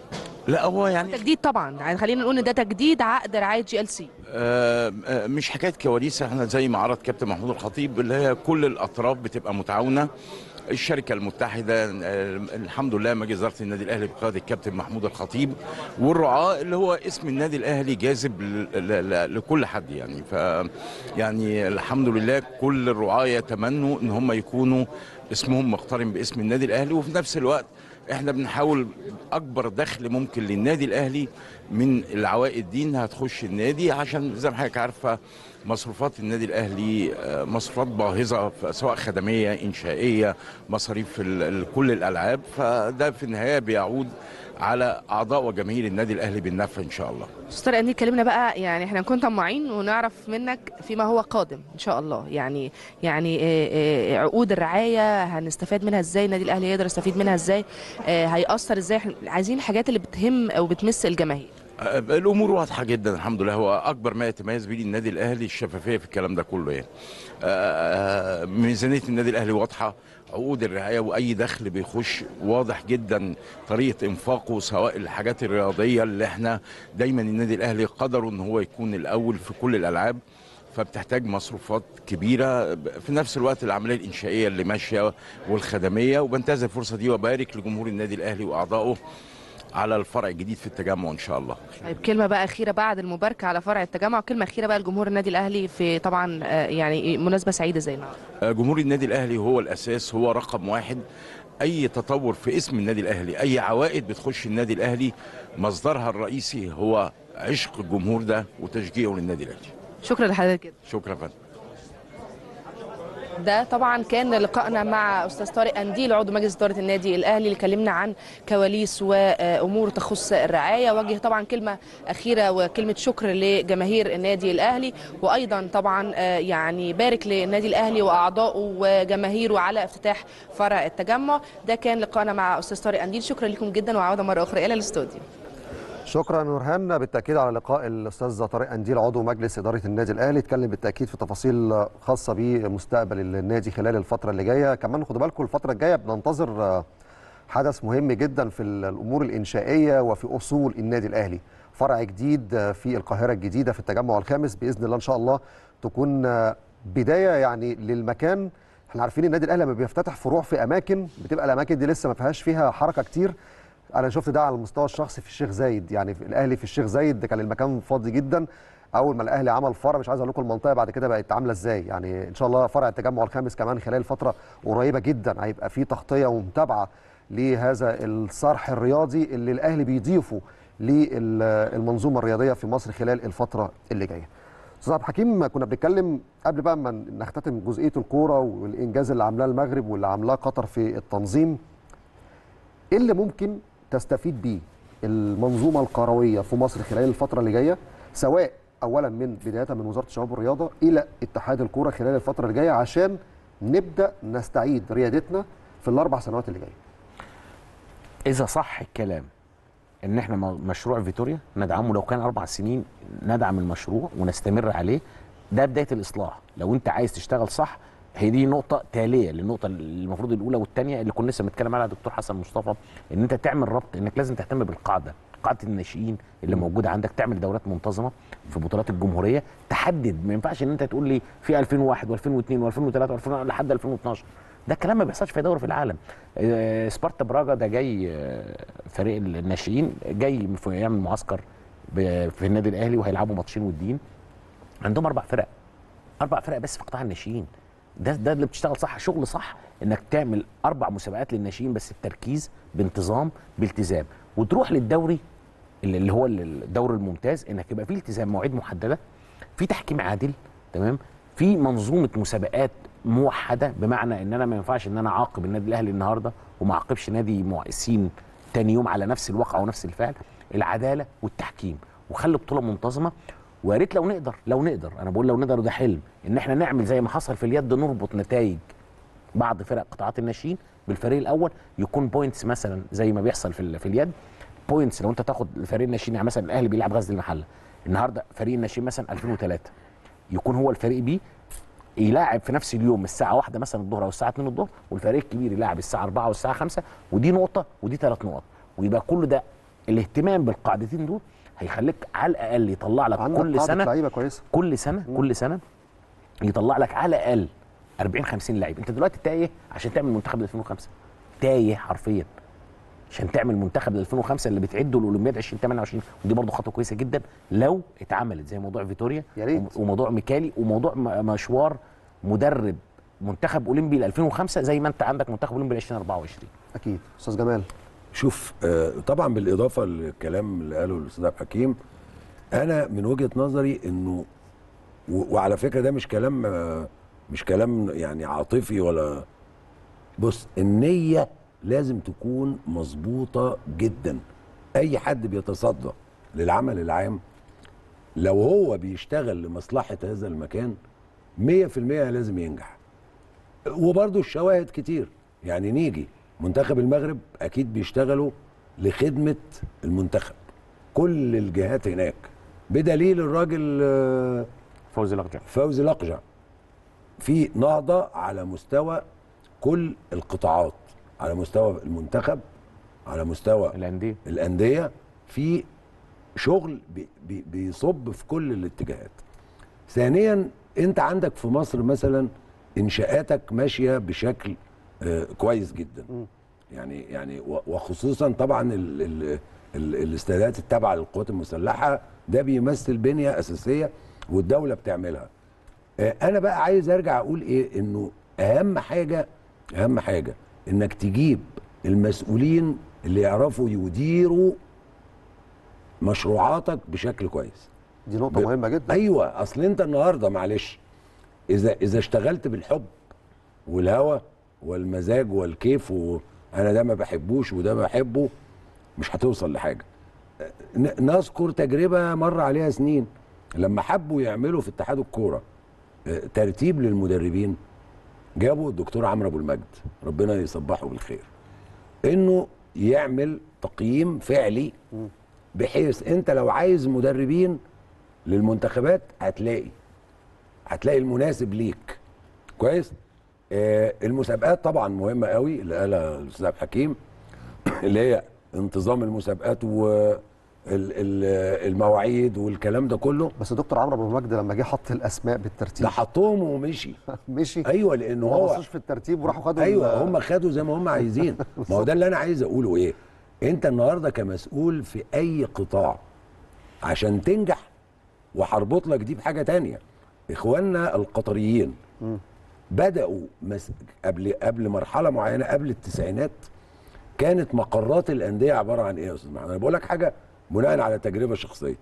لا هو يعني تجديد طبعا، يعني خلينا نقول ان ده تجديد عقد رعايه جي ال سي. آه مش حكايه كواليس، احنا زي ما عرض كابتن محمود الخطيب اللي هي كل الاطراف بتبقى متعاونه. الشركة المتحدة، الحمد لله مجلس إدارة النادي الأهلي بقيادة الكابتن محمود الخطيب، والرعاة اللي هو اسم النادي الأهلي جاذب لكل حد، يعني ف يعني الحمد لله كل الرعاة يتمنوا إن هم يكونوا اسمهم مقترن باسم النادي الأهلي، وفي نفس الوقت احنا بنحاول اكبر دخل ممكن للنادي الاهلي من العوائد دي هتخش النادي، عشان زي ما حضرتك عارفه مصروفات النادي الاهلي مصروفات باهظه سواء خدميه انشائيه مصاريف كل الالعاب، فده في النهايه بيعود على اعضاء وجماهير النادي الاهلي بالنفع ان شاء الله. استاذ طارق قنديل كلمنا بقى، يعني احنا نكون طماعين ونعرف منك فيما هو قادم ان شاء الله، يعني يعني عقود الرعايه هنستفاد منها ازاي، النادي الاهلي يقدر يستفيد منها ازاي، هيأثر ازاي، عايزين الحاجات اللي بتهم او بتمس الجماهير. الامور واضحه جدا الحمد لله، هو اكبر ما يتميز به النادي الاهلي الشفافيه في الكلام ده كله، يعني ميزانيه النادي الاهلي واضحه، عقود الرعايه واي دخل بيخش واضح جدا، طريقه انفاقه سواء الحاجات الرياضيه اللي احنا دايما النادي الاهلي قدره ان هو يكون الاول في كل الالعاب، فبتحتاج مصروفات كبيره، في نفس الوقت العمليه الانشائيه اللي ماشيه والخدميه. وبنتهز الفرصه دي وبارك لجمهور النادي الاهلي واعضائه على الفرع الجديد في التجمع ان شاء الله. طيب كلمه بقى اخيره بعد المباركه على فرع التجمع، كلمه اخيره بقى لجمهور النادي الاهلي في طبعا يعني مناسبه سعيده زي النهارده. جمهور النادي الاهلي هو الاساس، هو رقم واحد، اي تطور في اسم النادي الاهلي، اي عوائد بتخش النادي الاهلي مصدرها الرئيسي هو عشق الجمهور ده وتشجيعه للنادي الاهلي. شكرا لحضرتك جدا. شكرا فندم. ده طبعا كان لقائنا مع استاذ طارق قنديل عضو مجلس اداره النادي الاهلي اللي كلمنا عن كواليس وامور تخص الرعايه. وجه طبعا كلمه اخيره وكلمه شكر لجماهير النادي الاهلي، وايضا طبعا يعني بارك للنادي الاهلي واعضائه وجماهيره على افتتاح فرع التجمع. ده كان لقائنا مع استاذ طارق قنديل، شكرا لكم جدا وعوده مره اخرى الى الاستوديو. شكرا نورهان، بالتاكيد على لقاء الاستاذ طارق قنديل عضو مجلس اداره النادي الاهلي، اتكلم بالتاكيد في تفاصيل خاصه بمستقبل النادي خلال الفتره اللي جايه. كمان خدوا بالكم الفتره الجايه بننتظر حدث مهم جدا في الامور الانشائيه وفي اصول النادي الاهلي، فرع جديد في القاهره الجديده في التجمع الخامس باذن الله، ان شاء الله تكون بدايه يعني للمكان. احنا عارفين النادي الاهلي لما بيفتتح فروع في اماكن بتبقى الاماكن دي لسه ما فيهاش فيها حركه كتير. أنا شفت ده على المستوى الشخصي في الشيخ زايد، يعني في الأهلي في الشيخ زايد ده كان المكان فاضي جدا، أول ما الأهلي عمل فرع مش عايز أقول لكم المنطقة بعد كده بقت عاملة إزاي. يعني إن شاء الله فرع التجمع الخامس كمان خلال فترة قريبة جدا هيبقى فيه تغطية ومتابعة لهذا الصرح الرياضي اللي الأهلي بيضيفه للمنظومة الرياضية في مصر خلال الفترة اللي جاية. أستاذ عبد الحكيم، كنا بنتكلم قبل بقى ما نختتم جزئية الكورة والإنجاز اللي عاملاه المغرب واللي عاملاه قطر في التنظيم، إيه اللي ممكن تستفيد بيه المنظومه القرويه في مصر خلال الفتره اللي جايه، سواء اولا من بدايه من وزاره الشباب والرياضه الى اتحاد الكوره خلال الفتره اللي جايه، عشان نبدا نستعيد ريادتنا في الاربع سنوات اللي جايه. اذا صح الكلام ان احنا مشروع فيتوريا ندعمه، لو كان اربع سنين ندعم المشروع ونستمر عليه، ده بدايه الاصلاح. لو انت عايز تشتغل صح، هي دي نقطه تاليه للنقطه المفروض الاولى والثانيه اللي كنا لسه بنتكلم عليها دكتور حسن مصطفى، ان انت تعمل ربط، انك لازم تهتم بالقاعده، قاعده الناشئين اللي موجوده عندك، تعمل دورات منتظمه في بطولات الجمهوريه، تحدد. ما ينفعش ان انت تقول لي في ألفين وواحد وألفين واثنين وألفين وثلاثة لحد ألفين واثناشر، ده الكلام ما بيحصلش في اي دوري في العالم. سبارتا براجا ده جاي فريق الناشئين، جاي يعمل معسكر في النادي الاهلي وهيلعبوا ماتشين ودين، عندهم اربع فرق، اربع فرق بس في قطاع الناشئين. ده ده اللي بتشتغل صح، شغل صح، انك تعمل اربع مسابقات للناشئين بس بتركيز، بانتظام، بالتزام، وتروح للدوري اللي هو الدوري الممتاز، انك يبقى فيه التزام، مواعيد محدده، في تحكيم عادل، تمام، في منظومه مسابقات موحده، بمعنى ان انا ما ينفعش ان انا اعاقب النادي الاهلي النهارده وما اعاقبش نادي سين ثاني يوم على نفس الواقع ونفس الفعل. العداله والتحكيم، وخلي بطوله منتظمه. ويا ريت لو نقدر، لو نقدر، انا بقول لو نقدر، وده حلم، ان احنا نعمل زي ما حصل في اليد، نربط نتائج بعض فرق قطاعات الناشئين بالفريق الاول، يكون بوينتس مثلا زي ما بيحصل في في اليد، بوينتس. لو انت تاخد فريق الناشئين، يعني مثلا الاهلي بيلعب غزل المحله النهارده، فريق الناشئين مثلا ألفين وثلاثة، يكون هو الفريق بيه يلاعب في نفس اليوم الساعه واحدة مثلا الظهر او الساعه اتنين الظهر، والفريق الكبير يلاعب الساعه أربعة والساعه خمسة، ودي نقطه ودي ثلاث نقط، ويبقى كل ده الاهتمام بالقاعدتين دول هيخليك على الاقل يطلع لك كل سنه كل سنه كل سنه يطلع لك على الاقل أربعين خمسين لعيب. انت دلوقتي تايه عشان تعمل منتخب ألفين وخمسة، تايه حرفيا عشان تعمل منتخب ألفين وخمسة اللي بتعده الاولمبياد ألفين وثمانية وعشرين، ودي برضه خطوه كويسه جدا لو اتعملت زي موضوع فيتوريا وموضوع ميكالي وموضوع مشوار مدرب منتخب اولمبي ل ألفين وخمسة، زي ما انت عندك منتخب اولمبي ل ألفين وأربعة وعشرين. اكيد استاذ جمال. شوف طبعا بالاضافه للكلام اللي قاله الاستاذ عبد الحكيم، انا من وجهه نظري انه، وعلى فكره ده مش كلام مش كلام يعني عاطفي ولا، بص، النيه لازم تكون مظبوطه جدا. اي حد بيتصدى للعمل العام لو هو بيشتغل لمصلحه هذا المكان مية في المية لازم ينجح، وبرده الشواهد كتير. يعني نيجي منتخب المغرب اكيد بيشتغلوا لخدمه المنتخب، كل الجهات هناك، بدليل الراجل فوزي لقجع. فوزي لقجع في نهضه على مستوى كل القطاعات، على مستوى المنتخب، على مستوى الانديه الانديه في شغل بي بي بيصب في كل الاتجاهات. ثانيا، انت عندك في مصر مثلا انشاءاتك ماشيه بشكل آه كويس جدا، يعني يعني وخصوصا طبعا الاستادات التابعه للقوات المسلحه، ده بيمثل بنيه اساسيه والدوله بتعملها. آه انا بقى عايز ارجع اقول ايه، انه اهم حاجه اهم حاجه انك تجيب المسؤولين اللي يعرفوا يديروا مشروعاتك بشكل كويس. دي نقطه ب... مهمه جدا. ايوه، اصل انت النهارده معلش، اذا اذا اشتغلت بالحب والهوى والمزاج والكيف، وانا ده ما بحبوش وده بحبه، مش هتوصل لحاجه. نذكر تجربه مر عليها سنين، لما حبوا يعملوا في اتحاد الكوره ترتيب للمدربين، جابوا الدكتور عمرو ابو المجد ربنا يصبحه بالخير، انه يعمل تقييم فعلي، بحيث انت لو عايز مدربين للمنتخبات هتلاقي هتلاقي المناسب ليك كويس. المسابقات طبعا مهمه قوي اللي قالها الاستاذ عبد الحكيم، اللي هي انتظام المسابقات والمواعيد والكلام ده كله. بس الدكتور عمرو ابو المجد لما جه حط الاسماء بالترتيب، ده حطهم ومشي مشي. ايوه، لانه هو ما بصش في الترتيب وراحوا خدوا. ايوه، هم خدوا زي ما هم عايزين. ما هو ده اللي انا عايز اقوله. ايه، انت النهارده كمسؤول في اي قطاع عشان تنجح، وهربط لك دي بحاجه ثانيه، اخواننا القطريين بدأوا مس... قبل قبل مرحلة معينة، قبل التسعينات، كانت مقرات الأندية عبارة عن إيه يا أستاذ محمد؟ أنا بقول لك حاجة بناء على تجربة شخصية.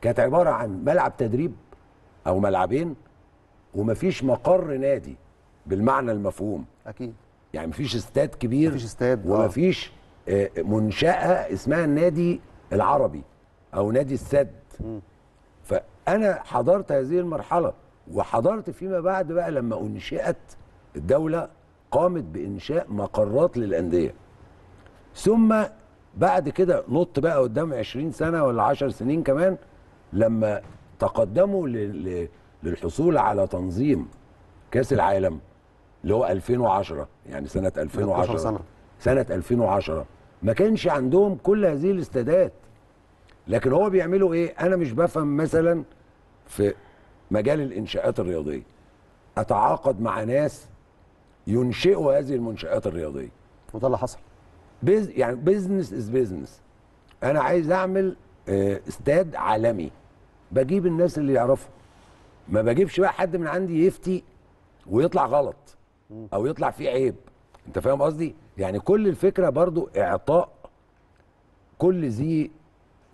كانت عبارة عن ملعب تدريب أو ملعبين، ومفيش مقر نادي بالمعنى المفهوم. أكيد. يعني مفيش استاد كبير، مفيش استاد، ومفيش منشأة اسمها النادي العربي أو نادي السد. فأنا حضرت هذه المرحلة وحضرت فيما بعد بقى لما أنشئت الدولة، قامت بإنشاء مقرات للأندية. ثم بعد كده نط بقى قدام عشرين سنة ولا عشر سنين كمان، لما تقدموا للحصول على تنظيم كأس العالم اللي هو ألفين وعشرة، يعني سنة ألفين وعشرة سنة. سنة ألفين وعشرة ما كانش عندهم كل هذه الاستادات. لكن هو بيعملوا ايه؟ انا مش بفهم مثلا في مجال الانشاءات الرياضية، اتعاقد مع ناس ينشئوا هذه المنشآت الرياضية، وده اللي حصل. بيز يعني بيزنس از بيزنس. انا عايز اعمل استاد عالمي، بجيب الناس اللي يعرفوا، ما بجيبش بقى حد من عندي يفتي ويطلع غلط او يطلع فيه عيب. انت فاهم قصدي؟ يعني كل الفكره برضو اعطاء كل ذي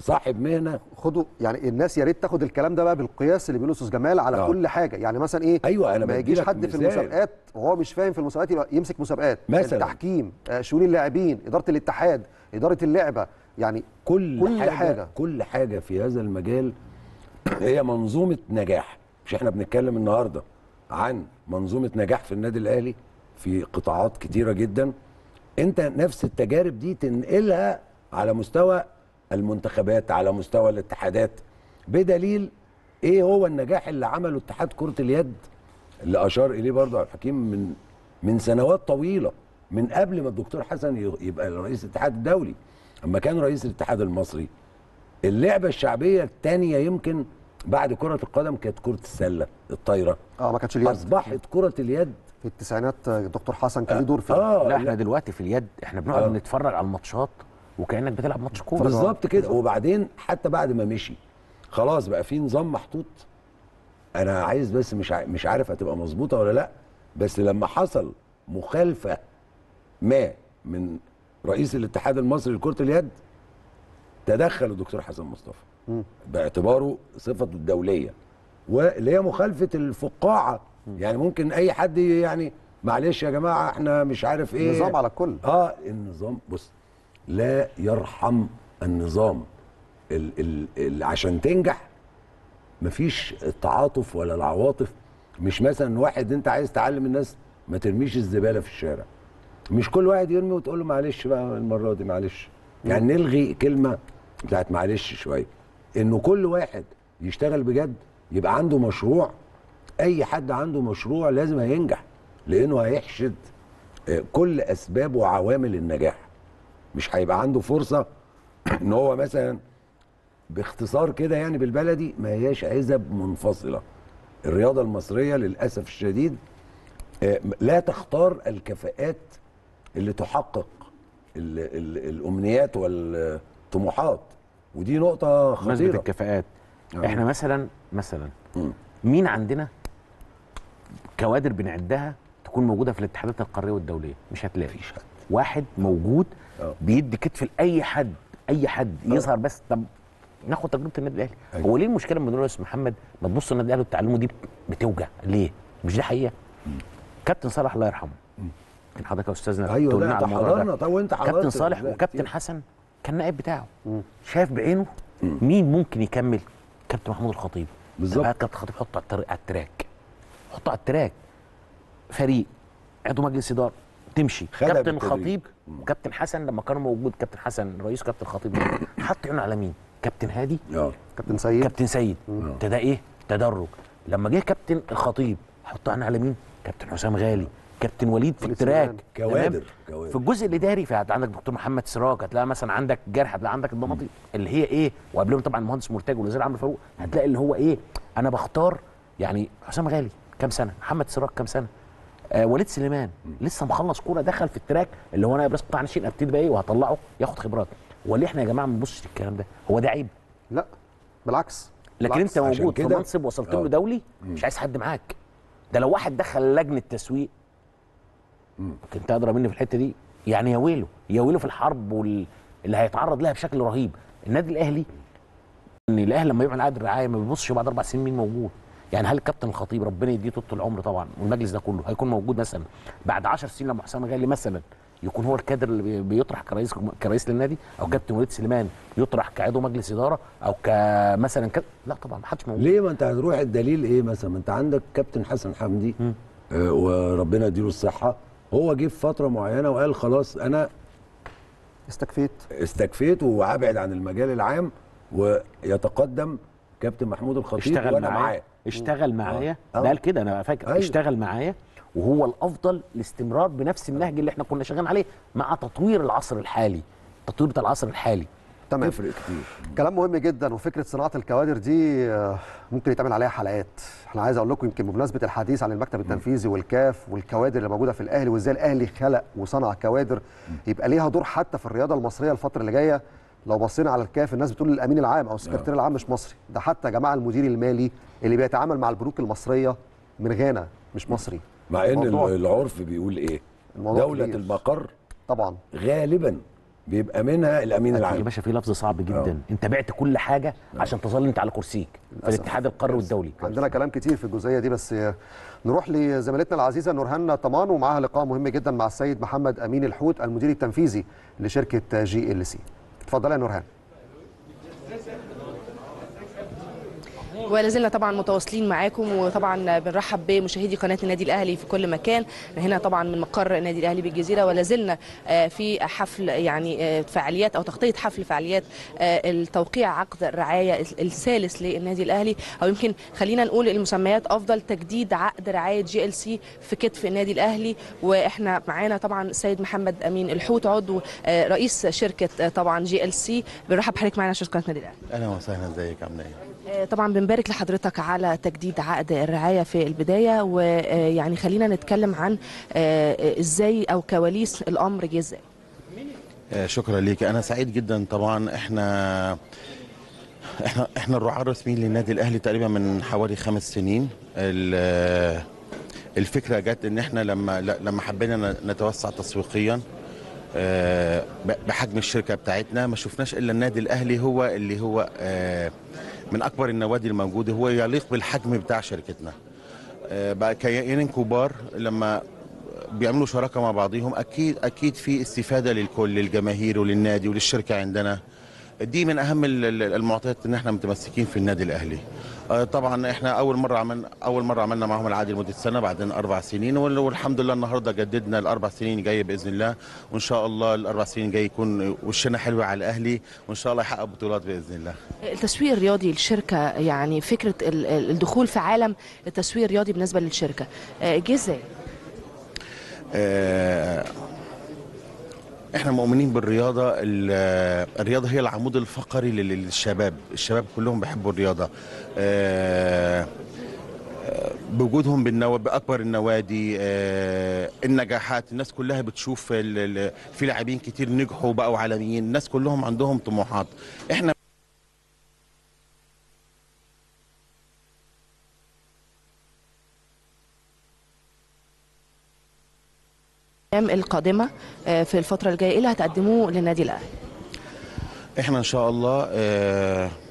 صاحب مهنه. خدوا يعني الناس، يا ريت تاخد الكلام ده بقى بالقياس اللي بيقوله استاذ جمال على أوه. كل حاجه. يعني مثلا ايه؟ ايوه انا ما يجيش حد في المسابقات وهو مش فاهم في المسابقات يبقى يمسك مسابقات مثلا، التحكيم، شؤون اللاعبين، اداره الاتحاد، اداره اللعبه، يعني كل, كل حاجة, حاجه كل حاجه في هذا المجال هي منظومه نجاح. مش احنا بنتكلم النهارده عن منظومه نجاح في النادي الاهلي في قطاعات كتيره جدا. انت نفس التجارب دي تنقلها على مستوى المنتخبات، على مستوى الاتحادات. بدليل ايه هو النجاح اللي عمله اتحاد كرة اليد اللي اشار اليه برضه عبد الحكيم من من سنوات طويلة، من قبل ما الدكتور حسن يبقى رئيس الاتحاد الدولي، اما كان رئيس الاتحاد المصري. اللعبة الشعبية الثانية يمكن بعد كرة القدم كانت كرة السلة الطايرة. اه ما كانتش اليد. اصبحت كرة اليد في التسعينات دكتور حسن كان ليه دور في آه لا احنا دلوقتي في اليد احنا بنقعد آه نتفرج على الماتشات وكانك بتلعب ماتش كوره بالظبط كده. وبعدين حتى بعد ما مشي خلاص بقى في نظام محطوط، انا عايز بس مش مش عارف هتبقى مظبوطه ولا لا، بس لما حصل مخالفه ما من رئيس الاتحاد المصري لكره اليد تدخل الدكتور حسن مصطفى باعتباره صفته الدوليه، واللي هي مخالفه الفقاعه. يعني ممكن اي حد يعني معلش يا جماعه احنا مش عارف ايه، النظام على الكل. اه النظام بص لا يرحم النظام ال ال ال عشان تنجح مفيش التعاطف ولا العواطف. مش مثلا واحد انت عايز تعلم الناس ما ترميش الزباله في الشارع، مش كل واحد يرمي وتقول له معلش بقى المره دي معلش. يعني نلغي كلمه بتاعت معلش شويه، انه كل واحد يشتغل بجد، يبقى عنده مشروع. اي حد عنده مشروع لازم هينجح، لانه هيحشد كل اسباب وعوامل النجاح. مش هيبقى عنده فرصه ان هو مثلا باختصار كده يعني بالبلدي ما هياش عزب منفصله. الرياضه المصريه للاسف الشديد لا تختار الكفاءات اللي تحقق ال ال الامنيات والطموحات، ودي نقطه خطيره. بمناسبه الكفاءات آه. احنا مثلا مثلا م. مين عندنا كوادر بنعدها تكون موجوده في الاتحادات القاريه والدوليه؟ مش هتلاقي مفيش حد واحد موجود أوه. بيدي كتف لاي حد، اي حد أوه. يظهر بس. طب ناخد تجربه النادي الاهلي، أيوه. هو ليه المشكله لما بنقول يا محمد ما تبص النادي الاهلي وتعلمه دي بتوجع ليه؟ مش دي حقيقه؟ كابتن صالح الله يرحمه مم. كان حضرتك يا استاذنا ايوه لا انت حضرنا. طب وانت حضرت كابتن صالح وكابتن حسن كان نائب بتاعه مم. شاف بعينه مم. مين ممكن يكمل؟ كابتن محمود الخطيب بالظبط. كابتن الخطيب حطه على التراك، حطه على التراك، فريق عضو مجلس اداره تمشي. كابتن الخطيب وكابتن حسن لما كانوا موجود، كابتن حسن رئيس كابتن الخطيب حط عينه على مين؟ كابتن هادي أوه. كابتن سيد كابتن سيد ابتدى ايه؟ تدرج. لما جه كابتن الخطيب حط عينه على مين؟ كابتن حسام غالي، كابتن وليد في التراك. كوادر. كوادر في الجزء الاداري. فعندك عندك دكتور محمد سراج، هتلاقي مثلا عندك جرح، هتلاقي عندك الضماطي اللي هي ايه، وقبلهم طبعا المهندس مرتجي والوزير عمرو فاروق. هتلاقي اللي هو ايه، انا بختار يعني حسام غالي كام سنه، محمد سراج كام سنه، آه وليد سليمان لسه مخلص كوره دخل في التراك اللي هو انا بس بتاع ناشئين ابتدي بقى ايه وهطلعه ياخد خبرات. وليه احنا يا جماعه ما نبصش للكلام ده؟ هو ده عيب؟ لا بالعكس. لكن بالعكس. انت موجود في منصب وصلت له دولي مم. مش عايز حد معاك. ده لو واحد دخل لجنه تسويق كنت ادرى مني في الحته دي، يعني يا ويله يا ويله في الحرب وال... اللي هيتعرض لها بشكل رهيب. النادي الاهلي ان الاهلي لما يعمل عقد رعايه ما بيبصش بعد اربع سنين مين موجود. يعني هل الكابتن الخطيب ربنا يديه طول العمر طبعا والمجلس ده كله هيكون موجود مثلا بعد عشر سنين لما حسام غالي مثلا يكون هو الكادر اللي بيطرح كرئيس كرئيس للنادي، او كابتن وليد سليمان يطرح كعضو مجلس اداره، او كمثلا كد... لا طبعا ما حدش موجود. ليه؟ ما انت هتروح الدليل ايه مثلا؟ ما انت عندك كابتن حسن حمدي آه وربنا يديله الصحه، هو جه في فتره معينه وقال خلاص انا استكفيت استكفيت وابعد عن المجال العام، ويتقدم كابتن محمود الخطيب وانا معاه اشتغل معايا، ده قال كده انا فاكر أيوه. اشتغل معايا وهو الافضل الاستمرار بنفس النهج اللي احنا كنا شغالين عليه مع تطوير العصر الحالي، تطوير بتاع العصر الحالي. تمام، تفرق كتير. كلام مهم جدا، وفكره صناعه الكوادر دي ممكن يتعمل عليها حلقات. احنا عايز اقول لكم يمكن بمناسبه الحديث عن المكتب التنفيذي والكاف والكوادر اللي موجوده في الاهلي وازاي الاهلي خلق وصنع كوادر يبقى ليها دور حتى في الرياضه المصريه الفتره اللي جايه. لو بصينا على الكاف الناس بتقول الامين العام او السكرتير العام مش مصري، ده حتى يا جماعه المدير المالي اللي بيتعامل مع البنوك المصريه من غانا مش مصري، مع ان العرف بيقول ايه؟ دوله كبير. المقر طبعا غالبا بيبقى منها الامين العام. يا باشا في لفظ صعب جدا، أوه. انت بعت كل حاجه أوه. عشان تظل انت على كرسيك في الاتحاد القاري والدولي. عندنا كلام كتير في الجزئيه دي، بس نروح لزميلتنا العزيزه نورهان طمان ومعاها لقاء مهم جدا مع السيد محمد امين الحوت المدير التنفيذي لشركه جي ال سي. اتفضلي يا نورهان. ولا زلنا طبعا متواصلين معاكم، وطبعا بنرحب بمشاهدي قناه النادي الاهلي في كل مكان. هنا طبعا من مقر النادي الاهلي بالجزيره، ولا زلنا في حفل يعني فعاليات او تغطيه حفل فعاليات التوقيع عقد الرعايه الثالث للنادي الاهلي، او يمكن خلينا نقول المسميات افضل، تجديد عقد رعايه جي ال سي في كتف النادي الاهلي. واحنا معانا طبعا السيد محمد امين الحوت عضو رئيس شركه طبعا جي ال سي. بنرحب بحضرتك معانا شركه النادي الاهلي. اهلا وسهلا، ازيك عامله ايه؟ طبعا بارك لحضرتك على تجديد عقد الرعاية في البداية، ويعني خلينا نتكلم عن ازاي او كواليس الامر جه ازاي. شكرا ليك، انا سعيد جدا. طبعا احنا احنا احنا الرعاة الرسميين للنادي الاهلي تقريبا من حوالي خمس سنين. الفكرة جت ان احنا لما لما حبينا نتوسع تسويقيا بحجم الشركة بتاعتنا، ما شفناش الا النادي الاهلي هو اللي هو من اكبر النوادي الموجوده، هو يليق بالحجم بتاع شركتنا. بقى كيانين كبار لما بيعملوا شراكه مع بعضهم اكيد اكيد في استفاده للكل، للجماهير وللنادي وللشركه عندنا. دي من اهم المعطيات ان احنا متمسكين في النادي الاهلي. طبعا احنا اول مره عملنا اول مره عملنا معاهم العقد لمده سنه، بعدين اربع سنين، والحمد لله النهارده جددنا الاربع سنين جايه باذن الله، وان شاء الله الاربع سنين جاي يكون وشنا حلو على الاهلي، وان شاء الله يحقق بطولات باذن الله. التسويق الرياضي للشركه، يعني فكره الدخول في عالم التسويق الرياضي بالنسبه للشركه جه ازاي؟ آه احنا مؤمنين بالرياضه، الرياضه هي العمود الفقري للشباب، الشباب كلهم بيحبوا الرياضه. بوجودهم بالنوا باكبر النوادي، النجاحات، الناس كلها بتشوف في لاعبين كتير نجحوا بقوا عالميين، الناس كلهم عندهم طموحات. احنا القادمه في الفتره الجايه ايه اللي هتقدموه للنادي الاهلي؟ احنا ان شاء الله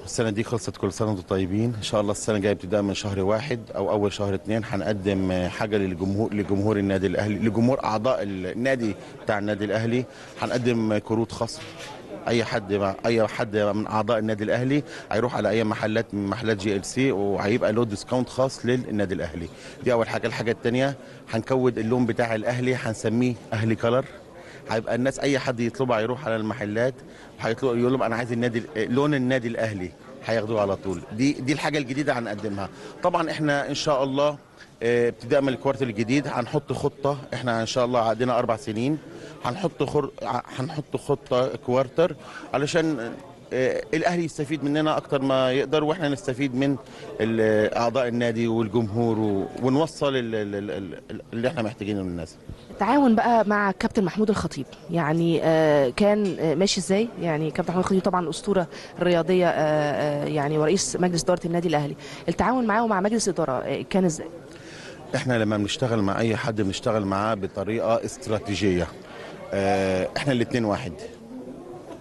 السنه دي خلصت، كل سنه وانتم طيبين. ان شاء الله السنه الجايه ابتداء من شهر واحد او اول شهر اثنين هنقدم حاجه للجمهور، لجمهور النادي الاهلي، لجمهور اعضاء النادي بتاع النادي الاهلي. هنقدم كروت خصم، اي حد مع اي حد من اعضاء النادي الاهلي هيروح على اي محلات من محلات جي ال سي وهيبقى له ديسكاونت خاص للنادي الاهلي. دي اول حاجه. الحاجه الثانيه هنكود اللون بتاع الاهلي هنسميه اهلي كلر، هيبقى الناس اي حد يطلبها هيروح على المحلات هيطلب يقول لهم انا عايز النادي لون النادي الاهلي هياخدوه على طول. دي دي الحاجه الجديده هنقدمها. طبعا احنا ان شاء الله ابتداء من الكوارتر الجديد هنحط خطه، احنا ان شاء الله عندنا اربع سنين هنحط خر... هنحط خطه كوارتر علشان الاهلي يستفيد مننا اكتر ما يقدر، واحنا نستفيد من اعضاء النادي والجمهور و... ونوصل اللي احنا محتاجينه للناس. التعاون بقى مع كابتن محمود الخطيب يعني كان ماشي ازاي؟ يعني كابتن محمود الخطيب طبعا اسطوره رياضيه يعني ورئيس مجلس اداره النادي الاهلي، التعاون معاه ومع مجلس الاداره كان ازاي؟ احنا لما بنشتغل مع اي حد بنشتغل معاه بطريقه استراتيجيه. احنا الاثنين واحد،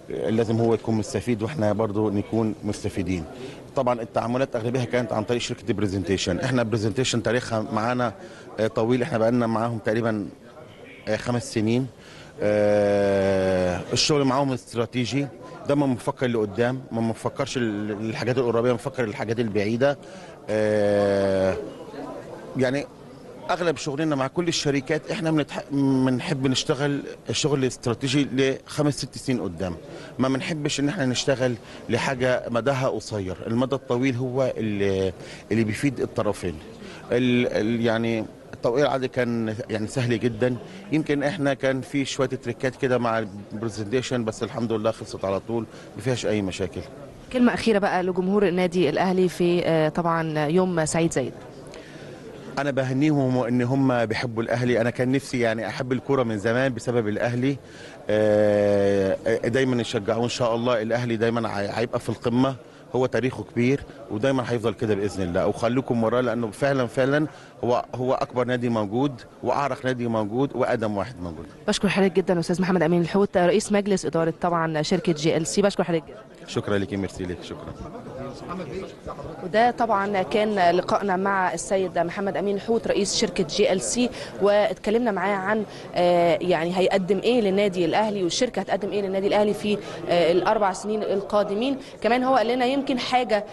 لازم هو يكون مستفيد واحنا برضو نكون مستفيدين. طبعا التعاملات اغلبها كانت عن طريق شركه برزنتيشن. احنا برزنتيشن تاريخها معانا طويل، احنا بقالنا معاهم تقريبا خمس سنين. الشغل معاهم استراتيجي، دايما بنفكر لقدام، ما بنفكرش الحاجات القريبه، بنفكر الحاجات البعيده. يعني اغلب شغلنا مع كل الشركات احنا بنحب نشتغل الشغل الاستراتيجي لخمس ست سنين قدام، ما بنحبش ان احنا نشتغل لحاجه مداها قصير، المدى الطويل هو اللي اللي بيفيد الطرفين. يعني التوقيع العادي كان يعني سهل جدا، يمكن احنا كان في شويه تريكات كده مع البرزنتيشن، بس الحمد لله خلصت على طول، ما فيهاش اي مشاكل. كلمه اخيره بقى لجمهور النادي الاهلي في طبعا يوم سعيد زايد. انا بهنيهم وان هم بيحبوا الاهلي، انا كان نفسي يعني احب الكوره من زمان بسبب الاهلي. دايما يشجعوه ان شاء الله، الاهلي دايما هيبقى في القمه، هو تاريخه كبير ودايما هيفضل كده باذن الله، وخليكم وراه لانه فعلا فعلا هو هو اكبر نادي موجود واعرق نادي موجود واقدم واحد موجود. بشكر حضرتك جدا استاذ محمد امين الحوت رئيس مجلس اداره طبعا شركه جي ال سي، بشكر حضرتك جدا. شكرا لك، ميرسي لك، شكرا. وده طبعا كان لقائنا مع السيد محمد امين الحوت رئيس شركه جي ال سي، واتكلمنا معاه عن يعني هيقدم ايه للنادي الاهلي والشركه هتقدم ايه للنادي الاهلي في الاربع سنين القادمين. كمان هو قال لنا يمكن حاجه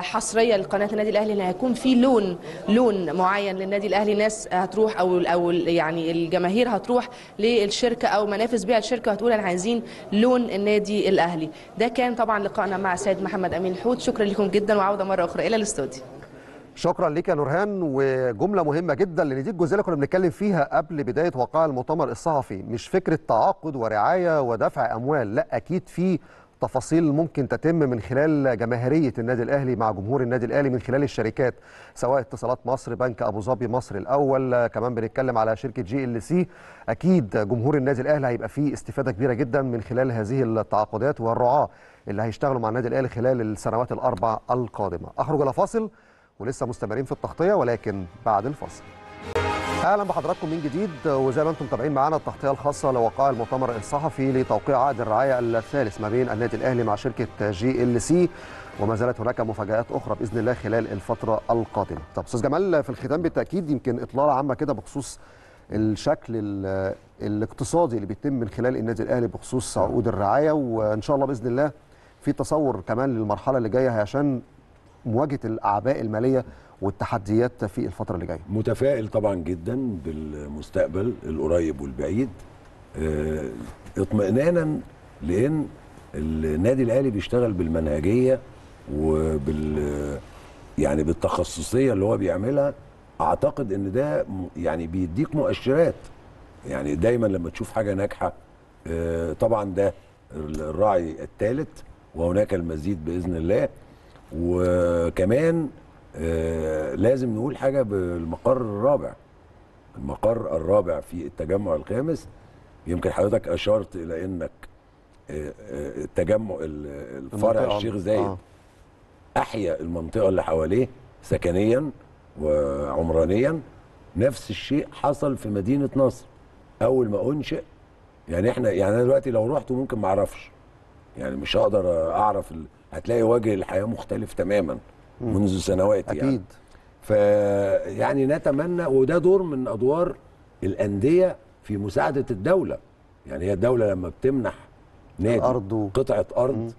حصريه لقناه النادي الاهلي ان هيكون في لون لون معين للنادي الاهلي، ناس هتروح او او يعني الجماهير هتروح للشركه او منافس بيها الشركه هتقول انا عايزين لون النادي الاهلي. ده كان طبعا لقائنا مع السيد محمد امين الحوت، شكرا لكم جدا وعوده مره اخرى الى الاستوديو. شكرا لك يا نورهان، وجمله مهمه جدا لان دي الجزئيه اللي كنا بنتكلم فيها قبل بدايه وقائع المؤتمر الصحفي، مش فكره تعاقد ورعايه ودفع اموال، لا اكيد في تفاصيل ممكن تتم من خلال جماهيريه النادي الاهلي مع جمهور النادي الاهلي من خلال الشركات، سواء اتصالات مصر، بنك ابو ظبي مصر الاول، كمان بنتكلم على شركه جي ال سي. اكيد جمهور النادي الاهلي هيبقى فيه استفاده كبيره جدا من خلال هذه التعاقدات والرعاه اللي هيشتغلوا مع النادي الاهلي خلال السنوات الاربع القادمه. اخرج الى فاصل ولسه مستمرين في التغطيه ولكن بعد الفاصل. اهلا بحضراتكم من جديد، وزي ما انتم متابعين معانا التغطيه الخاصه لوقائع المؤتمر الصحفي لتوقيع عقد الرعايه الثالث ما بين النادي الاهلي مع شركه جي ال سي، وما زالت هناك مفاجات اخرى باذن الله خلال الفتره القادمه. طب استاذ جمال، في الختام بالتاكيد يمكن اطلاله عامه كده بخصوص الشكل الاقتصادي اللي بيتم من خلال النادي الاهلي بخصوص عقود الرعايه، وان شاء الله باذن الله في تصور كمان للمرحله اللي جايه عشان مواجهه الاعباء الماليه والتحديات في الفتره اللي جايه. متفائل طبعا جدا بالمستقبل القريب والبعيد، اطمئنانا لان النادي الاهلي بيشتغل بالمنهجيه وبال يعني بالتخصصيه اللي هو بيعملها. اعتقد ان ده يعني بيديك مؤشرات، يعني دايما لما تشوف حاجه ناجحه. طبعا ده الراعي الثالث وهناك المزيد باذن الله. وكمان آه لازم نقول حاجه بالمقر الرابع، المقر الرابع في التجمع الخامس. يمكن حضرتك اشرت الى انك آه آه التجمع الفرع الشيخ زايد آه. احيا المنطقه اللي حواليه سكنيا وعمرانيا. نفس الشيء حصل في مدينه نصر اول ما انشئ. يعني احنا يعني انا دلوقتي لو رحت ممكن ما اعرفش، يعني مش هقدر اعرف، هتلاقي وجه الحياه مختلف تماما منذ سنوات يعني. أكيد. فيعني نتمنى، وده دور من أدوار الأندية في مساعدة الدولة. يعني هي الدولة لما بتمنح نادي أرضه قطعة أرض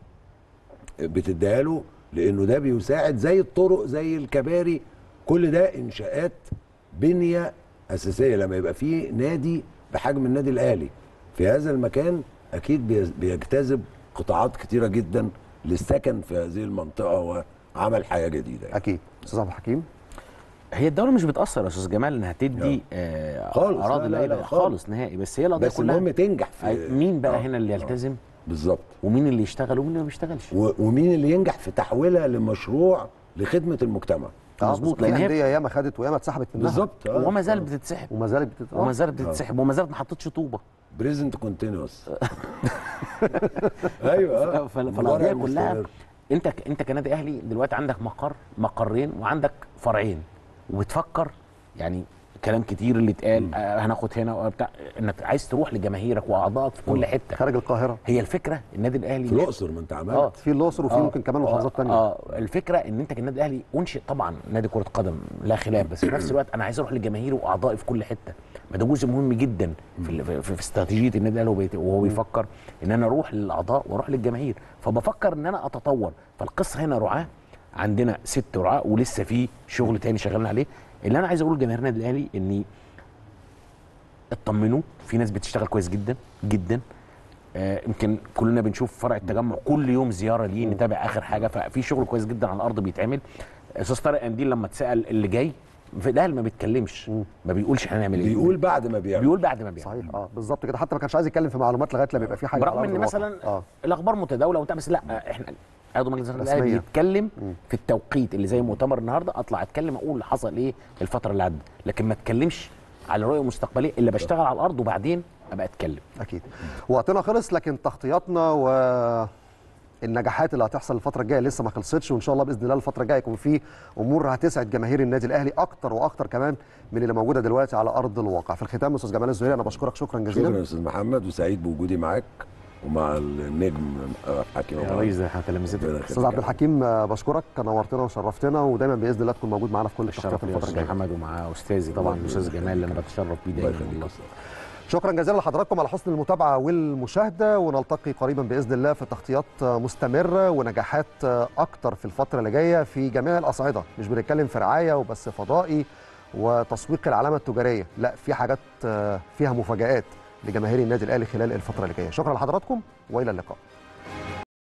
بتديها له، لأنه ده بيساعد زي الطرق زي الكباري، كل ده إنشاءات بنية أساسية. لما يبقى فيه نادي بحجم النادي الأهلي في هذا المكان أكيد بيجتذب قطاعات كتيرة جدا للسكن في هذه المنطقة و عمل حياه جديده يعني. اكيد. استاذ عبد الحكيم، هي الدوله مش بتاثر يا استاذ جمال انها تدي آه خالص اراضي لعيبه خالص نهائي، بس هي القضيه كلها بس المهم تنجح في مين بقى آه. هنا اللي يلتزم بالظبط، ومين اللي يشتغل ومين اللي ما بيشتغلش، ومين اللي ينجح في تحويلها لمشروع لخدمه المجتمع. مظبوط، لان هي ياما خدت وياما اتسحبت منها بالظبط آه. وما زالت بتتسحب وما زالت بتتسحب وما زالت بتتسحب وما زالت ما حطتش طوبه بريزنت كونتينوس. ايوه، فالقضيه كلها انت انت كنادي اهلي دلوقتي عندك مقر مقرين وعندك فرعين، وبتفكر يعني كلام كتير اللي اتقال آه هناخد هنا وبتاع، انك عايز تروح لجماهيرك واعضائك في كل حته خارج القاهره. هي الفكره النادي الاهلي في الاقصر، ما انت عملت آه. في الاقصر وفي آه. ممكن كمان محافظات ثانيه اه الفكره ان انت كالنادي الاهلي انشئ طبعا نادي كره قدم لا خلاف، بس في نفس الوقت انا عايز اروح لجماهيري واعضائي في كل حته. ما ده جزء مهم جدا في, في, في استراتيجيه النادي الاهلي وهو بيفكر ان انا اروح للاعضاء واروح للجماهير، فبفكر ان انا اتطور. فالقصه هنا رعاه، عندنا ست رعاه ولسه في شغل تاني شغالين عليه. اللي انا عايز اقوله لجماهير النادي الاهلي ان اطمنوا، في ناس بتشتغل كويس جدا جدا. يمكن آه كلنا بنشوف فرع التجمع كل يوم زياره ليه نتابع اخر حاجه، ففي شغل كويس جدا على الارض بيتعمل. استاذ طارق قنديل لما اتسال اللي جاي في الاهلي ما بيتكلمش، ما بيقولش احنا هنعمل ايه، بيقول بعد ما بيعمل، بيقول بعد ما بيعمل. صحيح اه بالظبط كده، حتى ما كانش عايز يتكلم في معلومات لغايه لما يبقى في حاجه، برغم ان مثلا آه. الاخبار متداوله وبتاع، بس لا احنا عضو مجلس الاداره بيتكلم في التوقيت اللي زي مؤتمر النهارده، اطلع اتكلم اقول اللي حصل ايه الفتره اللي عدت، لكن ما اتكلمش على رؤيه مستقبليه الا بشتغل على الارض وبعدين ابقى اتكلم. اكيد وقتنا خلص، لكن تغطياتنا و النجاحات اللي هتحصل الفترة الجاية لسه ما خلصتش، وإن شاء الله بإذن الله الفترة الجاية يكون في أمور هتسعد جماهير النادي الأهلي أكتر وأكتر كمان من اللي موجودة دلوقتي على أرض الواقع. في الختام أستاذ جمال الزهيري أنا بشكرك شكرا جزيلا. شكرا أستاذ محمد، وسعيد بوجودي معاك ومع النجم عبد الحكيم ابو علي. استاذ عبد الحكيم بشكرك، نورتنا وشرفتنا، ودايما باذن الله تكون موجود معانا في كل التغطيات الفترة الجاية. محمد ومع أستاذي طبعا الأستاذ جمال اللي أنا بتشرف بيه دايما. شكرا جزيلا لحضراتكم على حسن المتابعة والمشاهدة، ونلتقي قريبا بإذن الله في تغطيات مستمرة ونجاحات أكتر في الفترة اللي جاية في جميع الأصعدة. مش بنتكلم في رعاية وبس فضائي وتسويق العلامة التجارية، لا في حاجات فيها مفاجآت لجماهير النادي الأهلي خلال الفترة اللي جاية. شكرا لحضراتكم وإلى اللقاء.